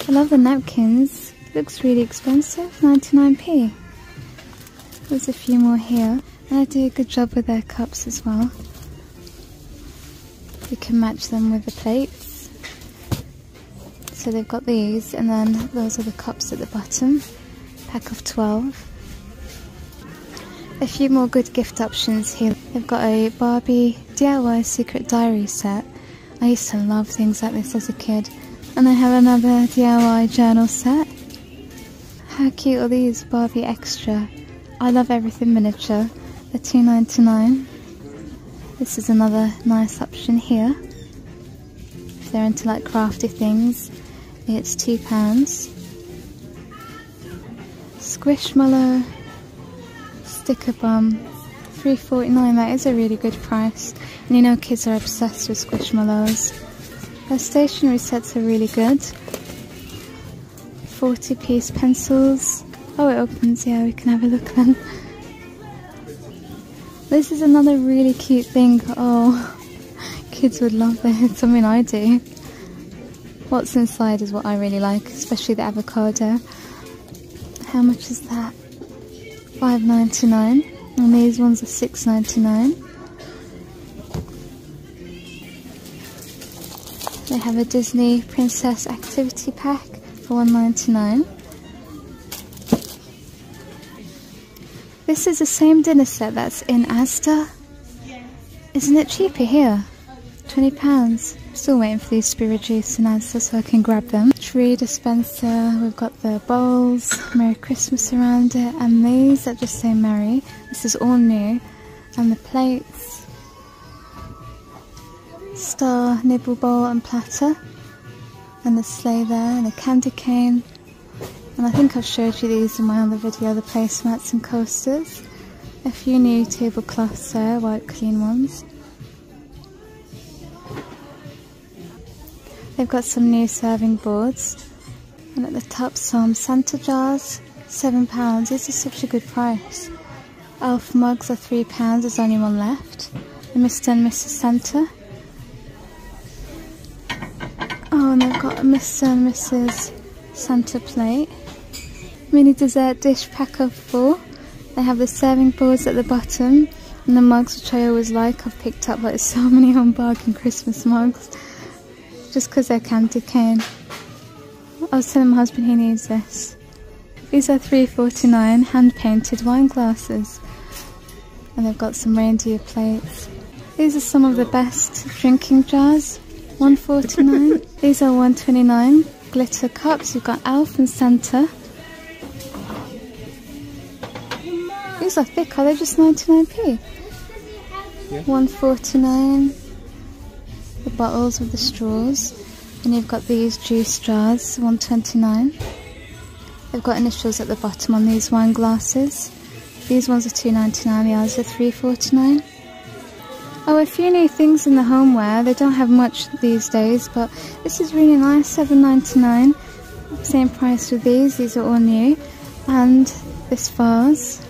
I love the napkins. Looks really expensive, 99p. There's a few more here, and they do a good job with their cups as well. You can match them with the plates. So they've got these, and then those are the cups at the bottom, pack of 12. A few more good gift options here. They've got a Barbie DIY secret diary set. I used to love things like this as a kid. And I have another DIY journal set. How cute are these Barbie Extra? I love everything miniature. They're $2.99. This is another nice option here. If they're into like crafty things, it's £2. Squishmallow Sticker Bomb, $3.49. That is a really good price. And you know kids are obsessed with Squishmallows. Their stationery sets are really good. 40-piece pencils. Oh, it opens, yeah, we can have a look then. This is another really cute thing. Oh, kids would love this. I mean, I do. What's inside is what I really like, especially the avocado. How much is that? $5.99. And these ones are $6.99. They have a Disney Princess Activity Pack for $1.99. This is the same dinner set that's in Asda. Isn't it cheaper here? £20. Still waiting for these to be reduced in Asda so I can grab them. Tree dispenser, we've got the bowls, Merry Christmas around it, and these that just say Merry. This is all new. And the plates. Star, nibble bowl and platter, and the sleigh there, and the candy cane, and I think I've showed you these in my other video, the placemats and coasters. A few new tablecloths there, white clean ones. They've got some new serving boards, and at the top some Santa jars, £7, this is such a good price. Elf mugs are £3, there's only one left. The Mr. and Mrs. Santa. Oh, and they've got a Mr. and Mrs. Santa plate. Mini dessert dish pack of 4. They have the serving boards at the bottom and the mugs, which I always like. I've picked up like so many on bargain Christmas mugs just because they're candy cane. I was telling my husband he needs this. These are $3.49 hand-painted wine glasses, and they've got some reindeer plates. These are some of the best drinking jars, $1.49. These are $1.29. Glitter cups, you've got Elf and Santa. These are thick, are they just 99p? Yeah. $1.49. The bottles with the straws. And you've got these juice jars, $1.29. They've got initials at the bottom on these wine glasses. These ones are $2.99, the others are $3.49. Oh, a few new things in the homeware. They don't have much these days, but this is really nice, $7.99. Same price with these are all new. And this vase.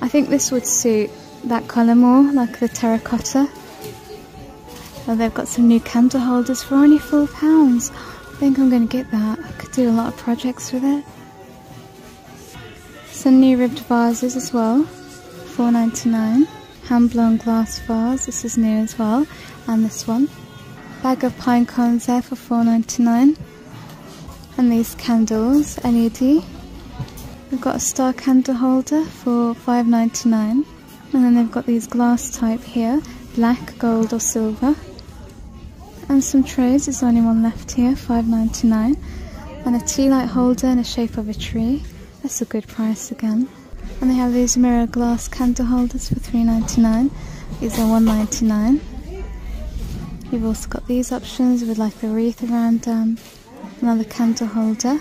I think this would suit that colour more, like the terracotta. Oh, they've got some new candle holders for only £4. I think I'm going to get that. I could do a lot of projects with it. Some new ribbed vases as well, $4.99. Hand-blown glass vase, this is new as well, and this one. Bag of pine cones there for $4.99. And these candles, LED. We've got a star candle holder for $5.99. And then they've got these glass type here, black, gold or silver. And some trays, there's only one left here, $5.99. And a tea light holder in the shape of a tree. That's a good price again. And they have these mirror glass candle holders for $3.99. These are $1.99. You've also got these options with like the wreath around another candle holder.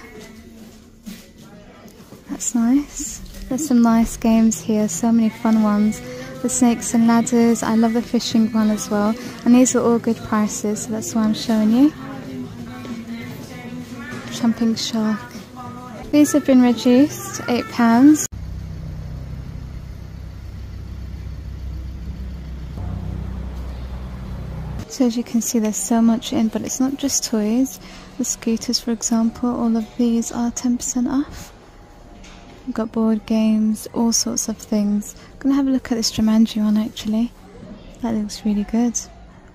That's nice. There's some nice games here, so many fun ones. The snakes and ladders, I love the fishing one as well. And these are all good prices, so that's why I'm showing you. Jumping shark. These have been reduced to £8. So as you can see, there's so much in, but it's not just toys. The scooters, for example, all of these are 10% off. We've got board games, all sorts of things. I'm going to have a look at this Jumanji one, actually. That looks really good.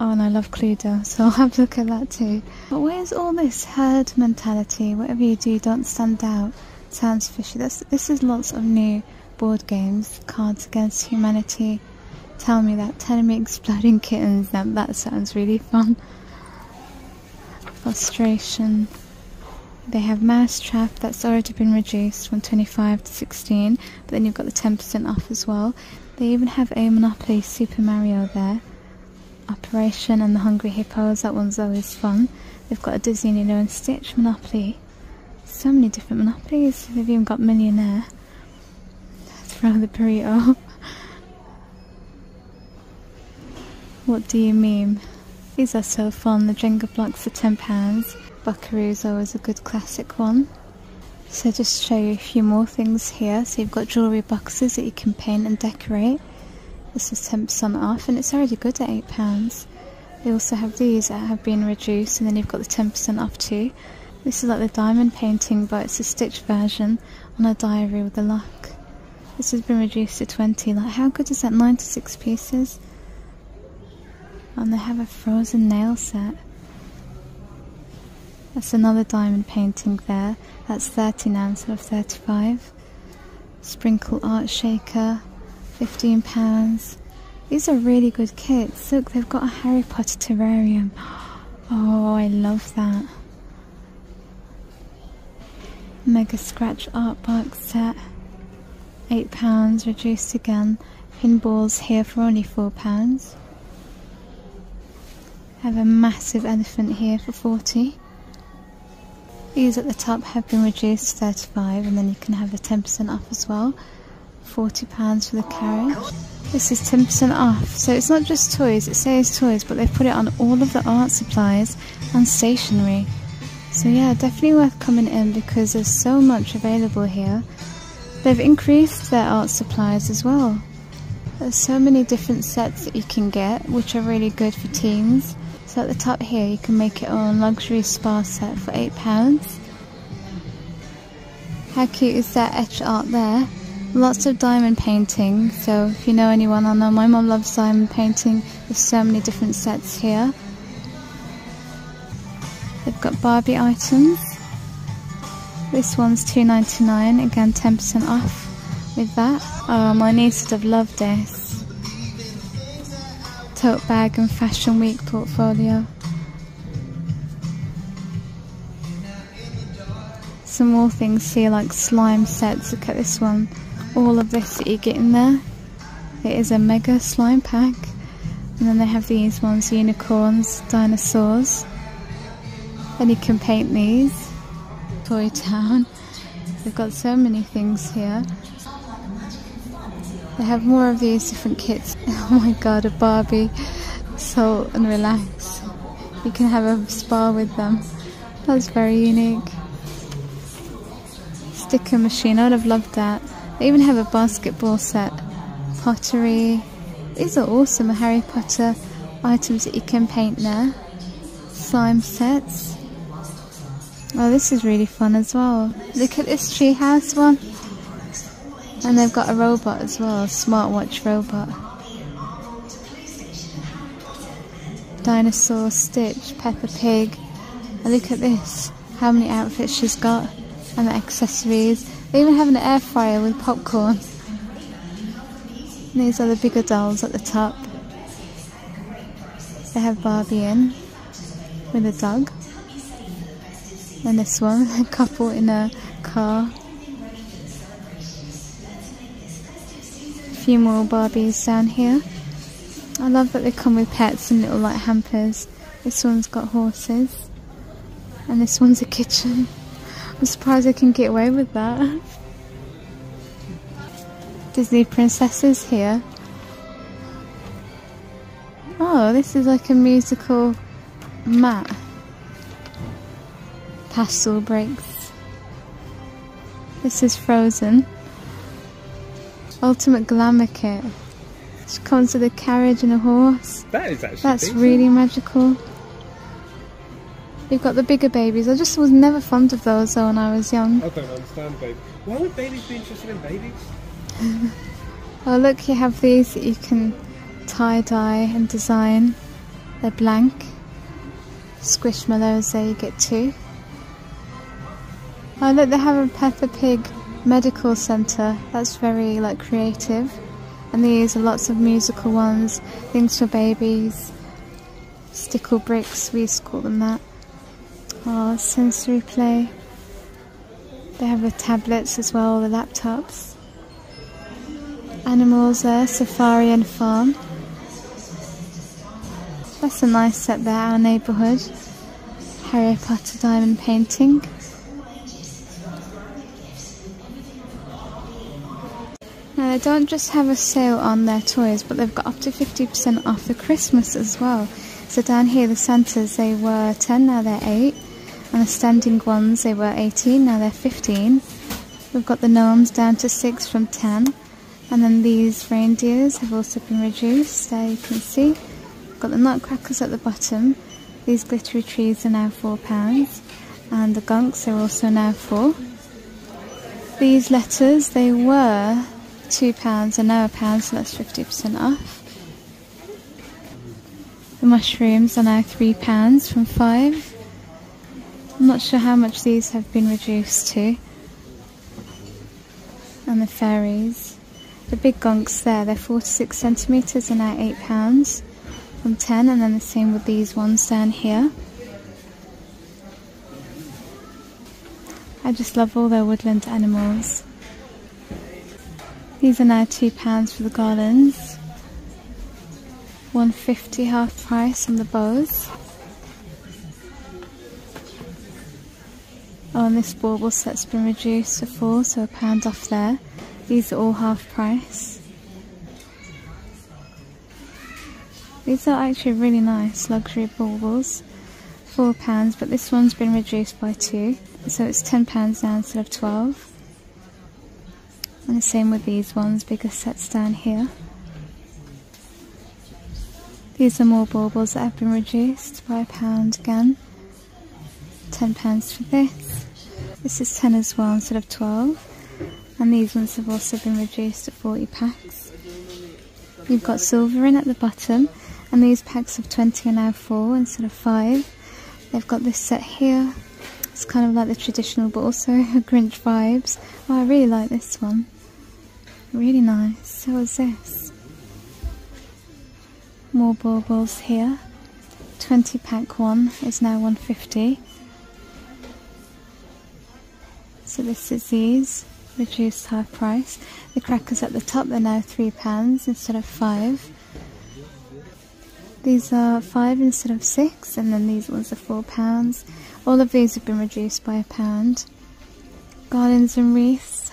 Oh, and I love Cluedo, so I'll have a look at that too. But where's all this herd mentality? Whatever you do, don't stand out. Sounds fishy. This is lots of new board games. Cards Against Humanity. Tell me that. Tell me Exploding Kittens. Now that sounds really fun. Frustration. They have Mousetrap. That's already been reduced from 25 to 16. But then you've got the 10% off as well. They even have a Monopoly Super Mario there. Operation and the Hungry Hippos, that one's always fun. They've got a Disney Lilo and Stitch Monopoly. So many different Monopolies. They've even got Millionaire. Throw the burrito. What do you mean? These are so fun. The Jenga blocks are £10. Buckaroo's always a good classic one. So just show you a few more things here. So you've got jewellery boxes that you can paint and decorate. This is 10% off, and it's already good at £8. They also have these that have been reduced, and then you've got the 10% off too. This is like the diamond painting, but it's a Stitch version on a diary with a lock. This has been reduced to 20. Like, how good is that? 96 pieces. And they have a Frozen nail set. That's another diamond painting there. That's 30 now instead of 35. Sprinkle art shaker. £15. These are really good kits. Look, they've got a Harry Potter terrarium. Oh, I love that. Mega Scratch art box set. £8, reduced again. Pinballs here for only £4. I have a massive elephant here for £40. These at the top have been reduced to 35, and then you can have the 10% off as well. £40 for the carriage. This is 10% off, so it's not just toys. It says toys, but they've put it on all of the art supplies and stationery. So yeah, definitely worth coming in because there's so much available here. They've increased their art supplies as well. There's so many different sets that you can get, which are really good for teens. So at the top here, you can make your own luxury spa set for £8. How cute is that etch art there? Lots of diamond painting, so if you know anyone, I know my mum loves diamond painting. There's so many different sets here. They've got Barbie items. This one's $2.99, again 10% off with that. Oh, my niece would have loved this. Tote bag and Fashion Week portfolio. Some more things here like slime sets. Look at this one. All of this that you get in there. It is a mega slime pack. And then they have these ones, unicorns, dinosaurs. And you can paint these. Toy Town. They've got so many things here. They have more of these different kits. Oh my god, a Barbie. Salt and relax. You can have a spa with them. That's very unique. Sticker machine, I would have loved that. They even have a basketball set, pottery. These are awesome, Harry Potter items that you can paint there. Slime sets. Oh, this is really fun as well. Look at this treehouse one. And they've got a robot as well, a smartwatch robot. Dinosaur, Stitch, Peppa Pig. And look at this, how many outfits she's got. And the accessories. They even have an air fryer with popcorn. And these are the bigger dolls at the top. They have Barbie in with a dog. And this one, a couple in a car. A few more Barbies down here. I love that they come with pets and little like hampers. This one's got horses. And this one's a kitchen. I'm surprised I can get away with that. Disney princesses here. Oh, this is like a musical mat. Pastel breaks. This is Frozen. Ultimate glamour kit. She comes with a carriage and a horse. That is actually That's decent. Really magical. You've got the bigger babies. I just was never fond of those though when I was young. I don't understand babies. Why would babies be interested in babies? Oh look, you have these that you can tie-dye and design. They're blank. Squishmallows there, you get two. Oh look, they have a Peppa Pig medical centre. That's very like creative. And these are lots of musical ones, things for babies. Stickle bricks, we used to call them that. Oh, sensory play. They have the tablets as well, the laptops. Animals there, safari and farm. That's a nice set there, our neighbourhood. Harry Potter diamond painting. Now they don't just have a sale on their toys, but they've got up to 50% off for Christmas as well. So down here the Santas, they were 10, now they're 8. And the standing ones, they were 18, now they're 15. We've got the gnomes down to 6 from 10. And then these reindeers have also been reduced, there you can see. We've got the nutcrackers at the bottom. These glittery trees are now £4. And the gunks are also now 4. These letters, they were £2 and now £1, so that's 50% off. The mushrooms are now £3 from 5. I'm not sure how much these have been reduced to. And the fairies. The big gonks there, they're 4 to 6 centimetres and now £8 from 10, and then the same with these ones down here. I just love all their woodland animals. These are now £2 for the garlands. £1.50 half price on the bows. Oh, and this bauble set's been reduced to 4, so £1 off there. These are all half price. These are actually really nice luxury baubles. £4, but this one's been reduced by 2, so it's £10 now instead of 12. And the same with these ones, bigger sets down here. These are more baubles that have been reduced by £1 again. £10 for this. This is 10 as well instead of 12, and these ones have also been reduced at 40 packs. You've got silver in at the bottom, and these packs of 20 are now 4 instead of 5. They've got this set here. It's kind of like the traditional but also Grinch vibes. Oh, I really like this one. Really nice. So is this. More baubles here. 20 pack one is now 150. So this is these, reduced half price. The crackers at the top are now £3 instead of 5. These are 5 instead of 6, and then these ones are £4. All of these have been reduced by £1. Garlands and wreaths.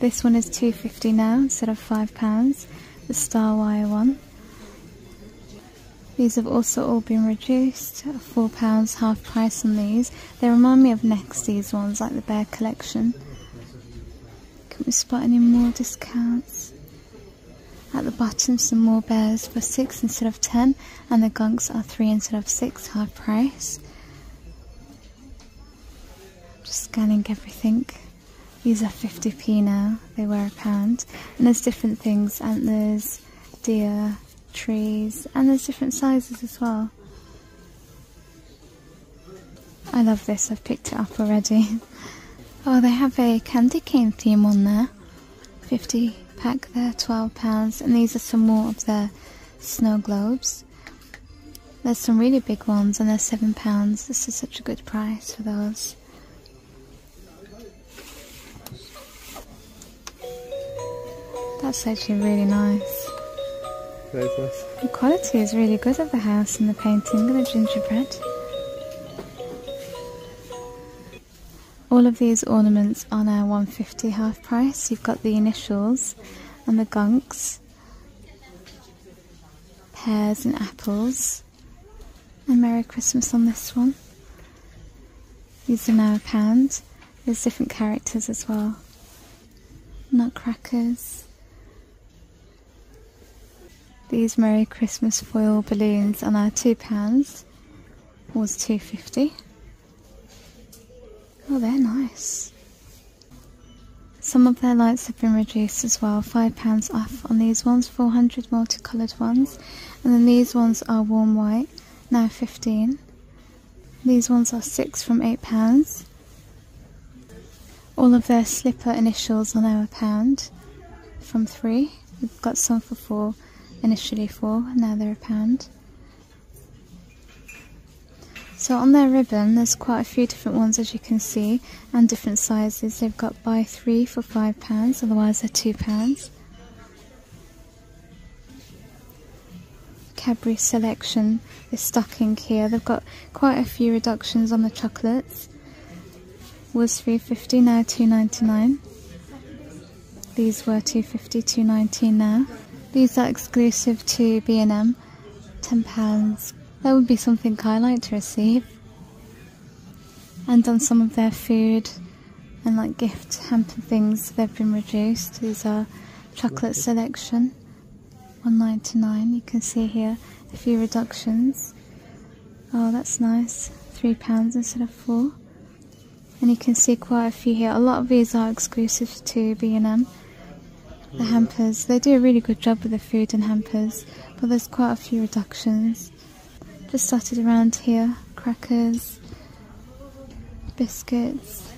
This one is £2.50 now instead of £5. The star wire one. These have also all been reduced, £4 half price on these. They remind me of Next, these ones, like the Bear Collection. Can we spot any more discounts? At the bottom, some more bears for 6 instead of 10, and the gonks are 3 instead of 6 half price. I'm just scanning everything. These are 50p now, they were £1. And there's different things, antlers, deer, trees, and there's different sizes as well. I love this, I've picked it up already. Oh, they have a candy cane theme on there. 50 pack there, £12, and these are some more of their snow globes. There's some really big ones and they're £7. This is such a good price for those. That's actually really nice. The quality is really good of the house and the painting and the gingerbread. All of these ornaments are now £1.50 half price. You've got the initials and the gonks, pears and apples, and Merry Christmas on this one. These are now £1. There's different characters as well. Nutcrackers. These Merry Christmas foil balloons are now £2, was £2.50. Oh, they're nice. Some of their lights have been reduced as well, £5 off on these ones, 400 multicoloured ones. And then these ones are warm white, now £15. These ones are 6 from £8. All of their slipper initials are now £1 from 3. We've got some for 4. Initially 4, now they're £1. So on their ribbon there's quite a few different ones, as you can see, and different sizes. They've got buy 3 for £5, otherwise they're £2. Cadbury Selection, this stocking here, they've got quite a few reductions on the chocolates. Was £3.50, now £2.99. These were £2.50, £2.19 now. These are exclusive to B&M, £10. That would be something I like to receive. And on some of their food and like gift hamper things, they've been reduced. These are Chocolate Selection, £1.99. You can see here a few reductions. Oh, that's nice. £3 instead of 4. And you can see quite a few here. A lot of these are exclusive to B&M. The hampers, they do a really good job with the food and hampers, but there's quite a few reductions. Just dotted around here, crackers, biscuits.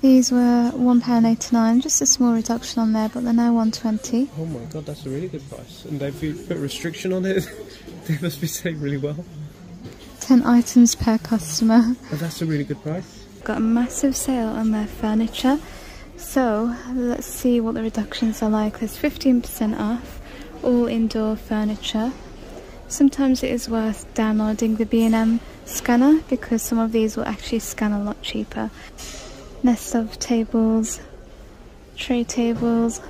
These were £1.89, just a small reduction on there, but they're now £1.20. Oh my god, that's a really good price. And they've put a restriction on it, they must be selling really well. 10 items per customer. Oh, that's a really good price. Got a massive sale on their furniture. So, let's see what the reductions are like. There's 15% off, all indoor furniture. Sometimes it is worth downloading the B&M scanner, because some of these will actually scan a lot cheaper. Nest of tables, tray tables.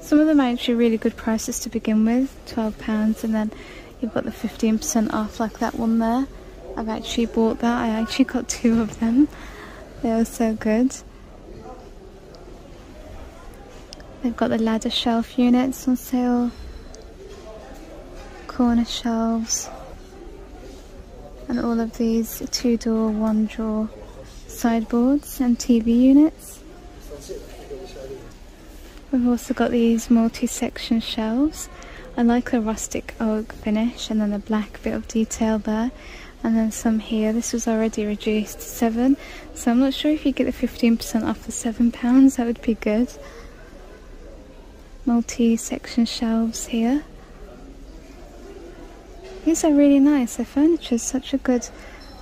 Some of them are actually really good prices to begin with, £12, and then you've got the 15% off, like that one there. I've actually bought that, I actually got 2 of them. They were so good. They've got the ladder shelf units on sale, corner shelves, and all of these 2-door, 1-drawer sideboards and TV units. We've also got these multi-section shelves. I like the rustic oak finish and then the black bit of detail there, and then some here. This was already reduced to £7, so I'm not sure if you get the 15% off for £7, that would be good. Multi-section shelves here. These are really nice. The furniture is such a good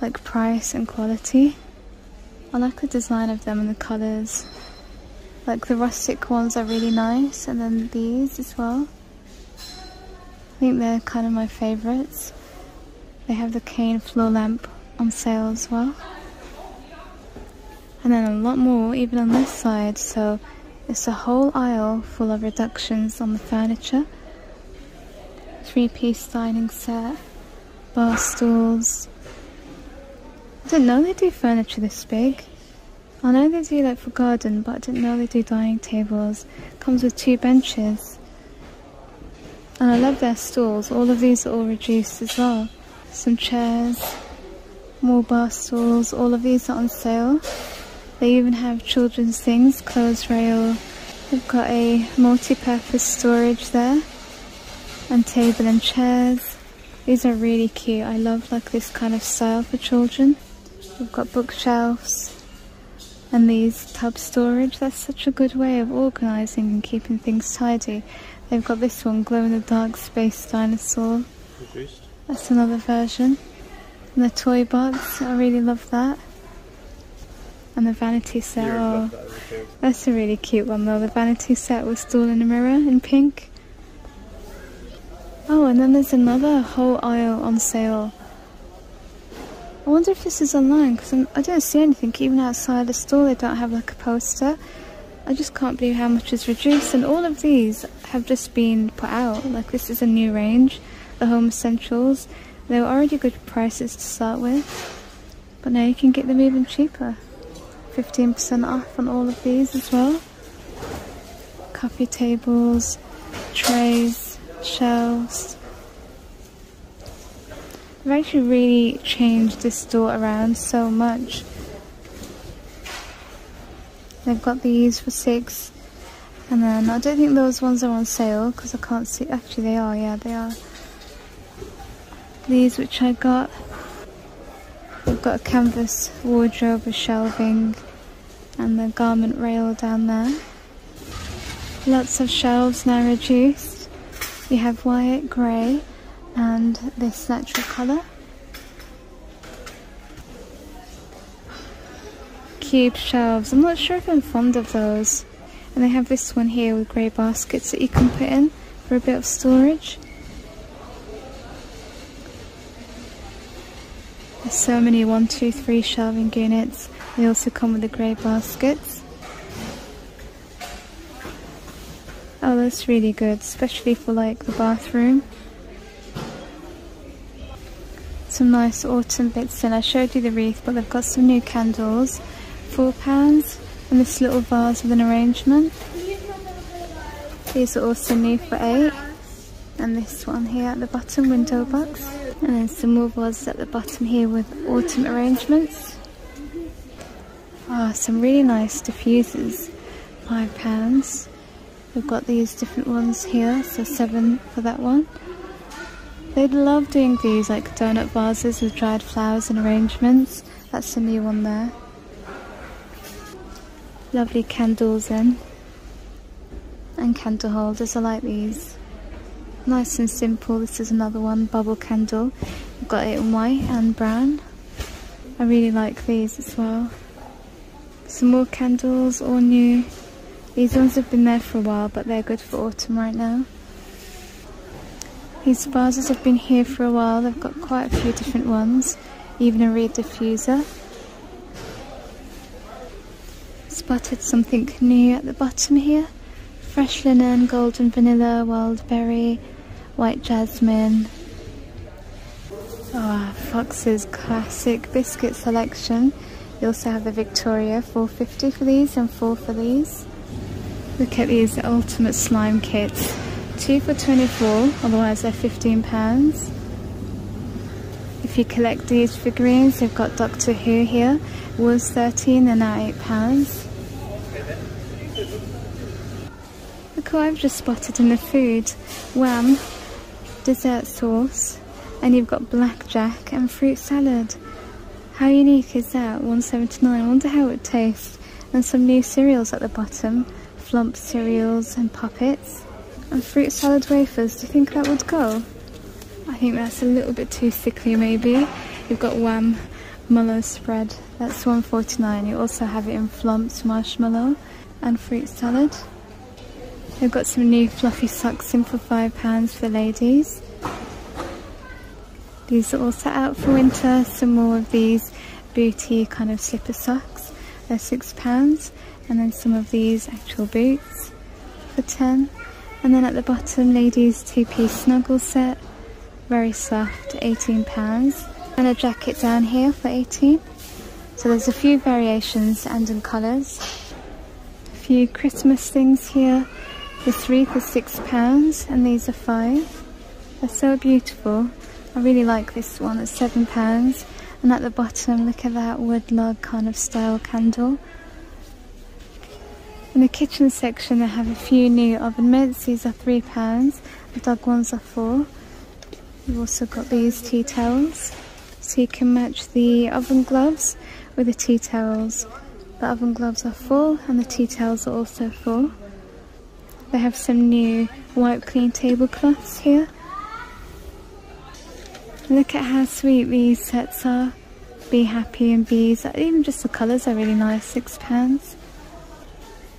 like price and quality. I like the design of them and the colours. Like the rustic ones are really nice, and then these as well. I think they're kind of my favourites. They have the cane floor lamp on sale as well. And then a lot more even on this side, so it's a whole aisle full of reductions on the furniture. 3-piece dining set, bar stools. I didn't know they do furniture this big. I know they do like for garden, but I didn't know they do dining tables. Comes with 2 benches. And I love their stools. All of these are all reduced as well. Some chairs, more bar stools. All of these are on sale. They even have children's things, clothes rail. They've got a multi-purpose storage there, and table and chairs. These are really cute. I love like this kind of style for children. We've got bookshelves and these tub storage. That's such a good way of organising and keeping things tidy. They've got this one, glow-in-the-dark space dinosaur. Reduced. That's another version. And the toy box, I really love that. And the vanity set, that's a really cute one though. The vanity set with stool and a mirror in pink. Oh, and then there's another whole aisle on sale. I wonder if this is online, because I don't see anything. Even outside the store, they don't have like a poster. I just can't believe how much is reduced, and all of these have just been put out. Like, this is a new range, the home essentials. They were already good prices to start with, but now you can get them even cheaper. 15% off on all of these as well. Coffee tables, trays, shelves. They've actually really changed this store around so much. They've got these for £6, and then I don't think those ones are on sale because I can't see. Actually they are, yeah they are. These which I got. I've got a canvas wardrobe with shelving and the garment rail down there. Lots of shelves now reduced. You have white, grey and this natural colour. Cube shelves. I'm not sure if I'm fond of those. And they have this one here with grey baskets that you can put in for a bit of storage. There's so many 1, 2, 3 shelving units. They also come with the grey baskets. Oh, that's really good, especially for like the bathroom. Some nice autumn bits in. I showed you the wreath, but they've got some new candles. £4, and this little vase with an arrangement. These are also new for £8, and this one here at the bottom, window box, and then some more vases at the bottom here with autumn arrangements. Ah, some really nice diffusers, £5. We've got these different ones here, so £7 for that one. They love doing these like donut vases with dried flowers and arrangements. That's the new one there. Lovely candles in and candle holders. I like these. Nice and simple. This is another one, bubble candle. We've got it in white and brown. I really like these as well. Some more candles, all new. These ones have been there for a while, but they're good for autumn right now. These vases have been here for a while. They've got quite a few different ones, even a reed diffuser. Spotted something new at the bottom here. Fresh linen, golden vanilla, wild berry, white jasmine. Oh, Fox's classic biscuit selection. You also have the Victoria, £4.50 for these and £4 for these. Look at these, the ultimate slime kits. 2 for £24, otherwise they're £15. If you collect these figurines, you've got Doctor Who here. Was £13 and now £8. Look what I've just spotted in the food. Wham, dessert sauce, and you've got blackjack and fruit salad. How unique is that? £1.79. I wonder how it tastes. And some new cereals at the bottom. Flump cereals and poppets. And fruit salad wafers. Do you think that would go? I think that's a little bit too sickly maybe. You've got Wham! Mallow spread. That's £1.49. You also have it in Flumps marshmallow and fruit salad. They've got some new fluffy socks in for £5 for ladies. These are all set out for winter. Some more of these booty kind of slipper socks. They're £6. And then some of these actual boots for £10. And then at the bottom, ladies' two-piece snuggle set. Very soft, £18. And a jacket down here for £18. So there's a few variations and in colours. A few Christmas things here. This wreath is £6 and these are £5. They're so beautiful. I really like this one, it's £7, and at the bottom look at that woodlog kind of style candle. In the kitchen section they have a few new oven mitts, these are £3, the dog ones are £4. You've also got these tea towels, so you can match the oven gloves with the tea towels. The oven gloves are £4 and the tea towels are also £4. They have some new wipe clean tablecloths here. Look at how sweet these sets are. Be Happy and Bees, even just the colours are really nice, £6.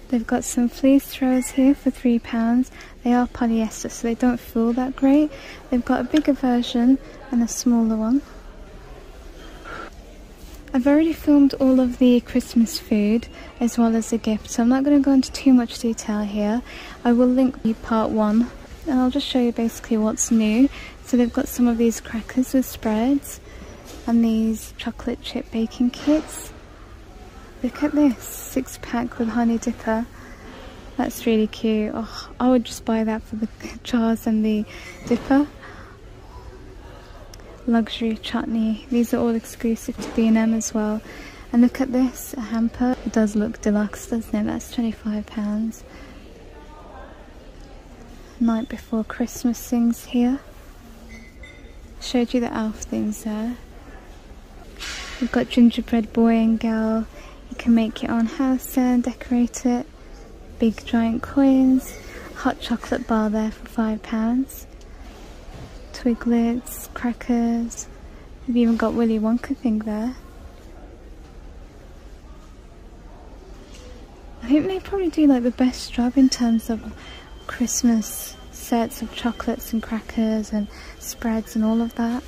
They've got some fleece throws here for £3. They are polyester so they don't feel that great. They've got a bigger version and a smaller one. I've already filmed all of the Christmas food as well as the gift, so I'm not going to go into too much detail here. I will link you part 1. And I'll just show you basically what's new. So they've got some of these crackers with spreads and these chocolate chip baking kits. Look at this, 6-pack with honey dipper. That's really cute. Oh, I would just buy that for the jars and the dipper. Luxury chutney. These are all exclusive to B&M as well. And look at this, a hamper. It does look deluxe, doesn't it? That's £25. Night Before Christmas things here. Showed you the elf things there. We've got gingerbread boy and girl. You can make your own house there and decorate it. Big giant coins. Hot chocolate bar there for £5. Twiglets, crackers. We've even got Willy Wonka thing there. I think they probably do like the best job in terms of Christmas sets of chocolates and crackers and spreads and all of that,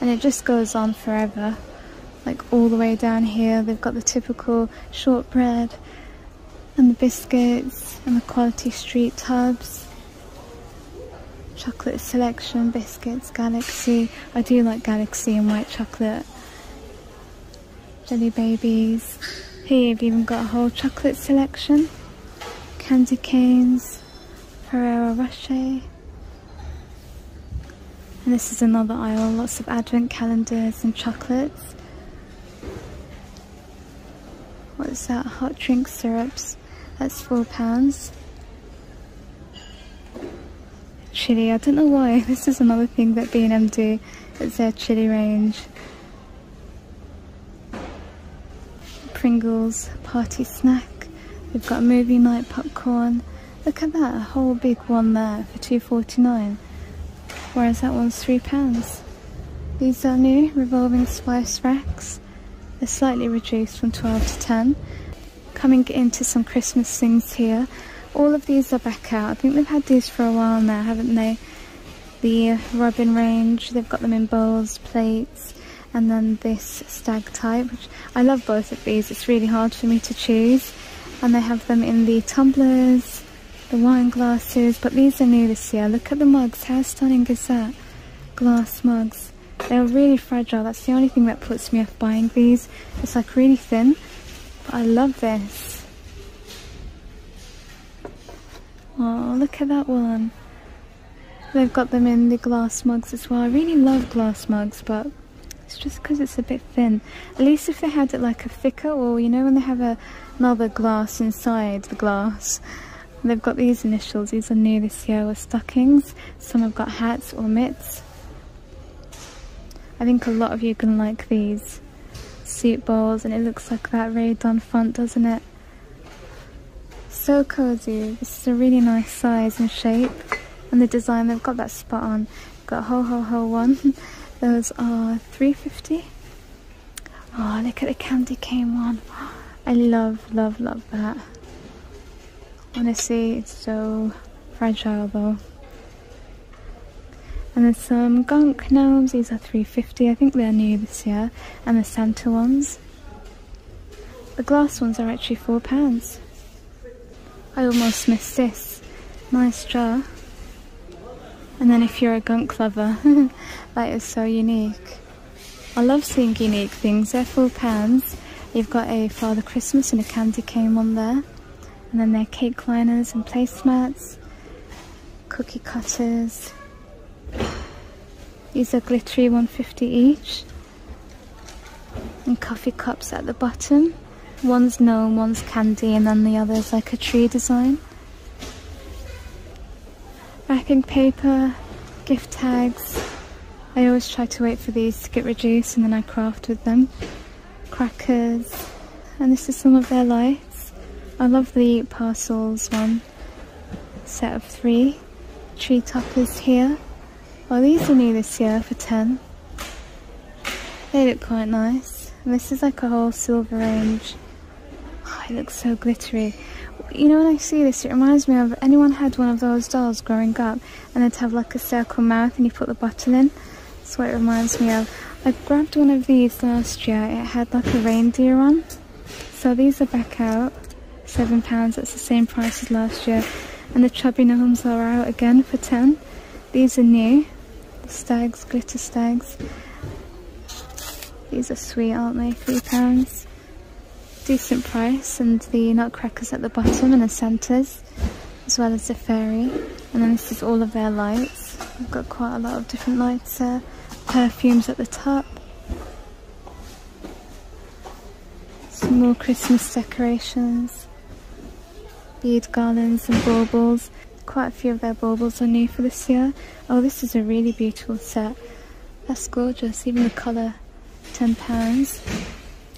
and it just goes on forever, like all the way down here. They've got the typical shortbread and the biscuits and the Quality Street tubs, chocolate selection, biscuits, Galaxy. I do like Galaxy and white chocolate, jelly babies. Here you've even got a whole chocolate selection, candy canes, Ferrero Rocher, and this is another aisle, lots of advent calendars and chocolates. What is that, hot drink syrups, that's £4. Chili, I don't know why, this is another thing that B&M do, it's their chili range. Pringles party snack. We've got movie night popcorn. Look at that, a whole big one there for £2.49. Whereas that one's £3. These are new revolving spice racks. They're slightly reduced from 12 to 10. Coming into some Christmas things here. All of these are back out. I think they've had these for a while now, haven't they? The robin range. They've got them in bowls, plates. And then this stag type, which I love both of these, it's really hard for me to choose. And they have them in the tumblers, the wine glasses, but these are new this year. Look at the mugs, how stunning is that? Glass mugs. They're really fragile, that's the only thing that puts me off buying these. It's like really thin, but I love this. Oh, look at that one. they've got them in the glass mugs as well. I really love glass mugs, but it's just because it's a bit thin. At least if they had it like a thicker, or you know when they have another glass inside the glass. They've got these initials. These are new this year with stockings. Some have got hats or mitts. I think a lot of you can like these soup bowls, and it looks like that Rayon font, doesn't it? So cozy. This is a really nice size and shape, and the design, they've got that spot on. Got ho one. Those are $3.50. Oh, look at the candy cane one. I love that. Honestly, it's so fragile though. And there's some gunk gnomes. These are $3.50. I think they're new this year. And the Santa ones. The glass ones are actually £4. I almost missed this. Nice jar. And then if you're a gunk lover, that is so unique. I love seeing unique things. They're £4. You've got a Father Christmas and a candy cane one there. And then their cake liners and placemats, cookie cutters. These are glittery, $1.50 each. And coffee cups at the bottom. One's gnome, one's candy, and then the other's like a tree design. Wrapping paper, gift tags. I always try to wait for these to get reduced and then I craft with them. Crackers. And this is some of their lights. I love the parcels one, set of 3. Tree toppers here. Oh, these are new this year for £10. They look quite nice. And this is like a whole silver range. Oh, it looks so glittery. You know, when I see this, it reminds me of, anyone had one of those dolls growing up and they'd have like a circle mouth and you put the bottle in? That's what it reminds me of. I grabbed one of these last year. It had like a reindeer on. So these are back out. £7, that's the same price as last year. And the chubby gnomes are out again for £10. These are new. The stags, glitter stags. These are sweet, aren't they? £3. Decent price. And the nutcrackers at the bottom and the Santas, as well as the fairy. And then this is all of their lights. We've got quite a lot of different lights there. Perfumes at the top. Some more Christmas decorations. Bead garlands and baubles. Quite a few of their baubles are new for this year. Oh, this is a really beautiful set. That's gorgeous, even the colour. £10.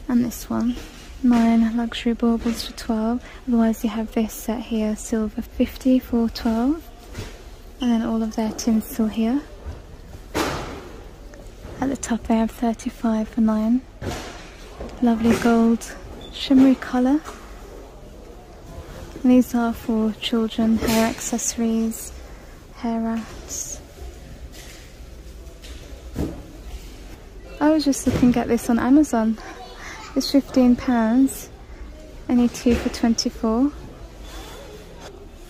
And this one. 9 luxury baubles for £12. Otherwise you have this set here, silver, $50 for £12. And then all of their tinsel here. At the top they have £35 for £9. Lovely gold shimmery colour. These are for children, hair accessories, hair wraps. I was just looking at this on Amazon. It's £15, only 2 for £24.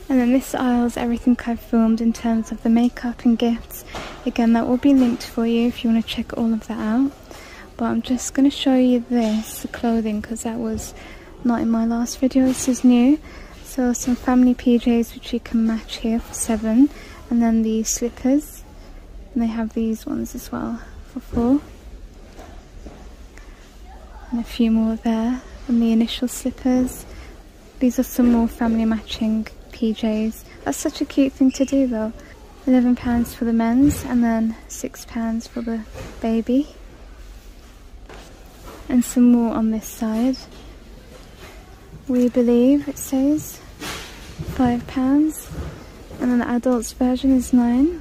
And then this aisle's everything I've filmed in terms of the makeup and gifts. Again, that will be linked for you if you want to check all of that out. But I'm just going to show you this, the clothing, because that was not in my last video. This is new. So some family PJs which you can match here for £7, and then the slippers, and they have these ones as well for £4, and a few more there, and the initial slippers. These are some more family matching PJs. That's such a cute thing to do though. £11 for the men's, and then £6 for the baby. And some more on this side. We Believe, it says, £5, and then the adults version is £9.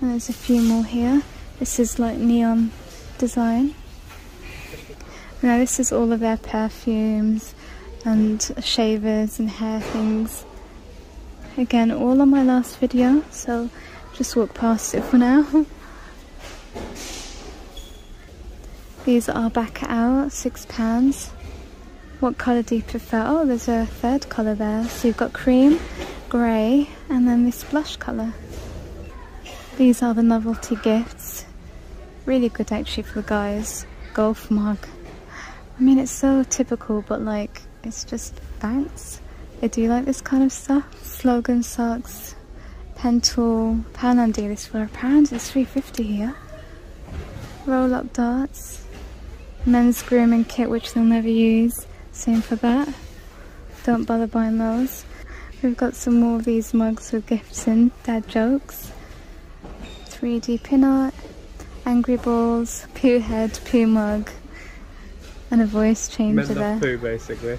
And there's a few more here. This is like neon design. Now this is all of their perfumes and shavers and hair things. Again, all on my last video, so just walk past it for now. These are back out, £6. What colour do you prefer? Oh, there's a third colour there. So you've got cream, grey, and then this blush colour. These are the novelty gifts. Really good actually for the guys. Golf mug. I mean, it's so typical, but like, it's just thanks. I do like this kind of stuff. Slogan socks, 10 tool, pound and dealers for £1. It's £3.50 here. Roll up darts. Men's grooming kit, which they'll never use. Same for that. Don't bother buying those. We've got some more of these mugs with gifts in. Dad jokes. 3D pin art. Angry balls. Poo head. Poo mug. And a voice changer there. Men love poo, basically.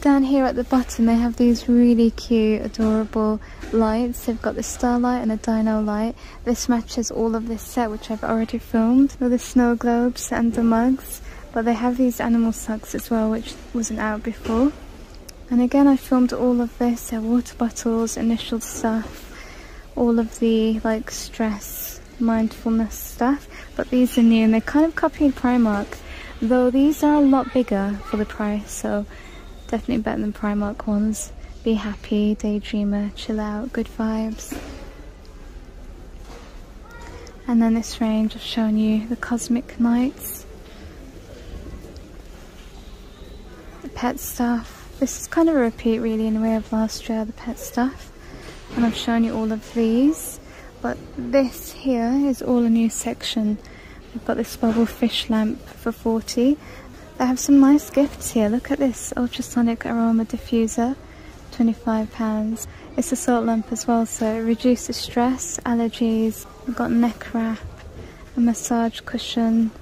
Down here at the bottom they have these really cute, adorable lights. They've got the starlight and a dino light. This matches all of this set, which I've already filmed, with the snow globes and the mugs. But they have these animal socks as well, which wasn't out before. And again, I filmed all of this. Their water bottles, initial stuff, all of the like stress, mindfulness stuff. But these are new and they kind of copied Primark, though these are a lot bigger for the price, so definitely better than Primark ones. Be happy, daydreamer, chill out, good vibes. And then this range, I've shown you the Cosmic Knights, the pet stuff. This is kind of a repeat really in a way of last year, the pet stuff. And I've shown you all of these, but this here is all a new section. We've got this bubble fish lamp for £40. They have some nice gifts here. Look at this ultrasonic aroma diffuser, £25. It's a salt lamp as well, so it reduces stress, allergies. We've got neck wrap, a massage cushion,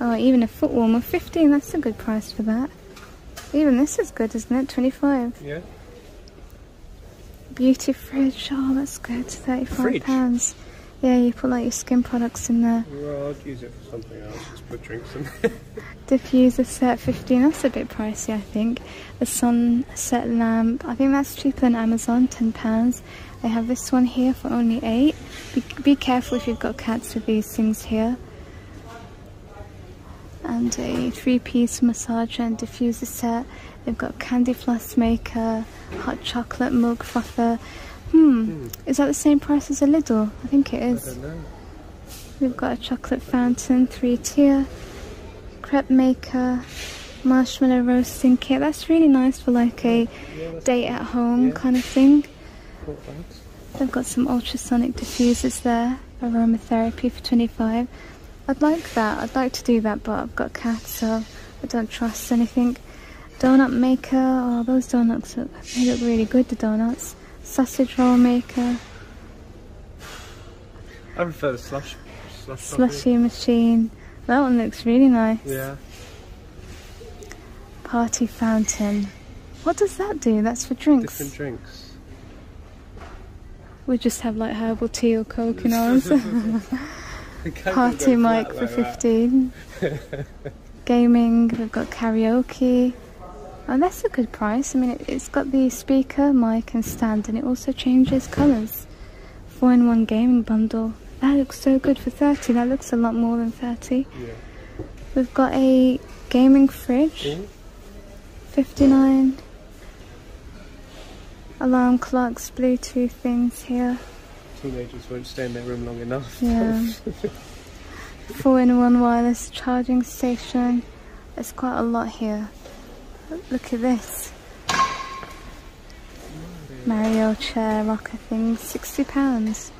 oh, even a foot warmer, £15. That's a good price for that. Even this is good, isn't it? £25. Yeah. Beauty fridge. Oh, that's good. £35. Yeah, you put like your skin products in there. Well, I'd use it for something else, just put drinks in there. Diffuser set, £15, that's a bit pricey I think. The sunset lamp, I think that's cheaper than Amazon, £10. They have this one here for only £8. Be careful if you've got cats with these things here. And a 3-piece massager and diffuser set. They've got candy floss maker, hot chocolate milk frother. Is that the same price as a Lidl? I think it is. I don't know. We've got a chocolate fountain, 3-tier, crepe maker, marshmallow roasting kit. That's really nice for like a date at home kind of thing. They've got some ultrasonic diffusers there, aromatherapy for £25. I'd like that, I'd like to do that, but I've got cats, so I don't trust anything. Donut maker, oh those donuts, they look really good, the donuts. Sausage roll maker. I prefer the slushy machine. That one looks really nice. Yeah. Party fountain. What does that do? That's for drinks. Different drinks. We just have like herbal tea or Coke in ours. Party mic for like £15. Gaming. We've got karaoke. Oh, that's a good price. I mean, it's got the speaker, mic and stand, and it also changes colours. 4-in-1 gaming bundle. That looks so good for £30. That looks a lot more than £30. Yeah. We've got a gaming fridge. £59. Alarm clocks, Bluetooth things here. Teenagers won't stay in their room long enough. Yeah. 4-in-1 wireless charging station. There's quite a lot here. Look at this. Mario chair rocker thing, £60.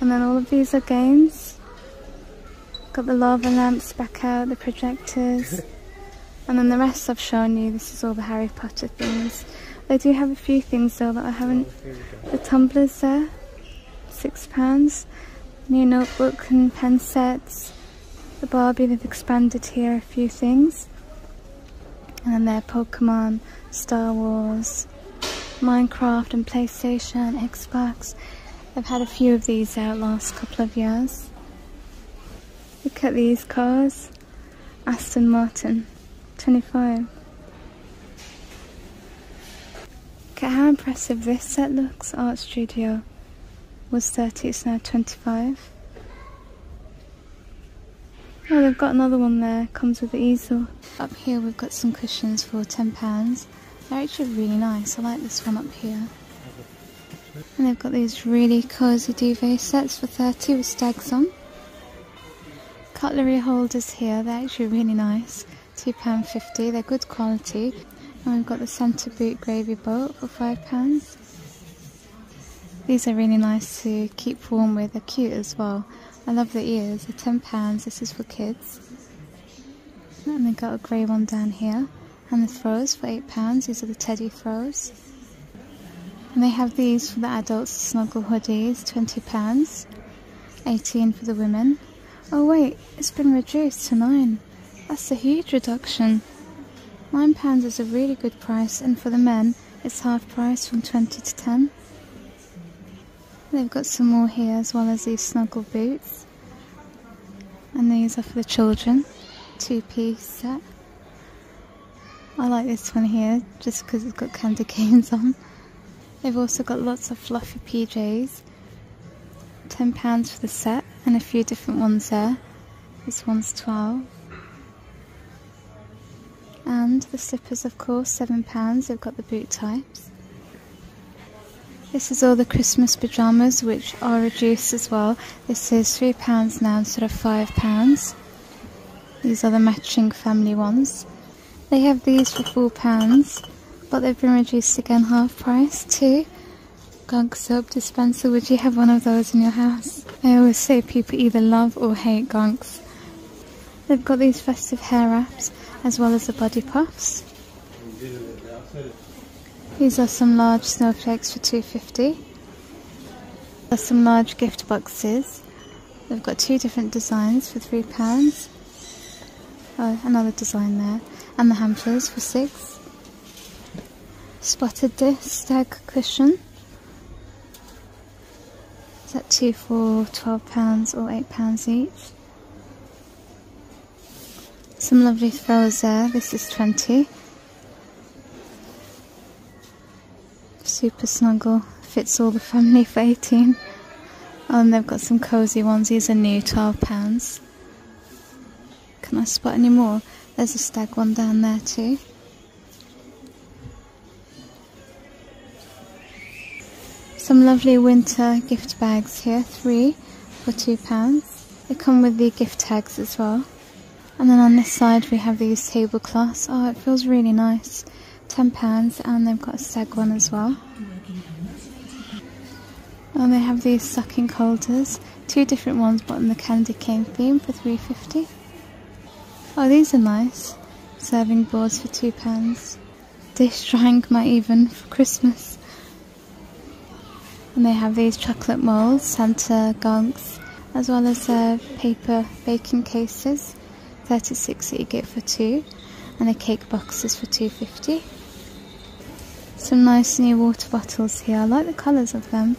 And then all of these are games. Got the lava lamps back out, the projectors. And then the rest I've shown you. This is all the Harry Potter things. They do have a few things though that I haven't. The tumblers there, £6. New notebook and pen sets. The Barbie, they've expanded here a few things. And then there are Pokemon, Star Wars, Minecraft and PlayStation, Xbox. I've had a few of these out last couple of years. Look at these cars. Aston Martin, £25. Look at how impressive this set looks. Art Studio was £30, it's now £25. Oh, they've got another one there, comes with the easel. Up here we've got some cushions for £10. They're actually really nice, I like this one up here. And they've got these really cosy duvet sets for £30 with stags on. Cutlery holders here, they're actually really nice, £2.50, they're good quality. And we've got the Santa Boot Gravy Boat for £5. These are really nice to keep warm with. They're cute as well. I love the ears. They're £10. This is for kids. And they've got a grey one down here. And the throws for £8. These are the teddy throws. And they have these for the adults, snuggle hoodies, £20. £18 for the women. Oh wait, it's been reduced to £9. That's a huge reduction. £9 is a really good price, and for the men, it's half price from £20 to £10. They've got some more here, as well as these snuggle boots. And these are for the children, two-piece set. I like this one here, just because it's got candy canes on. They've also got lots of fluffy PJs. £10 for the set, and a few different ones there. This one's £12. And the slippers, of course, £7. They've got the boot types. This is all the Christmas pyjamas, which are reduced as well. This is £3 now instead of £5. These are the matching family ones. They have these for £4, but they've been reduced again half price to Gunk soap dispenser. Would you have one of those in your house? I always say people either love or hate gunks. They've got these festive hair wraps, as well as the body puffs. These are some large snowflakes for £2.50. There's some large gift boxes. They've got two different designs for £3. Oh, another design there. And the hampers for £6. Spotted disc stag cushion. Is that two for £12 or £8 each? Some lovely throws there. This is £20. Super snuggle, fits all the family for £18. Oh, and they've got some cozy ones. These are new, £12. Can I spot any more? There's a stag one down there too. Some lovely winter gift bags here, 3 for £2. They come with the gift tags as well. And then on this side we have these tablecloths. Oh, it feels really nice. £10, and they've got a stag one as well. And they have these sucking holders, two different ones, but in the candy cane theme for £3.50. Oh, these are nice. Serving boards for £2. Dish drying might even for Christmas. And they have these chocolate moulds, Santa gonks, as well as paper baking cases, £36 that you get for £2. And the cake boxes for £2.50. Some nice new water bottles here. I like the colours of them.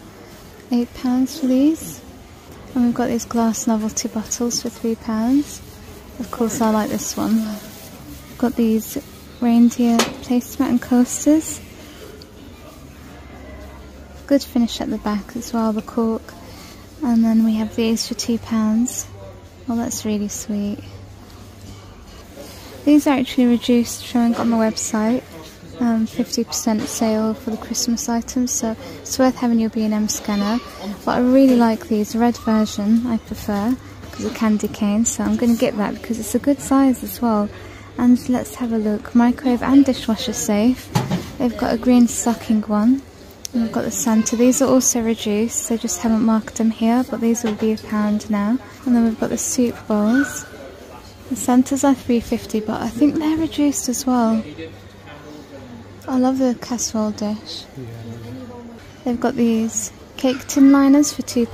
£8 for these. And we've got these glass novelty bottles for £3. Of course, I like this one. We've got these reindeer placemat and coasters. Good finish at the back as well, the cork. And then we have these for £2. Well, that's really sweet. These are actually reduced, showing on the website, 50% sale for the Christmas items, so it's worth having your B&M scanner. But I really like these, red version I prefer, because of candy cane, so I'm going to get that because it's a good size as well. And let's have a look, microwave and dishwasher safe. They've got a green sucking one, and we've got the Santa. These are also reduced, they just haven't marked them here, but these will be £1 now. And then we've got the soup bowls. The Santas are £3.50, but I think they're reduced as well. I love the casserole dish. They've got these cake tin liners for £2.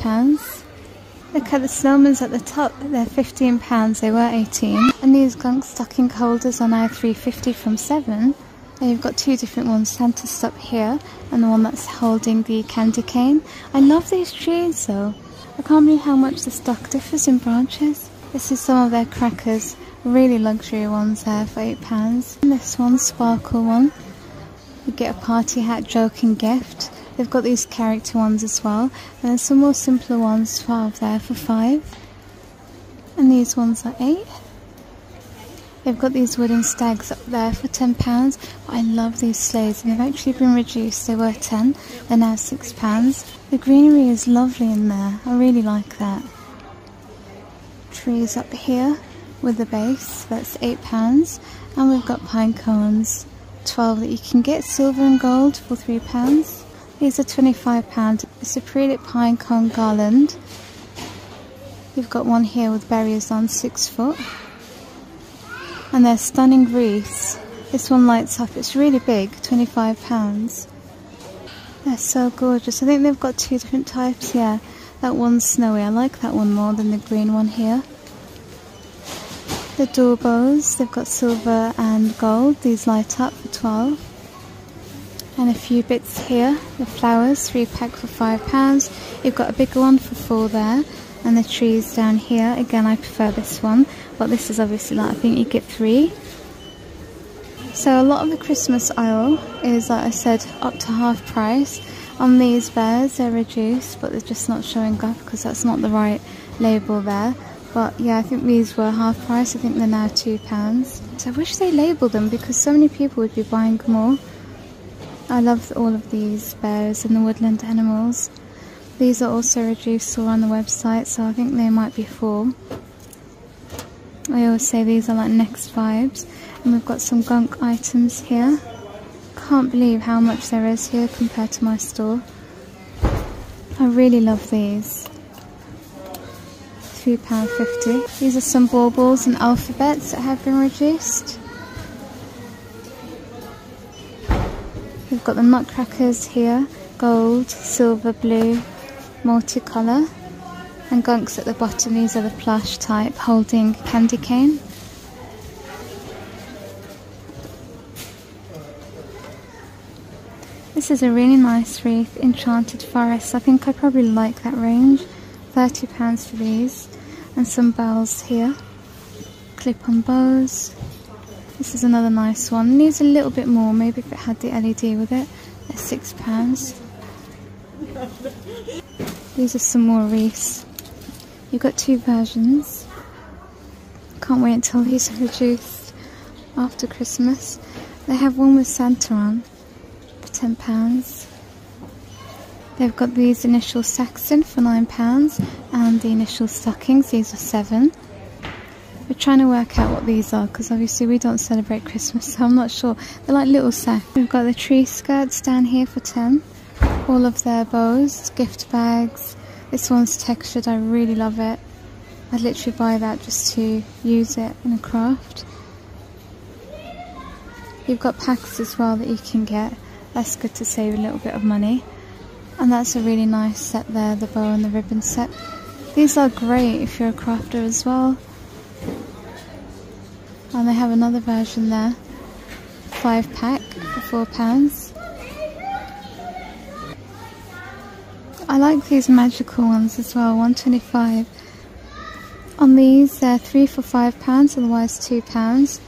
Look at the snowmans at the top, they're £15, they were £18. And these gunk stocking holders are now £3.50 from £7. And you've got two different ones, Santa's up here, and the one that's holding the candy cane. I love these trees though. I can't believe how much the stock differs in branches. This is some of their crackers, really luxury ones there for £8. And this one, sparkle one, you get a party hat joking gift. They've got these character ones as well. And there's some more simpler ones there for £5. And these ones are £8. They've got these wooden stags up there for £10. I love these sleighs, and they've actually been reduced. They were £10, they're now £6. The greenery is lovely in there, I really like that. Trees up here with the base, that's £8, and we've got pine cones, 12 that you can get, silver and gold for £3. These are £25. It's acrylic pine cone garland. We've got one here with berries on, 6 foot. And they're stunning wreaths. This one lights up, it's really big, £25. They're so gorgeous. I think they've got two different types, yeah. That one's snowy, I like that one more than the green one here. The door bows, they've got silver and gold, these light up for 12. And a few bits here, the flowers, 3-pack for £5. You've got a bigger one for 4 there. And the trees down here, again I prefer this one, but this is obviously like, I think you get 3. So a lot of the Christmas aisle is, like I said, up to half price. On these bears they're reduced, but they're just not showing up because that's not the right label there. But yeah, I think these were half price, I think they're now £2. So I wish they labelled them because so many people would be buying more. I love all of these bears and the woodland animals. These are also reduced or on the website, so I think they might be 4. I always say these are like Next vibes. And we've got some gunk items here. Can't believe how much there is here compared to my store. I really love these. £3.50. These are some baubles and alphabets that have been reduced. We've got the nutcrackers here. Gold, silver, blue, multicolour. And gunks at the bottom. These are the plush type holding candy cane. This is a really nice wreath, Enchanted Forest. I think I probably like that range. £30 for these. And some bells here. Clip-on bows. This is another nice one. Needs a little bit more, maybe if it had the LED with it. They're £6. These are some more wreaths. You've got 2 versions. Can't wait until these are reduced after Christmas. They have one with Santa on. £10. They've got these initial Saxon for £9 and the initial stockings, these are £7. We're trying to work out what these are because obviously we don't celebrate Christmas, so I'm not sure. They're like little sacks. We've got the tree skirts down here for £10. All of their bows, gift bags. This one's textured, I really love it. I'd literally buy that just to use it in a craft. You've got packs as well that you can get. That's good to save a little bit of money. And that's a really nice set there, the bow and the ribbon set. These are great if you're a crafter as well. And they have another version there. 5-pack for £4. I like these magical ones as well, £1.25. On these, they're 3 for £5, otherwise £2.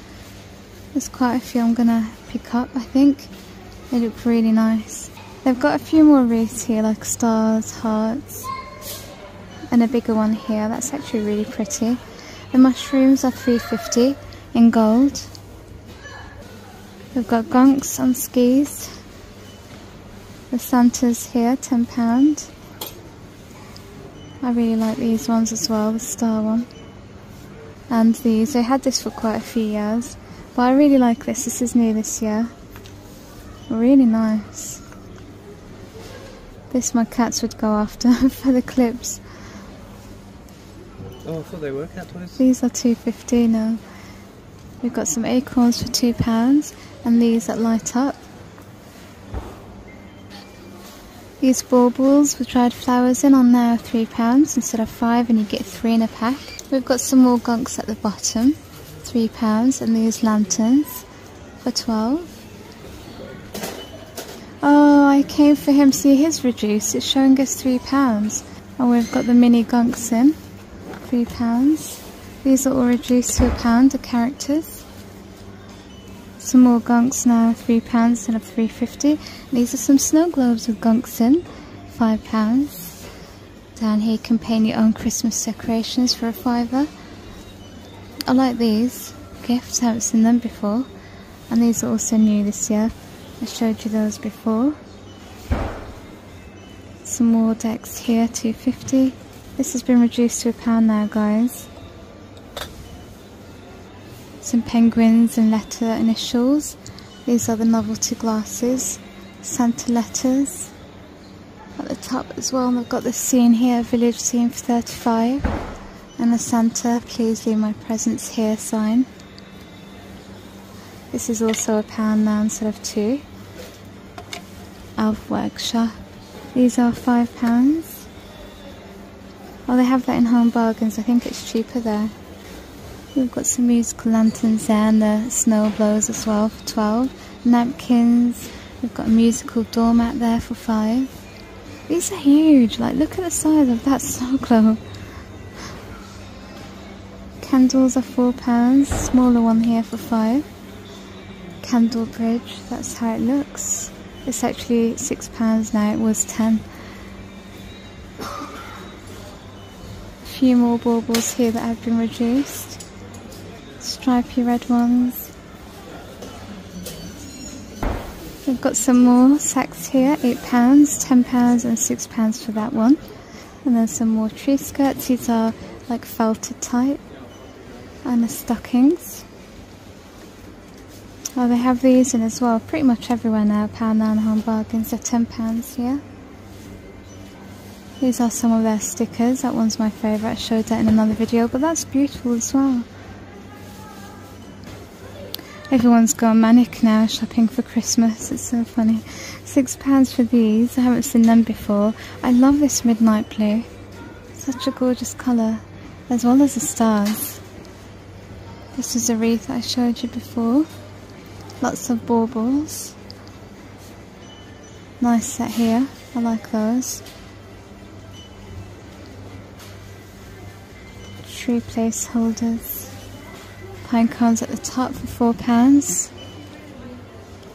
There's quite a few I'm going to pick up, I think. They look really nice. They've got a few more wreaths here, like stars, hearts, and a bigger one here. That's actually really pretty. The mushrooms are £3.50 in gold. We've got gunks on skis. The Santas here, £10. I really like these ones as well, the star one. And these, they had this for quite a few years, but I really like this. This is new this year. Really nice. This my cats would go after for the clips. Oh, I thought they were cat toys. These are £2.50 now. We've got some acorns for £2 and these that light up. These baubles with dried flowers in on now are £3 instead of £5 and you get 3 in a pack. We've got some more gunks at the bottom, £3, and these lanterns for £12. I came for him, see his reduced, it's showing us £3. And we've got the mini gunks in, £3. These are all reduced to £1, the characters. Some more gunks now, £3 instead of £3.50. These are some snow globes with gunks in, £5. Down here you can paint your own Christmas decorations for a £5. I like these gifts, I haven't seen them before. And these are also new this year, I showed you those before. Some more decks here, £2.50. This has been reduced to £1 now, guys. Some penguins and letter initials. These are the novelty glasses. Santa letters. at the top as well, and we've got the scene here, village scene for 35, and the Santa please leave my presents here sign. This is also £1 now instead of £2. Elf workshop, these are £5. Oh, they have that in Home Bargains, I think it's cheaper there. We've got some musical lanterns there, and the snow blows as well for £12. Napkins, we've got a musical doormat there for £5. These are huge, like look at the size of that snow globe. Candles are £4, smaller one here for £5. Candle bridge, that's how it looks. It's actually £6 now, it was £10. A few more baubles here that have been reduced. Stripy red ones. We've got some more sacks here, £8, £10 and £6 for that one. And then some more tree skirts, these are like felted type. And the stockings. Oh, they have these in as well, pretty much everywhere now, £1 now, Home Bargains, they're £10 here. These are some of their stickers, that one's my favourite, I showed that in another video, but that's beautiful as well. Everyone's gone manic now, shopping for Christmas, it's so funny. £6 for these, I haven't seen them before. I love this midnight blue, such a gorgeous colour, as well as the stars. This is a wreath I showed you before. Lots of baubles. Nice set here, I like those. Tree placeholders. Pine cones at the top for £4.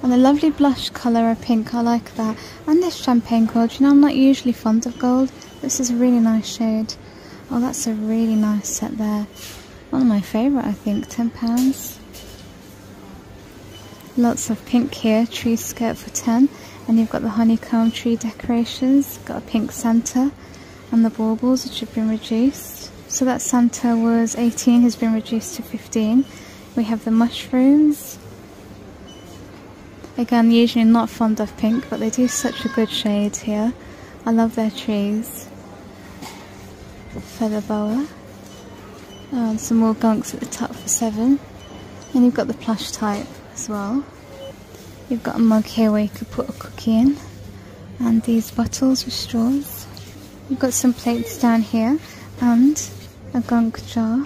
And a lovely blush colour of pink, I like that. And this champagne gold, you know I'm not usually fond of gold. This is a really nice shade. Oh, that's a really nice set there. One of my favourite I think, £10. Lots of pink here, tree skirt for £10. And you've got the honeycomb tree decorations, got a pink Santa. And the baubles which have been reduced. So that Santa was £18, has been reduced to £15. We have the mushrooms. Again, usually not fond of pink, but they do such a good shade here. I love their trees. Feather boa. Oh, and some more gunks at the top for £7. And you've got the plush type as well. You've got a mug here where you could put a cookie in. And these bottles with straws. You've got some plates down here. And a gunk jar.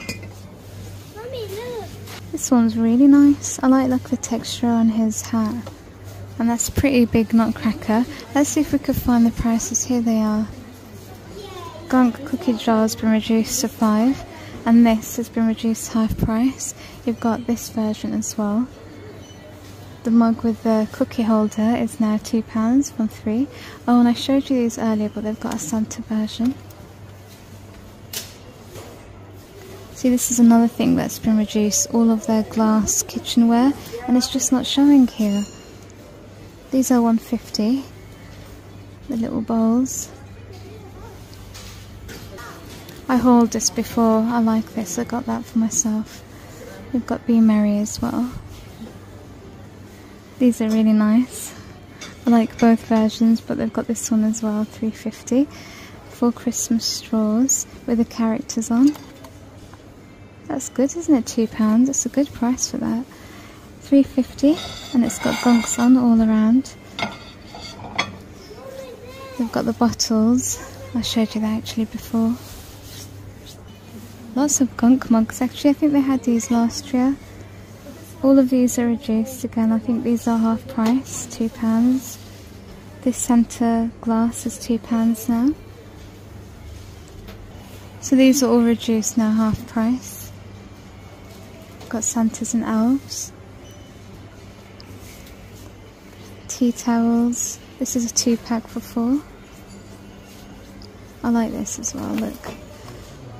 Mommy, look. This one's really nice. I like the texture on his hat. And that's a pretty big nutcracker. Let's see if we could find the prices. Here they are. Gunk cookie jar has been reduced to £5. And this has been reduced half price. You've got this version as well. The mug with the cookie holder is now £2 from £3. Oh, and I showed you these earlier, but they've got a Santa version. See, this is another thing that's been reduced. All of their glass kitchenware, and it's just not showing here. These are £1.50. The little bowls. I hauled this before, I like this, I got that for myself. We've got Be Merry as well. These are really nice. I like both versions, but they've got this one as well, £3.50. Four Christmas straws with the characters on. That's good, isn't it? £2, it's a good price for that. £3.50, and it's got gonks on all around. They've got the bottles, I showed you that actually before. Lots of gunk mugs, actually I think they had these last year. All of these are reduced again, I think these are half price, £2. This Santa glass is £2 now. So these are all reduced now, half price. Got Santas and elves. Tea towels, this is a 2-pack for £4. I like this as well, look.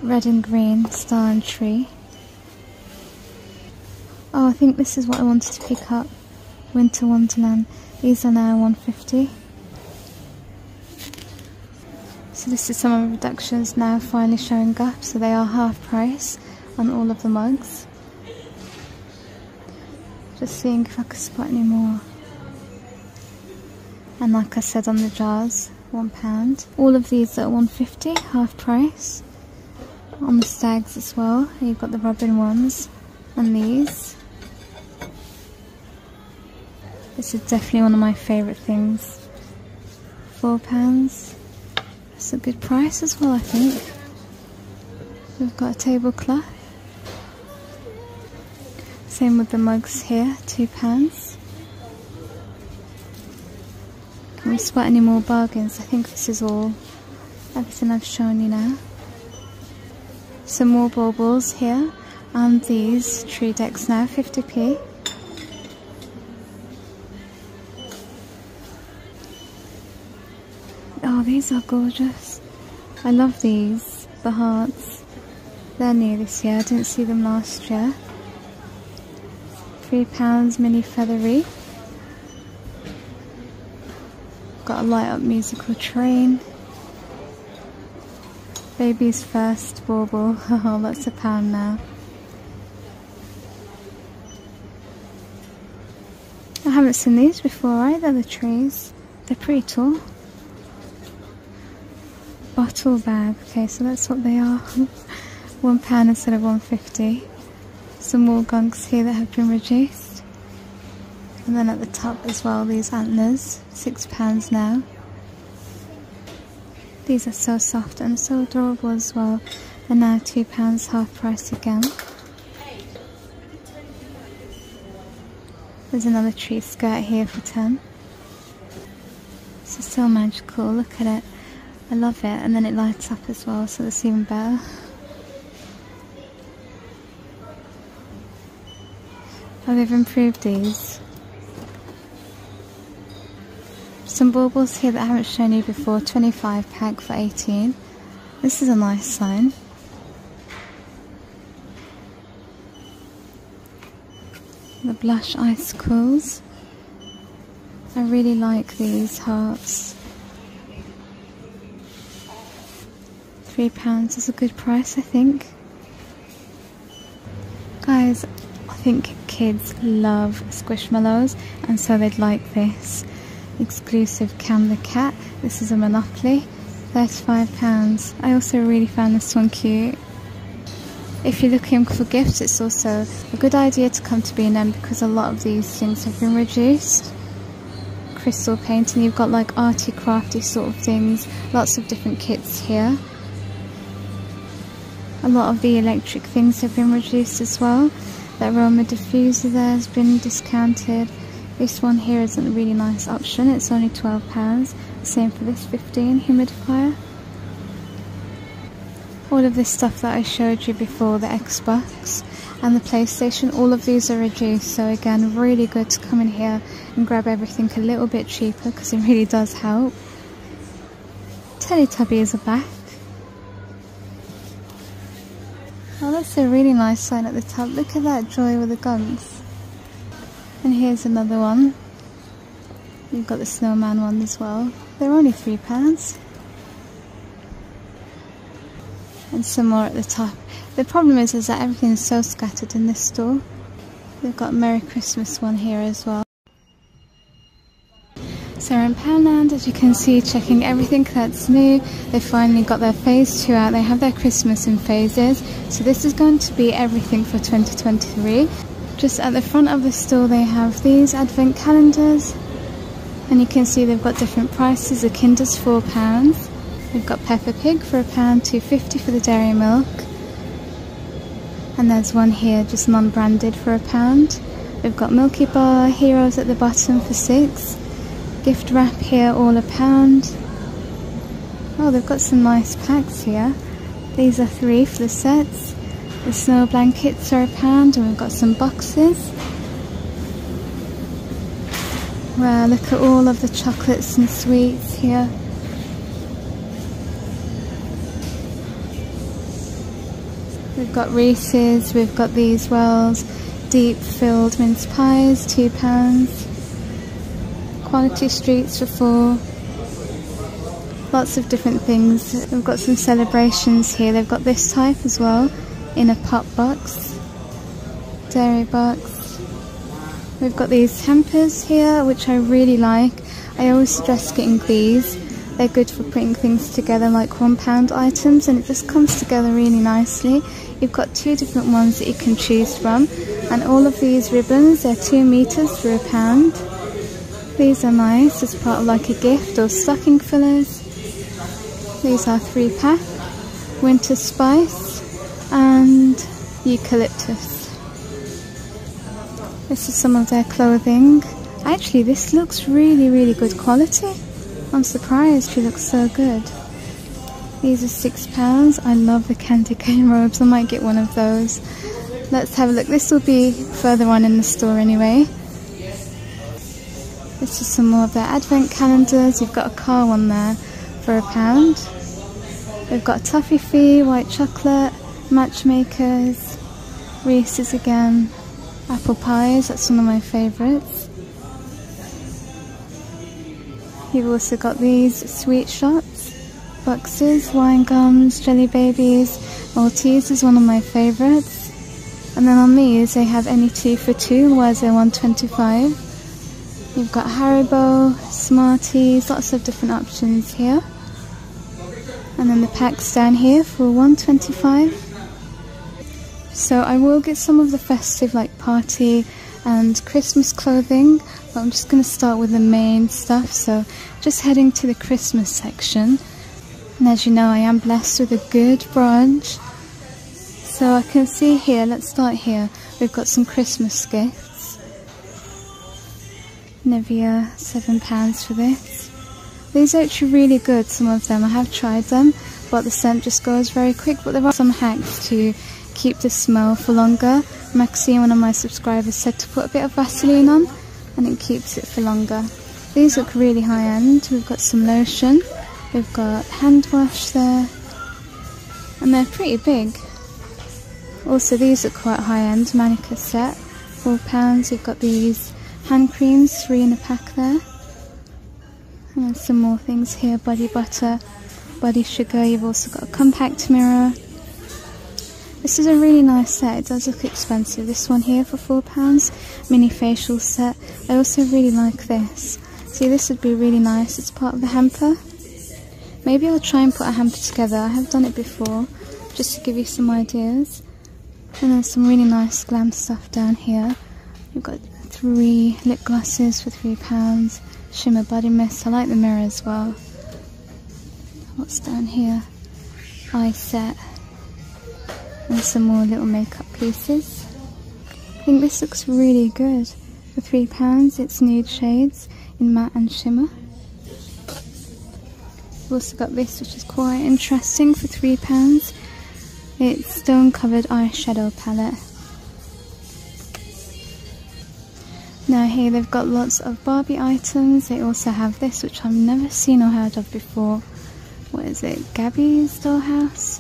Red and green, star and tree. Oh, I think this is what I wanted to pick up. Winter Wonderland. These are now £1.50. So this is some of the reductions now finally showing up. So they are half price on all of the mugs. Just seeing if I could spot any more. And like I said on the jars, £1. All of these are £1.50, half price. On the stags as well, you've got the robin ones and these. This is definitely one of my favourite things. £4. That's a good price as well, I think. We've got a tablecloth. Same with the mugs here, £2. Can we spot any more bargains? I think this is all, everything I've shown you now. Some more baubles here, and these tree decks now, 50p. Oh, these are gorgeous. I love these, the hearts. They're new this year, I didn't see them last year. £3 mini feather wreath. Got a light up musical train. Baby's first bauble. Oh, that's £1 now. I haven't seen these before either, the trees. They're pretty tall. Bottle bag. Okay, so that's what they are. £1 instead of £1.50. Some more gunks here that have been reduced. And then at the top as well, these antlers, £6 now. These are so soft and so adorable as well. And now £2, half price again. There's another tree skirt here for £10. This is so magical, look at it. I love it, and then it lights up as well, so that's even better. Oh, they've improved these. Some baubles here that I haven't shown you before, 25 pack for £18. This is a nice sign. The blush icicles. I really like these hearts. £3 is a good price, I think. Guys, I think kids love Squishmallows, and so they'd like this. Exclusive Cam the Cat. This is a Monopoly, £35. I also really found this one cute. If you're looking for gifts, it's also a good idea to come to B&M because a lot of these things have been reduced. Crystal painting, you've got like arty crafty sort of things, lots of different kits here. A lot of the electric things have been reduced as well. The aroma diffuser there has been discounted. This one here isn't a really nice option, it's only £12, same for this £15 humidifier. All of this stuff that I showed you before, the Xbox and the PlayStation, all of these are reduced, so again, really good to come in here and grab everything a little bit cheaper because it really does help. Teletubbies are back. Oh, that's a really nice sign at the top, look at that joy with the guns. And here's another one. You've got the snowman one as well. They're only £3. And some more at the top. The problem is that everything is so scattered in this store. They've got a Merry Christmas one here as well. So we're in Poundland, as you can see, checking everything that's new. They finally got their phase 2 out. They have their Christmas in phases. So this is going to be everything for 2023. Just at the front of the store they have these advent calendars, and you can see they've got different prices. The Kinder's £4, we've got Peppa Pig for £1, £2.50 for the dairy milk, and there's one here just non-branded for £1. We've got Milky Bar Heroes at the bottom for £6, gift wrap here all £1. Oh, they've got some nice packs here. These are £3 for the sets. The snow blankets are £1, and we've got some boxes. Wow, look at all of the chocolates and sweets here. We've got Reese's, we've got these Wells, deep filled mince pies, £2. Quality Streets for £4. Lots of different things. We've got some celebrations here. They've got this type as well. In a pop box, dairy box. We've got these hampers here, which I really like. I always suggest getting these. They're good for putting things together like £1 items, and it just comes together really nicely. You've got two different ones that you can choose from, and all of these ribbons, they're 2 meters for £1. These are nice as part of like a gift or stocking fillers. These are 3-pack, winter spice and eucalyptus. This is some of their clothing. Actually, this looks really, really good quality. I'm surprised, she looks so good. These are £6. I love the candy cane robes. I might get one of those. Let's have a look. This will be further on in the store anyway. This is some more of their advent calendars. You've got a car one there for £1. We've got toffee fee, white chocolate, matchmakers, Reese's again, apple pies. That's one of my favourites. You've also got these sweet shots, boxes, wine gums, jelly babies. Maltese is one of my favourites. And then on these they have any 2 for 2, whereas they're £1.25. You've got Haribo, Smarties, lots of different options here. And then the packs down here for £1.25. So I will get some of the festive like party and Christmas clothing, but I'm just going to start with the main stuff, so just heading to the Christmas section. And as you know, I am blessed with a good branch, so I can see here, let's start here, we've got some Christmas gifts. Nivea, £7 for this. These are actually really good, some of them. I have tried them, but the scent just goes very quick, but there are some hacks to keep the smell for longer. Maxine, one of my subscribers, said to put a bit of Vaseline on and it keeps it for longer. These look really high end. We've got some lotion, we've got hand wash there, and they're pretty big. Also these look quite high end, manicure set, £4. You've got these hand creams, 3 in a pack there. And then some more things here, body butter, body sugar. You've also got a compact mirror. This is a really nice set, it does look expensive. This one here for £4, mini facial set. I also really like this. See, this would be really nice, it's part of the hamper. Maybe I'll try and put a hamper together, I have done it before, just to give you some ideas. And then some really nice glam stuff down here. You've got 3 lip glosses for £3, shimmer body mist, I like the mirror as well. What's down here? Eye set. And some more little makeup pieces. I think this looks really good. For £3, it's nude shades in matte and shimmer. We've also got this, which is quite interesting, for £3. It's stone covered eyeshadow palette. Now here they've got lots of Barbie items. They also have this, which I've never seen or heard of before. What is it? Gabby's Dollhouse?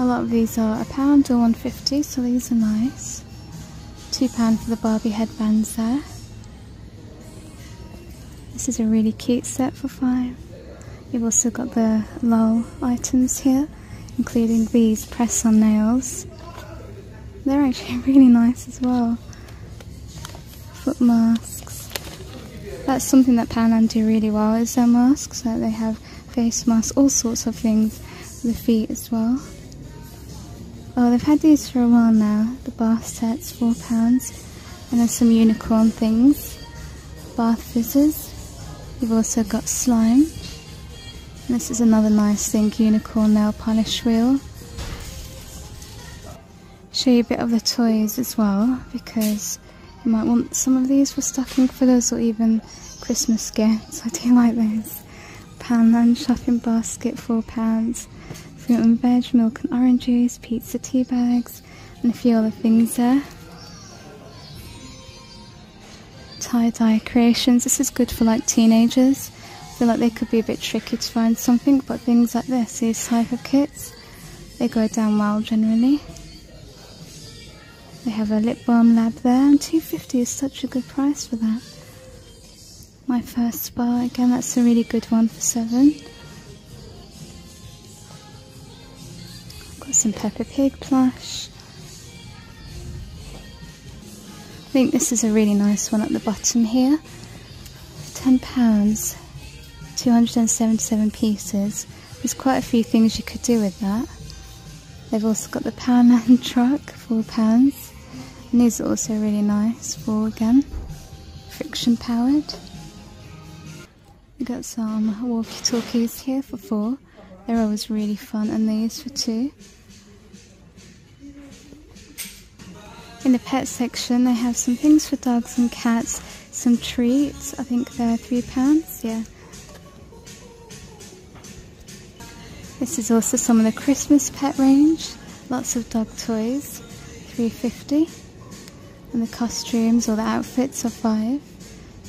A lot of these are £1 or £1.50, so these are nice. £2 for the Barbie headbands there. This is a really cute set for £5. You've also got the LOL items here, including these press-on nails. They're actually really nice as well. Foot masks. That's something that Poundland do really well, is their masks. So they have face masks, all sorts of things for the feet as well. Oh, they've had these for a while now, the bath sets, £4, and there's some unicorn things, bath fizzers. You've also got slime, and this is another nice thing, unicorn nail polish wheel. Show you a bit of the toys as well, because you might want some of these for stocking fillers or even Christmas gifts. I do like those. Poundland shopping basket, £4. Fruit and veg, milk and orange juice, pizza, tea bags, and a few other things there. Tie-dye creations, this is good for like teenagers. I feel like they could be a bit tricky to find something, but things like this, these type of kits, they go down well generally. They have a lip balm lab there, and £2.50 is such a good price for that. My First Spa, again that's a really good one for £7. Some Peppa Pig plush. I think this is a really nice one at the bottom here. £10. 277 pieces. There's quite a few things you could do with that. They've also got the Poundland truck, £4, and these are also really nice, £4 again, friction powered. We've got some walkie-talkies here for £4, they're always really fun, and these for £2. In the pet section they have some things for dogs and cats, some treats, I think they're £3, yeah. This is also some of the Christmas pet range, lots of dog toys, £3.50, and the costumes or the outfits are £5.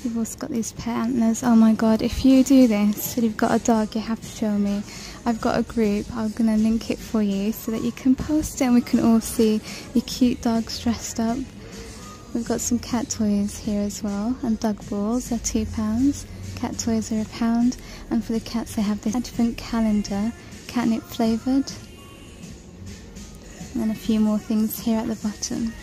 You've also got these pet antlers. Oh my god, if you do this and you've got a dog, you have to show me. I've got a group, I'm going to link it for you so that you can post it and we can all see your cute dogs dressed up. We've got some cat toys here as well, and dog balls are £2, cat toys are £1, and for the cats they have this advent calendar, catnip flavoured, and then a few more things here at the bottom.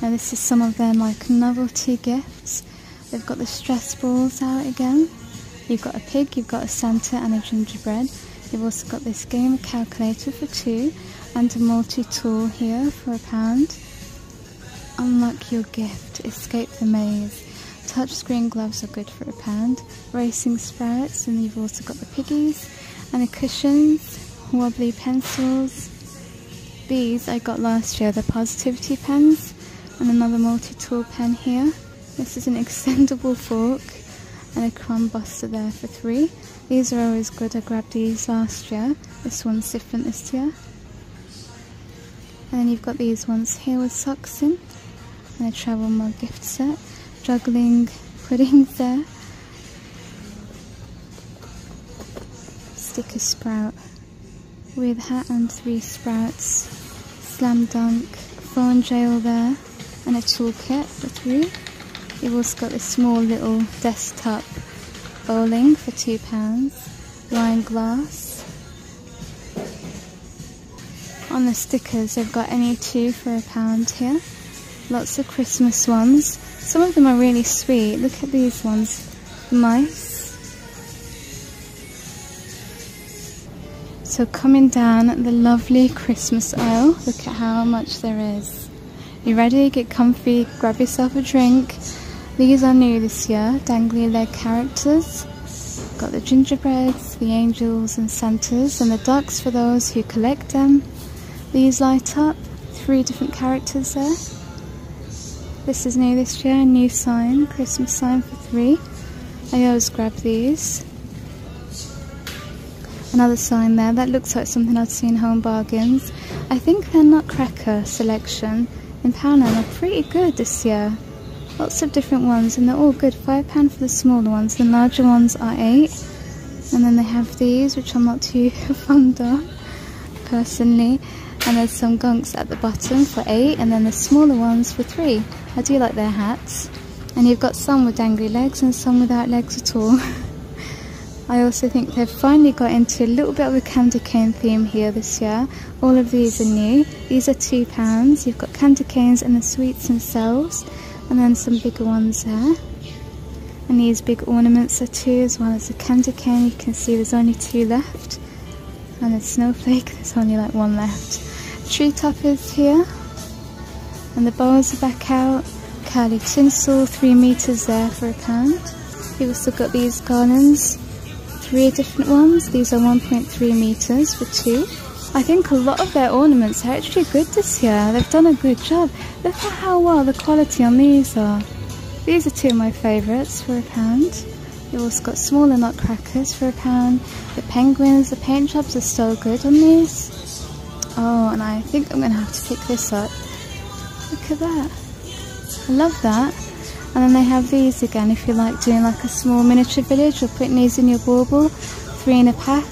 Now this is some of their like novelty gifts. They've got the stress balls out again. You've got a pig, you've got a Santa and a gingerbread. You've also got this game calculator for £2 and a multi-tool here for £1. Unlock your gift, escape the maze. Touchscreen gloves are good for £1. Racing spirits, and you've also got the piggies and the cushions, wobbly pencils. These I got last year, the positivity pens, and another multi-tool pen here. This is an extendable fork and a crumb buster there for £3. These are always good, I grabbed these last year. This one's different this year. And then you've got these ones here with socks in, and a travel mug gift set. Juggling puddings there. Sticker sprout with hat and 3 sprouts. Slam dunk, thorn jail there, and a toolkit for £3. You've also got this small little desktop bowling for £2. Wine glass. On the stickers they've got any 2 for £1 here. Lots of Christmas ones. Some of them are really sweet. Look at these ones. Mice. So coming down the lovely Christmas aisle. Look at how much there is. You ready? Get comfy. Grab yourself a drink. These are new this year. Dangly leg characters. Got the gingerbreads, the angels and Santas, and the ducks for those who collect them. These light up. 3 different characters there. This is new this year, new sign, Christmas sign for £3. I always grab these. Another sign there, that looks like something I've seen Home Bargains. I think their Nutcracker selection in Poundland are pretty good this year. Lots of different ones and they're all good, £5 for the smaller ones, the larger ones are £8. And then they have these, which I'm not too fond of, personally. And there's some gunks at the bottom for £8, and then the smaller ones for £3. I do like their hats. And you've got some with dangly legs and some without legs at all. I also think they've finally got into a little bit of a candy cane theme here this year. All of these are new. These are £2. You've got candy canes and the sweets themselves. And then some bigger ones there. And these big ornaments are £2, as well as the candy cane. You can see there's only 2 left. And the snowflake, there's only like 1 left. Tree toppers here, and the bowls are back out. Curly tinsel, 3 meters there for £1. We've also got these garlands, 3 different ones. These are 1.3 meters for £2. I think a lot of their ornaments are actually good this year. They've done a good job. Look at how well the quality on these are. These are 2 of my favorites for £1. You've also got smaller nutcrackers for £1. The penguins, the paint jobs are so good on these. Oh, and I think I'm going to have to pick this up. Look at that. I love that. And then they have these again if you like doing like a small miniature village or putting these in your bauble. 3 in a pack.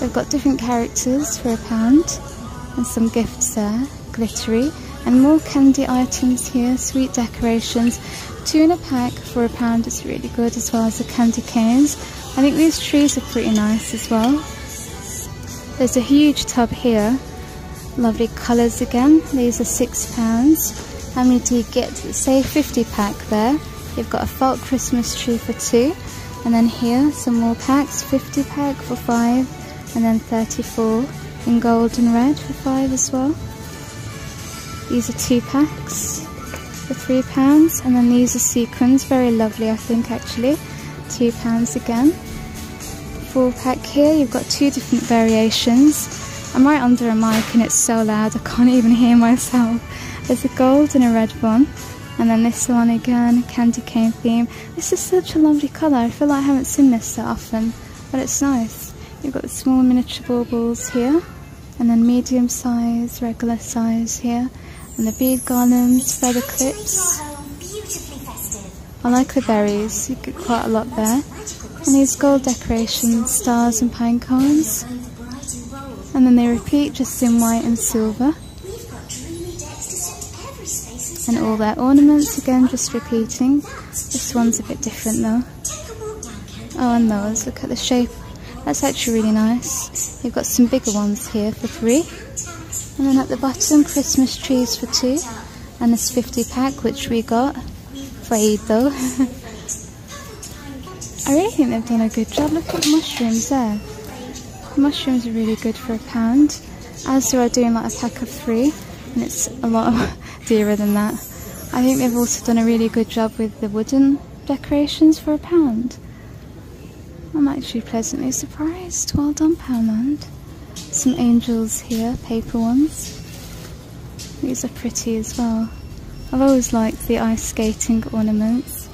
They've got different characters for £1. And some gifts there. Glittery. And more candy items here. Sweet decorations. 2 in a pack for £1. It's really good, as well as the candy canes. I think these trees are pretty nice as well. There's a huge tub here. Lovely colours again. These are £6. How many do you get? Say 50 pack there. You've got a felt Christmas tree for £2. And then here, some more packs, 50 pack for 5, and then 34 in gold and red for 5 as well. These are 2 packs for £3, and then these are sequins, very lovely I think actually, £2 again. 4 pack here, you've got 2 different variations. I'm right under a mic and it's so loud I can't even hear myself. There's a gold and a red one, and then this one again, candy cane theme. This is such a lovely colour, I feel like I haven't seen this so often, but it's nice. You've got the small miniature baubles here, and then medium size, regular size here, and the bead garlands, feather clips. I like the berries, you get quite a lot there. And these gold decorations, stars and pine cones. And then they repeat just in white and silver. And all their ornaments, again, just repeating. This one's a bit different though. Oh, and those, look at the shape. That's actually really nice. You've got some bigger ones here for 3. And then at the bottom, Christmas trees for 2. And this 50 pack, which we got for Eid though. I really think they've done a good job. Look at the mushrooms there. Mushrooms are really good for £1, as they are doing like a pack of 3, and it's a lot dearer than that. I think they've also done a really good job with the wooden decorations for £1. I'm actually pleasantly surprised. Well done, Poundland. Some angels here, paper ones. These are pretty as well. I've always liked the ice skating ornaments.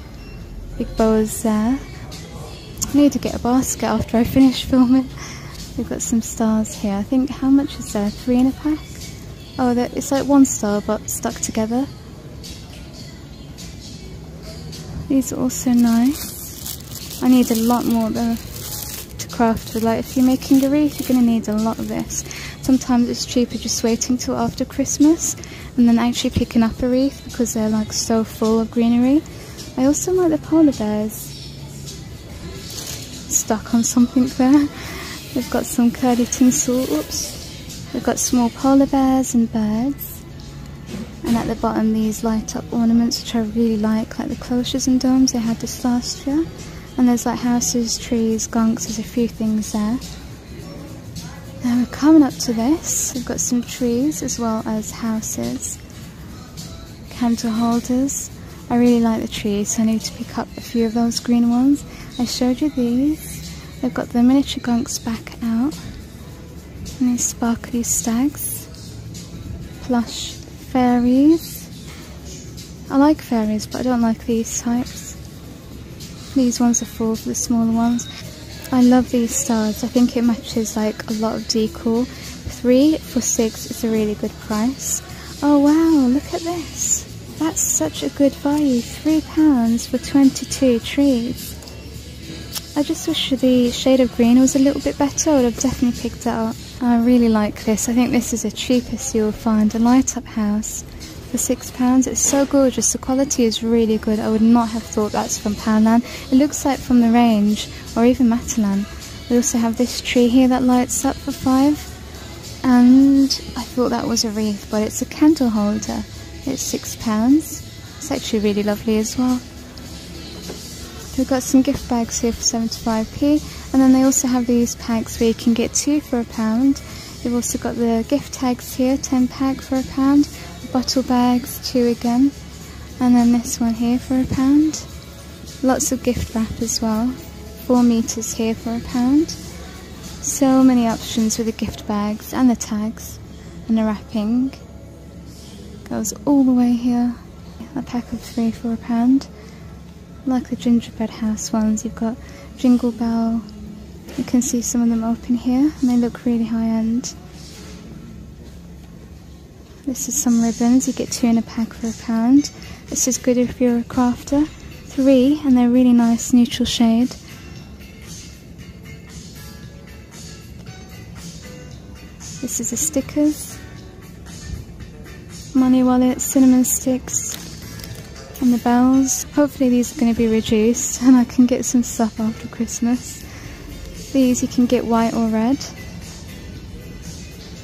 Big boas there. I need to get a basket after I finish filming. We've got some stars here. I think, how much is there? 3 in a pack? Oh, it's like 1 star but stuck together. These are also nice. I need a lot more though to craft with. Like if you're making a wreath, you're going to need a lot of this. Sometimes it's cheaper just waiting till after Christmas and then actually picking up a wreath because they're like so full of greenery. I also like the polar bears. Stuck on something there. We've got some curly tinsel, oops. We've got small polar bears and birds. And at the bottom these light up ornaments which I really like the cloches and domes they had this last year. And there's like houses, trees, gonks, there's a few things there. Now we're coming up to this, we've got some trees as well as houses. Candle holders. I really like the trees so I need to pick up a few of those green ones. I showed you these. They've got the miniature gonks back out, and these sparkly stags, plush fairies. I like fairies but I don't like these types. These ones are full for the smaller ones. I love these stars, I think it matches like a lot of decor. 3 for 6 is a really good price. Oh wow, look at this, that's such a good value, £3 for 22 trees. I just wish the shade of green was a little bit better, I would have definitely picked it up. I really like this, I think this is the cheapest you'll find, a light up house for £6. It's so gorgeous, the quality is really good, I would not have thought that's from Poundland. It looks like from the range, or even Matalan. We also have this tree here that lights up for £5, and I thought that was a wreath, but it's a candle holder. It's £6, it's actually really lovely as well. We've got some gift bags here for 75p, and then they also have these packs where you can get 2 for £1. You've also got the gift tags here, 10 pack for £1, the bottle bags, 2 again, and then this one here for £1. Lots of gift wrap as well, 4 meters here for £1. So many options with the gift bags and the tags, and the wrapping goes all the way here, a pack of 3 for £1. Like the gingerbread house ones, you've got Jingle Bell, you can see some of them open here and they look really high end. This is some ribbons, you get 2 in a pack for £1. This is good if you're a crafter, 3, and they're really nice neutral shade. This is the stickers, money wallets, cinnamon sticks. And the bells. Hopefully these are going to be reduced and I can get some stuff after Christmas. These you can get white or red.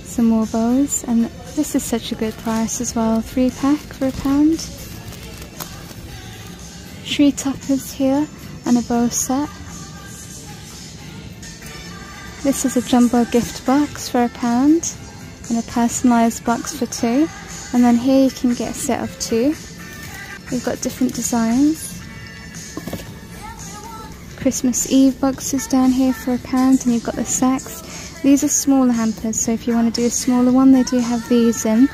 Some more bows, and this is such a good price as well, 3 pack for £1. Tree toppers here and a bow set. This is a jumbo gift box for £1 and a personalised box for £2. And then here you can get a set of 2. We've got different designs. Christmas Eve boxes down here for £1, and you've got the sacks. These are smaller hampers, so if you want to do a smaller one, they do have these in.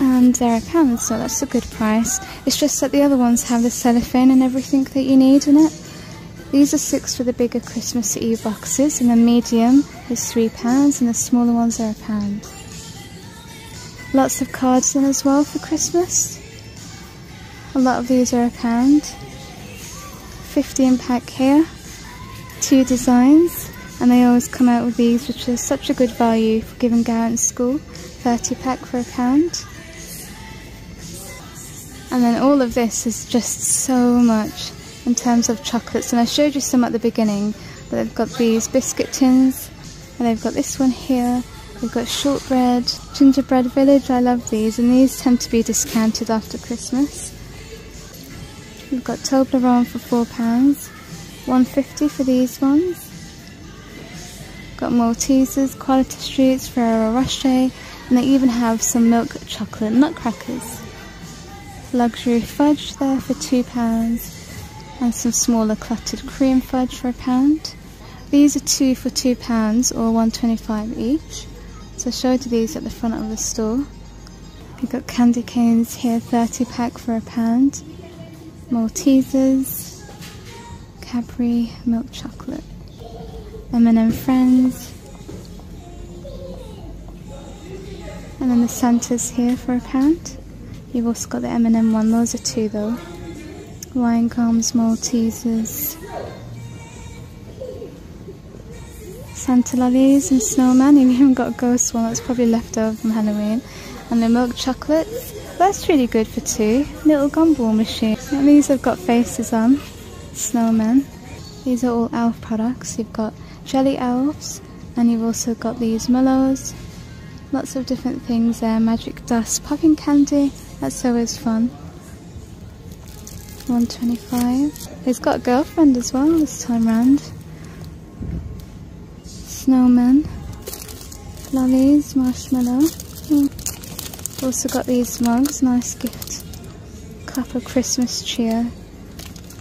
And they're £1, so that's a good price. It's just that the other ones have the cellophane and everything that you need in it. These are 6 for the bigger Christmas Eve boxes, and the medium is £3 and the smaller ones are £1. Lots of cards in as well for Christmas. A lot of these are £1. 50 in pack here. 2 designs, and they always come out with these, which are such a good value for giving out in school. 30 pack for £1. And then all of this is just so much in terms of chocolates, and I showed you some at the beginning, but they've got these biscuit tins, and they've got this one here. They've got shortbread, gingerbread village. I love these, and these tend to be discounted after Christmas. We've got Toblerone for £4, £1.50 for these ones. Got Maltesers, Quality Streets, Ferrero Rocher, and they even have some milk chocolate nutcrackers. Luxury fudge there for £2. And some smaller cluttered cream fudge for £1. These are 2 for £2 or £1.25 each. So I showed you these at the front of the store. We've got candy canes here, 30 pack for £1. Maltesers, Cadbury milk chocolate, M&M Friends, and then the Santas here for £1. You've also got the M&M one. Those are 2 though. Wine gums, Maltesers, Santa lollies and snowman. You've even got a ghost one that's probably left over from Halloween. And the milk chocolates, that's really good for £2. Little gumball machine, and these have got faces on. Snowman. These are all elf products. You've got jelly elves, and you've also got these mallows. Lots of different things there. Magic dust, popping candy, that's always fun. £1.25. He's got a girlfriend as well this time round. Snowman, lollies, marshmallow. Also got these mugs, nice gift. Cup of Christmas cheer.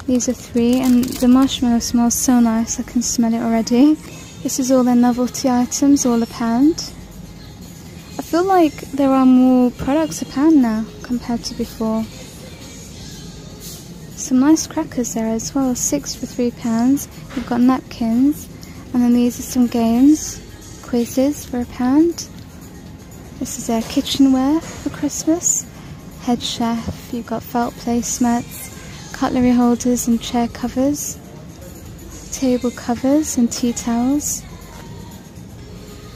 These are 3, and the marshmallow smells so nice, I can smell it already. This is all their novelty items, all £1. I feel like there are more products £1 now compared to before. Some nice crackers there as well, 6 for £3. We've got napkins, and then these are some games, quizzes for £1. This is their kitchenware for Christmas. Head chef, you've got felt placemats, cutlery holders and chair covers, table covers and tea towels.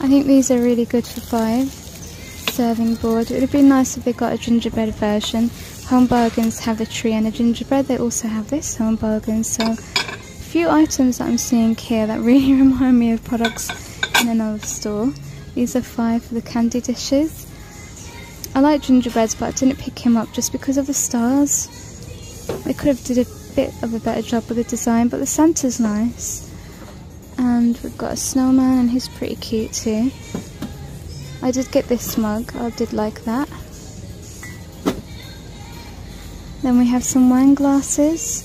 I think these are really good for £5. Serving board. It would have been nice if they got a gingerbread version. Home Bargains have the tree and the gingerbread. They also have this, Home Bargains. So a few items that I'm seeing here that really remind me of products in another store. These are 5 for the candy dishes. I like gingerbreads, but I didn't pick him up just because of the stars. They could have did a bit of a better job with the design, but the Santa's nice. And we've got a snowman, and he's pretty cute too. I did get this mug, I did like that. Then we have some wine glasses,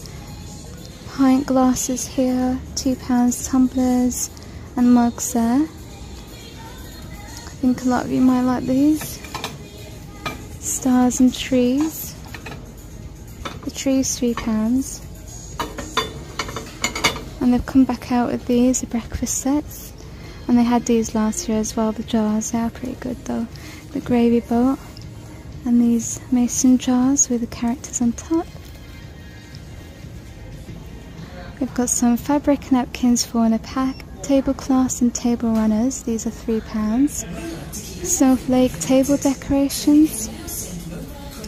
pint glasses here, £2 tumblers and mugs there. I think a lot of you might like these. Stars and trees. The tree's £3. And they've come back out with these, the breakfast sets. And they had these last year as well, the jars. They are pretty good though. The gravy boat, and these mason jars with the characters on top. We've got some fabric napkins, 4 in a pack. Tablecloths and table runners, these are £3. Snowflake table decorations.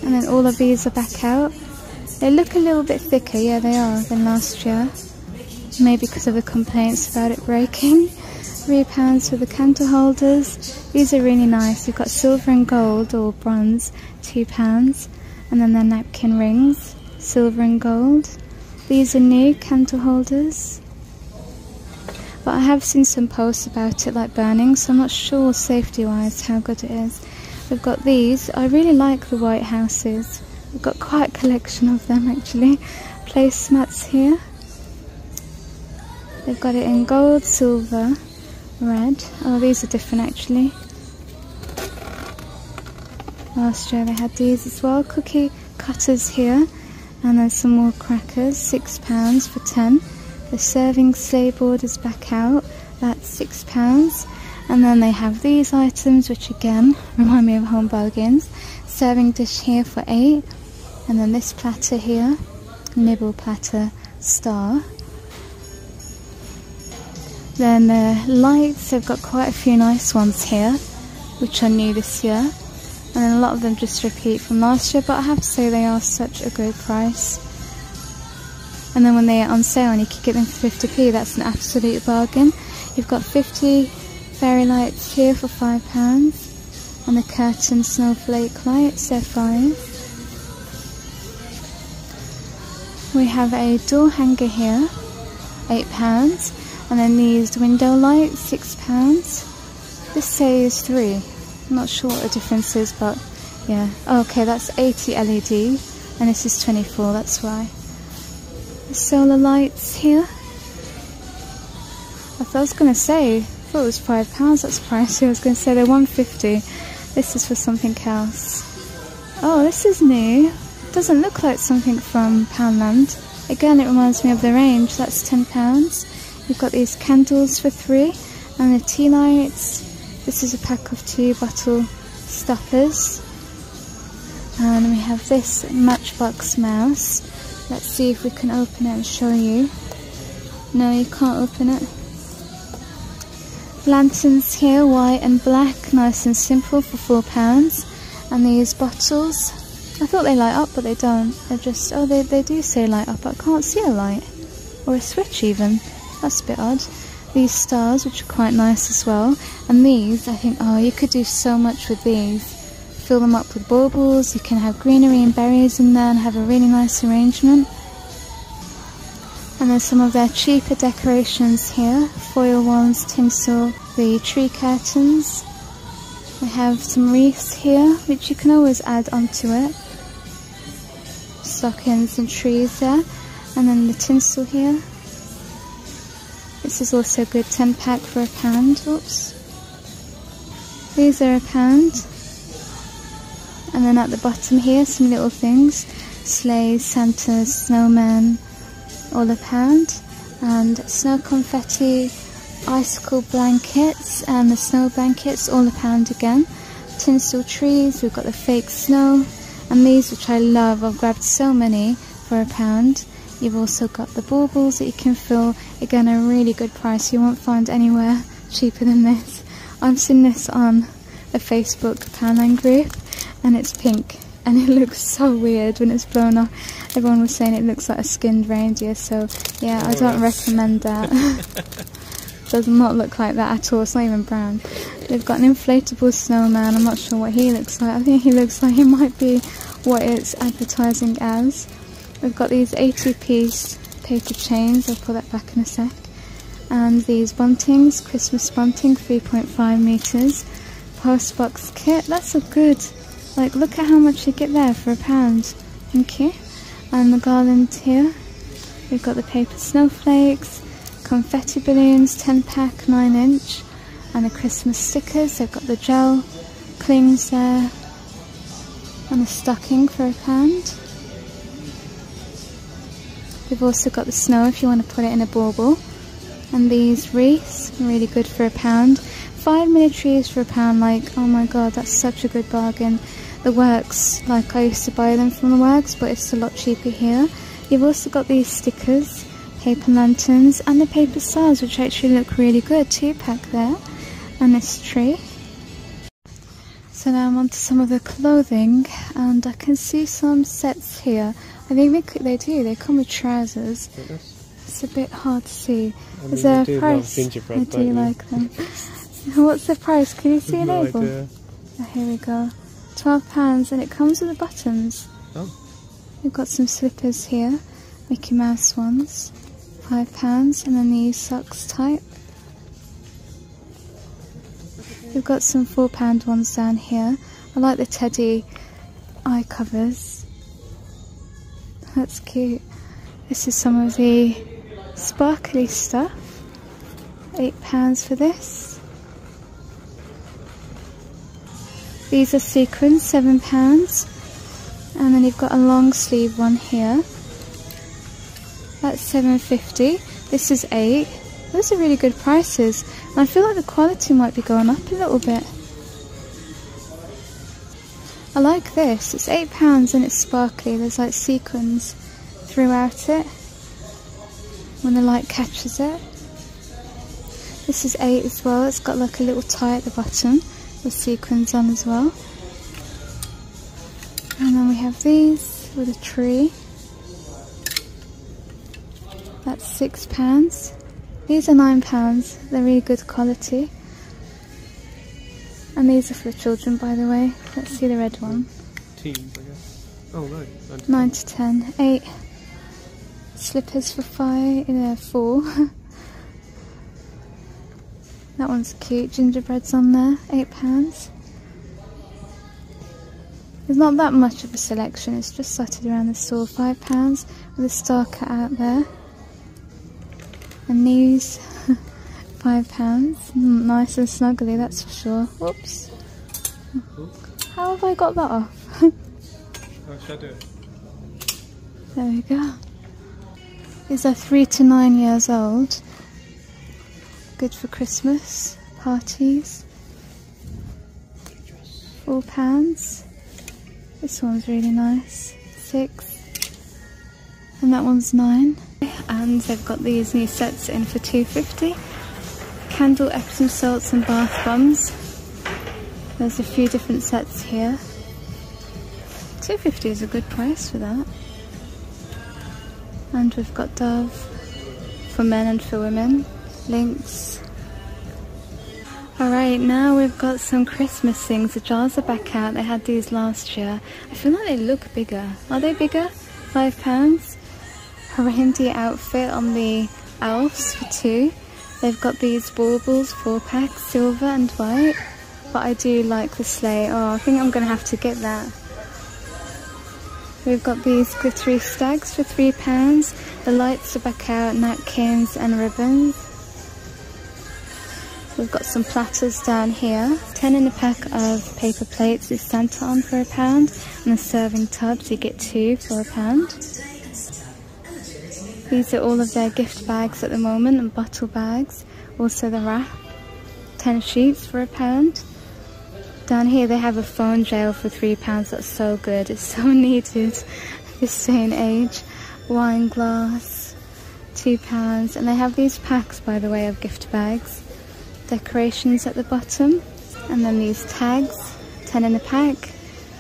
And then all of these are back out. They look a little bit thicker, yeah they are, than last year. Maybe because of the complaints about it breaking. £3 for the candle holders. These are really nice. You've got silver and gold or bronze, £2. And then their napkin rings, silver and gold. These are new candle holders. but I have seen some posts about it like burning, so I'm not sure safety-wise how good it is. We've got these. I really like the white houses. We've got quite a collection of them actually. Placemats here. They've got it in gold, silver, red. Oh, these are different actually. Last year they had these as well. Cookie cutters here. And then some more crackers, £6 for 10. The serving sleigh board is back out. That's £6. And then they have these items, which again remind me of Home Bargains. Serving dish here for 8. And then this platter here, nibble platter, star. Then the lights, they've got quite a few nice ones here, which are new this year. And then a lot of them just repeat from last year, but I have to say they are such a good price. And then when they are on sale and you can get them for 50p, that's an absolute bargain. You've got 50 fairy lights here for £5. And the curtain snowflake lights, they're £5. We have a door hanger here, £8. And then these window lights, £6. This says 3. I'm not sure what the difference is, but yeah. Oh, okay, that's 80 LED, and this is 24. That's why. The solar lights here. I thought it was £5. That's pricey. I was going to say they're 150. This is for something else. Oh, this is new. It doesn't look like something from Poundland. Again, it reminds me of the range. That's £10. We've got these candles for 3 and the tea lights. This is a pack of 2 bottle stoppers. And we have this matchbox mouse. Let's see if we can open it and show you. No, you can't open it. Lanterns here, white and black, nice and simple for £4. And these bottles, I thought they light up, but they don't. They're just, oh, they do say light up, but I can't see a light. Or a switch even. That's a bit odd. These stars, which are quite nice as well. And these, I think, oh, you could do so much with these. Fill them up with baubles. You can have greenery and berries in there and have a really nice arrangement. And there's some of their cheaper decorations here. Foil ones, tinsel, the tree curtains. We have some wreaths here, which you can always add onto it. Stockings and trees there. And then the tinsel here. This is also a good 10 pack for £1. Oops. These are £1. And then at the bottom here, some little things. Sleighs, Santa, snowmen, all £1. And snow confetti, icicle blankets, and the snow blankets, all £1 again. Tinsel trees, we've got the fake snow. And these, which I love, I've grabbed so many for £1. You've also got the baubles that you can fill, again a really good price, you won't find anywhere cheaper than this. I've seen this on a Facebook Poundland group and it's pink and it looks so weird when it's blown off. Everyone was saying it looks like a skinned reindeer, so yeah, I don't recommend that. Does not look like that at all, it's not even brown. They've got an inflatable snowman, I'm not sure what he looks like. I think he looks like he might be what it's advertising as. We've got these 80-piece paper chains, I'll put that back in a sec. And these buntings, Christmas bunting, 3.5 metres. Postbox kit, that's a good, like look at how much you get there for £1. Thank you. And the garland here, we've got the paper snowflakes, confetti balloons, 10 pack, 9 inch. And the Christmas stickers, they've got the gel clings there. And a stocking for £1. We've also got the snow if you want to put it in a bauble. And these wreaths, really good for £1. 5 miniatures for £1, like, oh my god, that's such a good bargain. The works, like I used to buy them from the works, but it's a lot cheaper here. You've also got these stickers, paper lanterns, and the paper stars, which actually look really good. 2-pack there. And this tree. So now I'm on to some of the clothing, and I can see some sets here. I think they come with trousers. It's a bit hard to see. Is there a price? I do like them. What's the price? Can you see a label? No idea. Oh, here we go. £12 and it comes with the buttons. Oh. We've got some slippers here. Mickey Mouse ones. £5 and then these socks type. We've got some £4 ones down here. I like the teddy eye covers. That's cute. This is some of the sparkly stuff. £8 for this. These are sequins, £7. And then you've got a long sleeve one here. That's £7.50. This is £8. Those are really good prices. And I feel like the quality might be going up a little bit. I like this. It's £8 and it's sparkly. There's like sequins throughout it when the light catches it. This is £8 as well. It's got like a little tie at the bottom with sequins on as well. And then we have these with a tree. That's £6. These are £9. They're really good quality. And these are for the children, by the way. Let's see the red one. Teens, I guess. Oh, right. 9 to 10. 8. Slippers for 4. That one's cute. Gingerbread's on there. £8. There's not that much of a selection. It's just dotted around the store. £5 with a star cut out there. And these, £5, nice and snuggly, that's for sure. Whoops. How have I got that off? Shadow. There we go. These are 3 to 9 years old. Good for Christmas parties. £4. This one's really nice. £6. And that one's £9. And they've got these new sets in for £2.50. Candle, Epsom salts and bath bombs. There's a few different sets here. £2.50 is a good price for that. And we've got Dove for men and for women. Lynx. Alright, now we've got some Christmas things. The jars are back out. They had these last year. I feel like they look bigger. Are they bigger? £5. Hindi outfit on the elves for £2. They've got these baubles, 4-pack, silver and white. But I do like the sleigh. Oh, I think I'm going to have to get that. We've got these glittery stags for £3. The lights are back out, napkins and ribbons. We've got some platters down here. 10 in a pack of paper plates with Santa on for £1. And the serving tubs, you get 2 for £1. These are all of their gift bags at the moment and bottle bags. Also the wrap, 10 sheets for £1. Down here they have a phone jail for £3. That's so good. It's so needed at this day and age. Wine glass, £2. And they have these packs, by the way, of gift bags. Decorations at the bottom. And then these tags, 10 in a pack.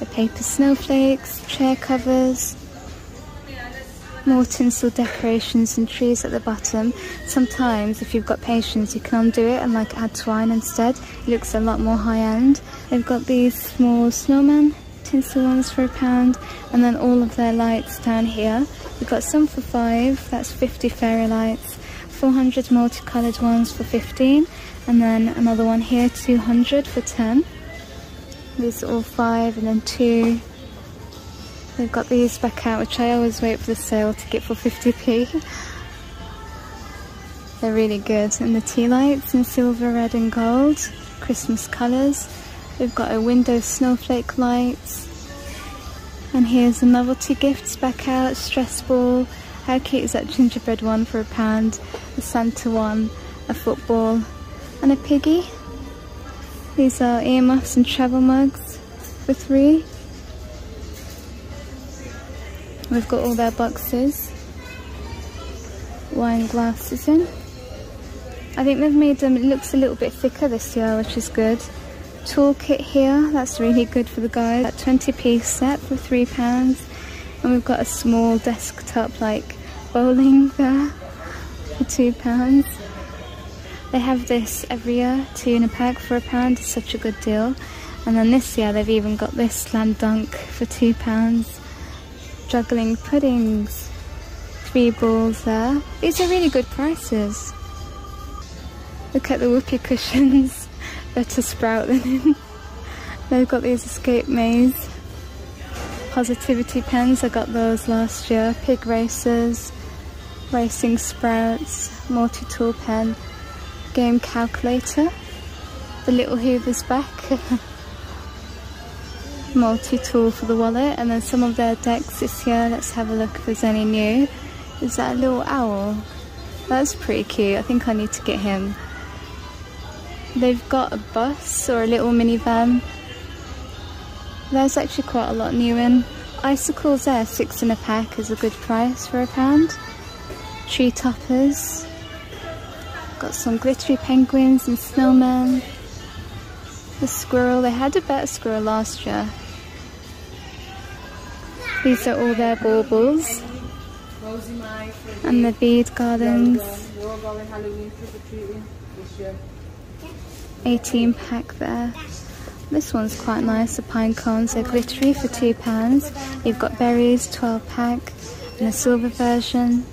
The paper snowflakes, chair covers. More tinsel decorations and trees at the bottom. Sometimes, if you've got patience, you can undo it and like add twine instead. It looks a lot more high-end. They've got these small snowman tinsel ones for £1, and then all of their lights down here. We've got some for £5. That's 50 fairy lights. 400 multicoloured ones for £15, and then another one here, 200 for £10. These are all £5, and then 2. They've got these back out, which I always wait for the sale to get for 50p. They're really good. And the tea lights in silver, red and gold. Christmas colours. We've got a window snowflake lights. And here's the novelty gifts back out. Stress ball. How cute is that gingerbread one for £1? The Santa one. A football. And a piggy. These are earmuffs and travel mugs for £3. We've got all their boxes, wine glasses in. I think they've made them, it looks a little bit thicker this year, which is good. Toolkit here, that's really good for the guys. That 20p set for £3. And we've got a small desktop like bowling there for £2. They have this every year, 2 in a pack for £1. It's such a good deal. And then this year they've even got this slam dunk for £2. Juggling puddings, 3 balls there. These are really good prices. Look at the whoopee cushions. better sprout than him. They've got these escape maze positivity pens. I got those last year. Pig racers, racing sprouts, multi-tool pen, game calculator, the little Hoover's back, multi-tool for the wallet, and then some of their decks this year. Let's have a look if there's any new. Is that a little owl? That's pretty cute. I think I need to get him. They've got a bus or a little minivan. There's actually quite a lot new in. Icicles there, 6 in a pack is a good price for £1. Tree toppers. Got some glittery penguins and snowmen. The squirrel, they had a better squirrel last year. These are all their baubles. And the bead gardens. £18 there. This one's quite nice, the pine cones. They're glittery for £2. You've got berries, 12-pack, and a silver version.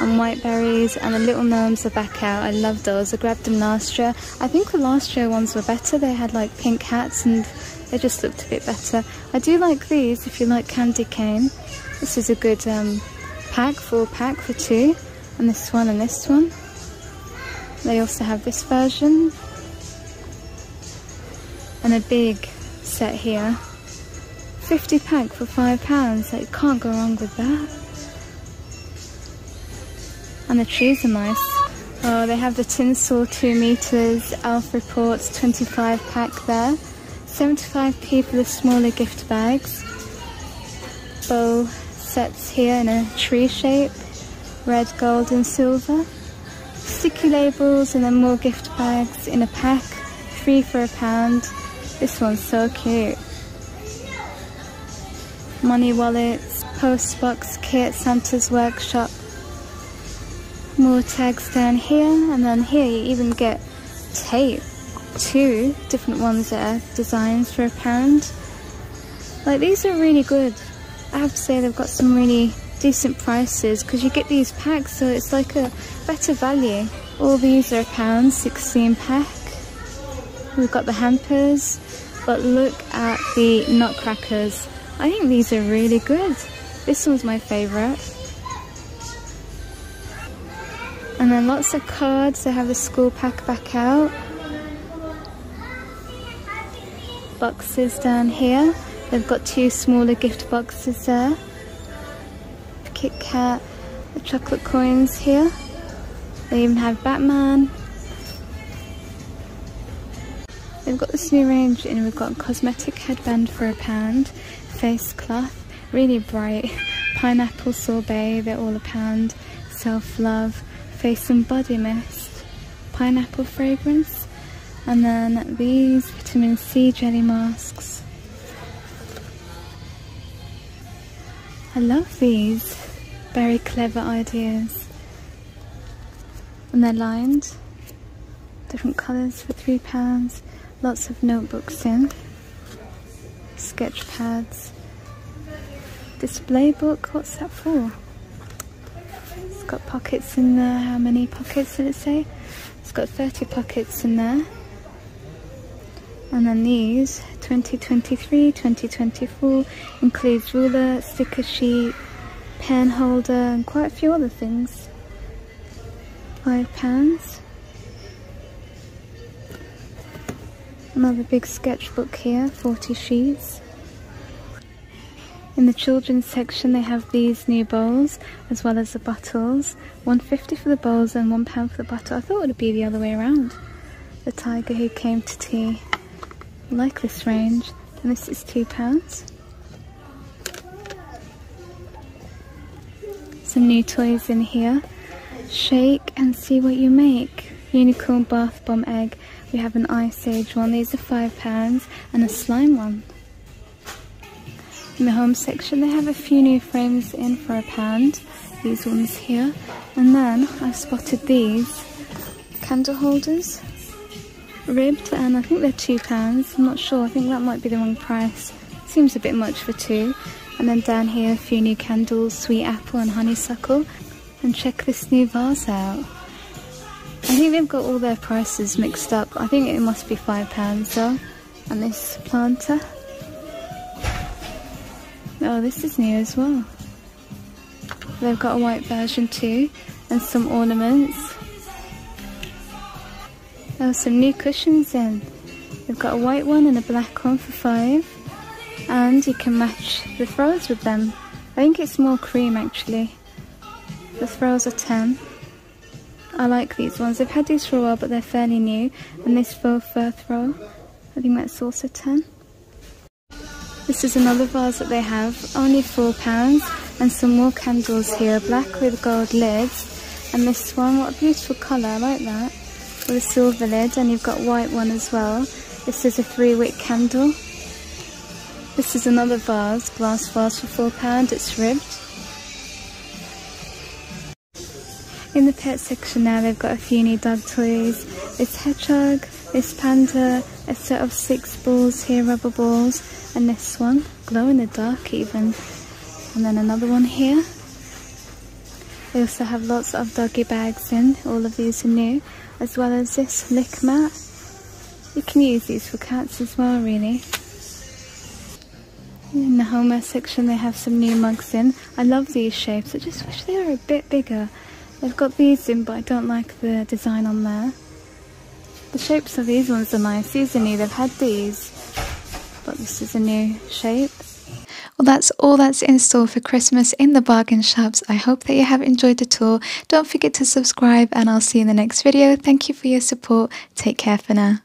And white berries, and the little gnomes are back out. I love those. I grabbed them last year. I think the last year ones were better. They had like pink hats and they just looked a bit better. I do like these if you like candy cane. This is a good pack, 4-pack for £2. And this one and this one. They also have this version. And a big set here. 50-pack for £5. Like, you can't go wrong with that. And the trees are nice. Oh, they have the tinsel 2 meters, elf reports 25-pack there. 75p for the smaller gift bags. Bow sets here in a tree shape, red, gold and silver. Sticky labels and then more gift bags in a pack, 3 for £1. This one's so cute. Money wallets, post box kit, Santa's workshop. More tags down here, and then here you even get tape. 2 different ones that are designs for £1. Like, these are really good. I have to say they've got some really decent prices because you get these packs, so it's like a better value. All these are £1, 16-pack. We've got the hampers, but look at the nutcrackers. I think these are really good. This one's my favourite. And then lots of cards. They have the school pack back out. Boxes down here. They've got 2 smaller gift boxes there. Kit Kat, the chocolate coins here. They even have Batman. They've got this new range and we've got a cosmetic headband for £1. Face cloth, really bright. Pineapple sorbet, they're all £1. Self-love. Face and body mist, pineapple fragrance, and then these vitamin C jelly masks. I love these, very clever ideas. And they're lined, different colours for £3, lots of notebooks in, sketch pads, display book, what's that for? It's got pockets in there. How many pockets did it say? It's got 30 pockets in there. And then these, 2023, 2024, includes ruler, sticker sheet, pen holder, and quite a few other things. £5. Another big sketchbook here, 40 sheets. In the children's section they have these new bowls as well as the bottles. £1.50 for the bowls and £1 for the bottle. I thought it would be the other way around. The tiger who came to tea. I like this range. And this is £2. Some new toys in here. Shake and see what you make. Unicorn bath bomb egg. We have an Ice Age one. These are £5 and a slime one. In the home section they have a few new frames in for £1, these ones here. And then I've spotted these candle holders, ribbed, and I think they're £2, I'm not sure, I think that might be the wrong price. Seems a bit much for £2. And then down here a few new candles, sweet apple and honeysuckle. And check this new vase out. I think they've got all their prices mixed up. I think it must be £5 though. And this planter. Oh, this is new as well. They've got a white version too, and some ornaments. Oh, some new cushions in. They've got a white one and a black one for £5, and you can match the throws with them. I think it's more cream actually. The throws are £10. I like these ones. They've had these for a while, but they're fairly new. And this faux fur throw, I think that's also £10. This is another vase that they have, only £4, and some more candles here, black with gold lids. And this one, what a beautiful colour, I like that, with a silver lid, and you've got a white one as well. This is a 3-wick candle. This is another vase, glass vase for £4, it's ribbed. In the pet section now, they've got a few new dog toys. This hedgehog, this panda, a set of 6 balls here, rubber balls, and this one, glow in the dark even. And then another one here. They also have lots of doggy bags in, all of these are new, as well as this lick mat. You can use these for cats as well, really. In the homeware section, they have some new mugs in. I love these shapes, I just wish they were a bit bigger. They've got these in, but I don't like the design on there. The shapes of these ones are nice. These are new, they've had these, but this is a new shape. Well, that's all that's in store for Christmas in the bargain shops. I hope that you have enjoyed the tour. Don't forget to subscribe, and I'll see you in the next video. Thank you for your support. Take care for now.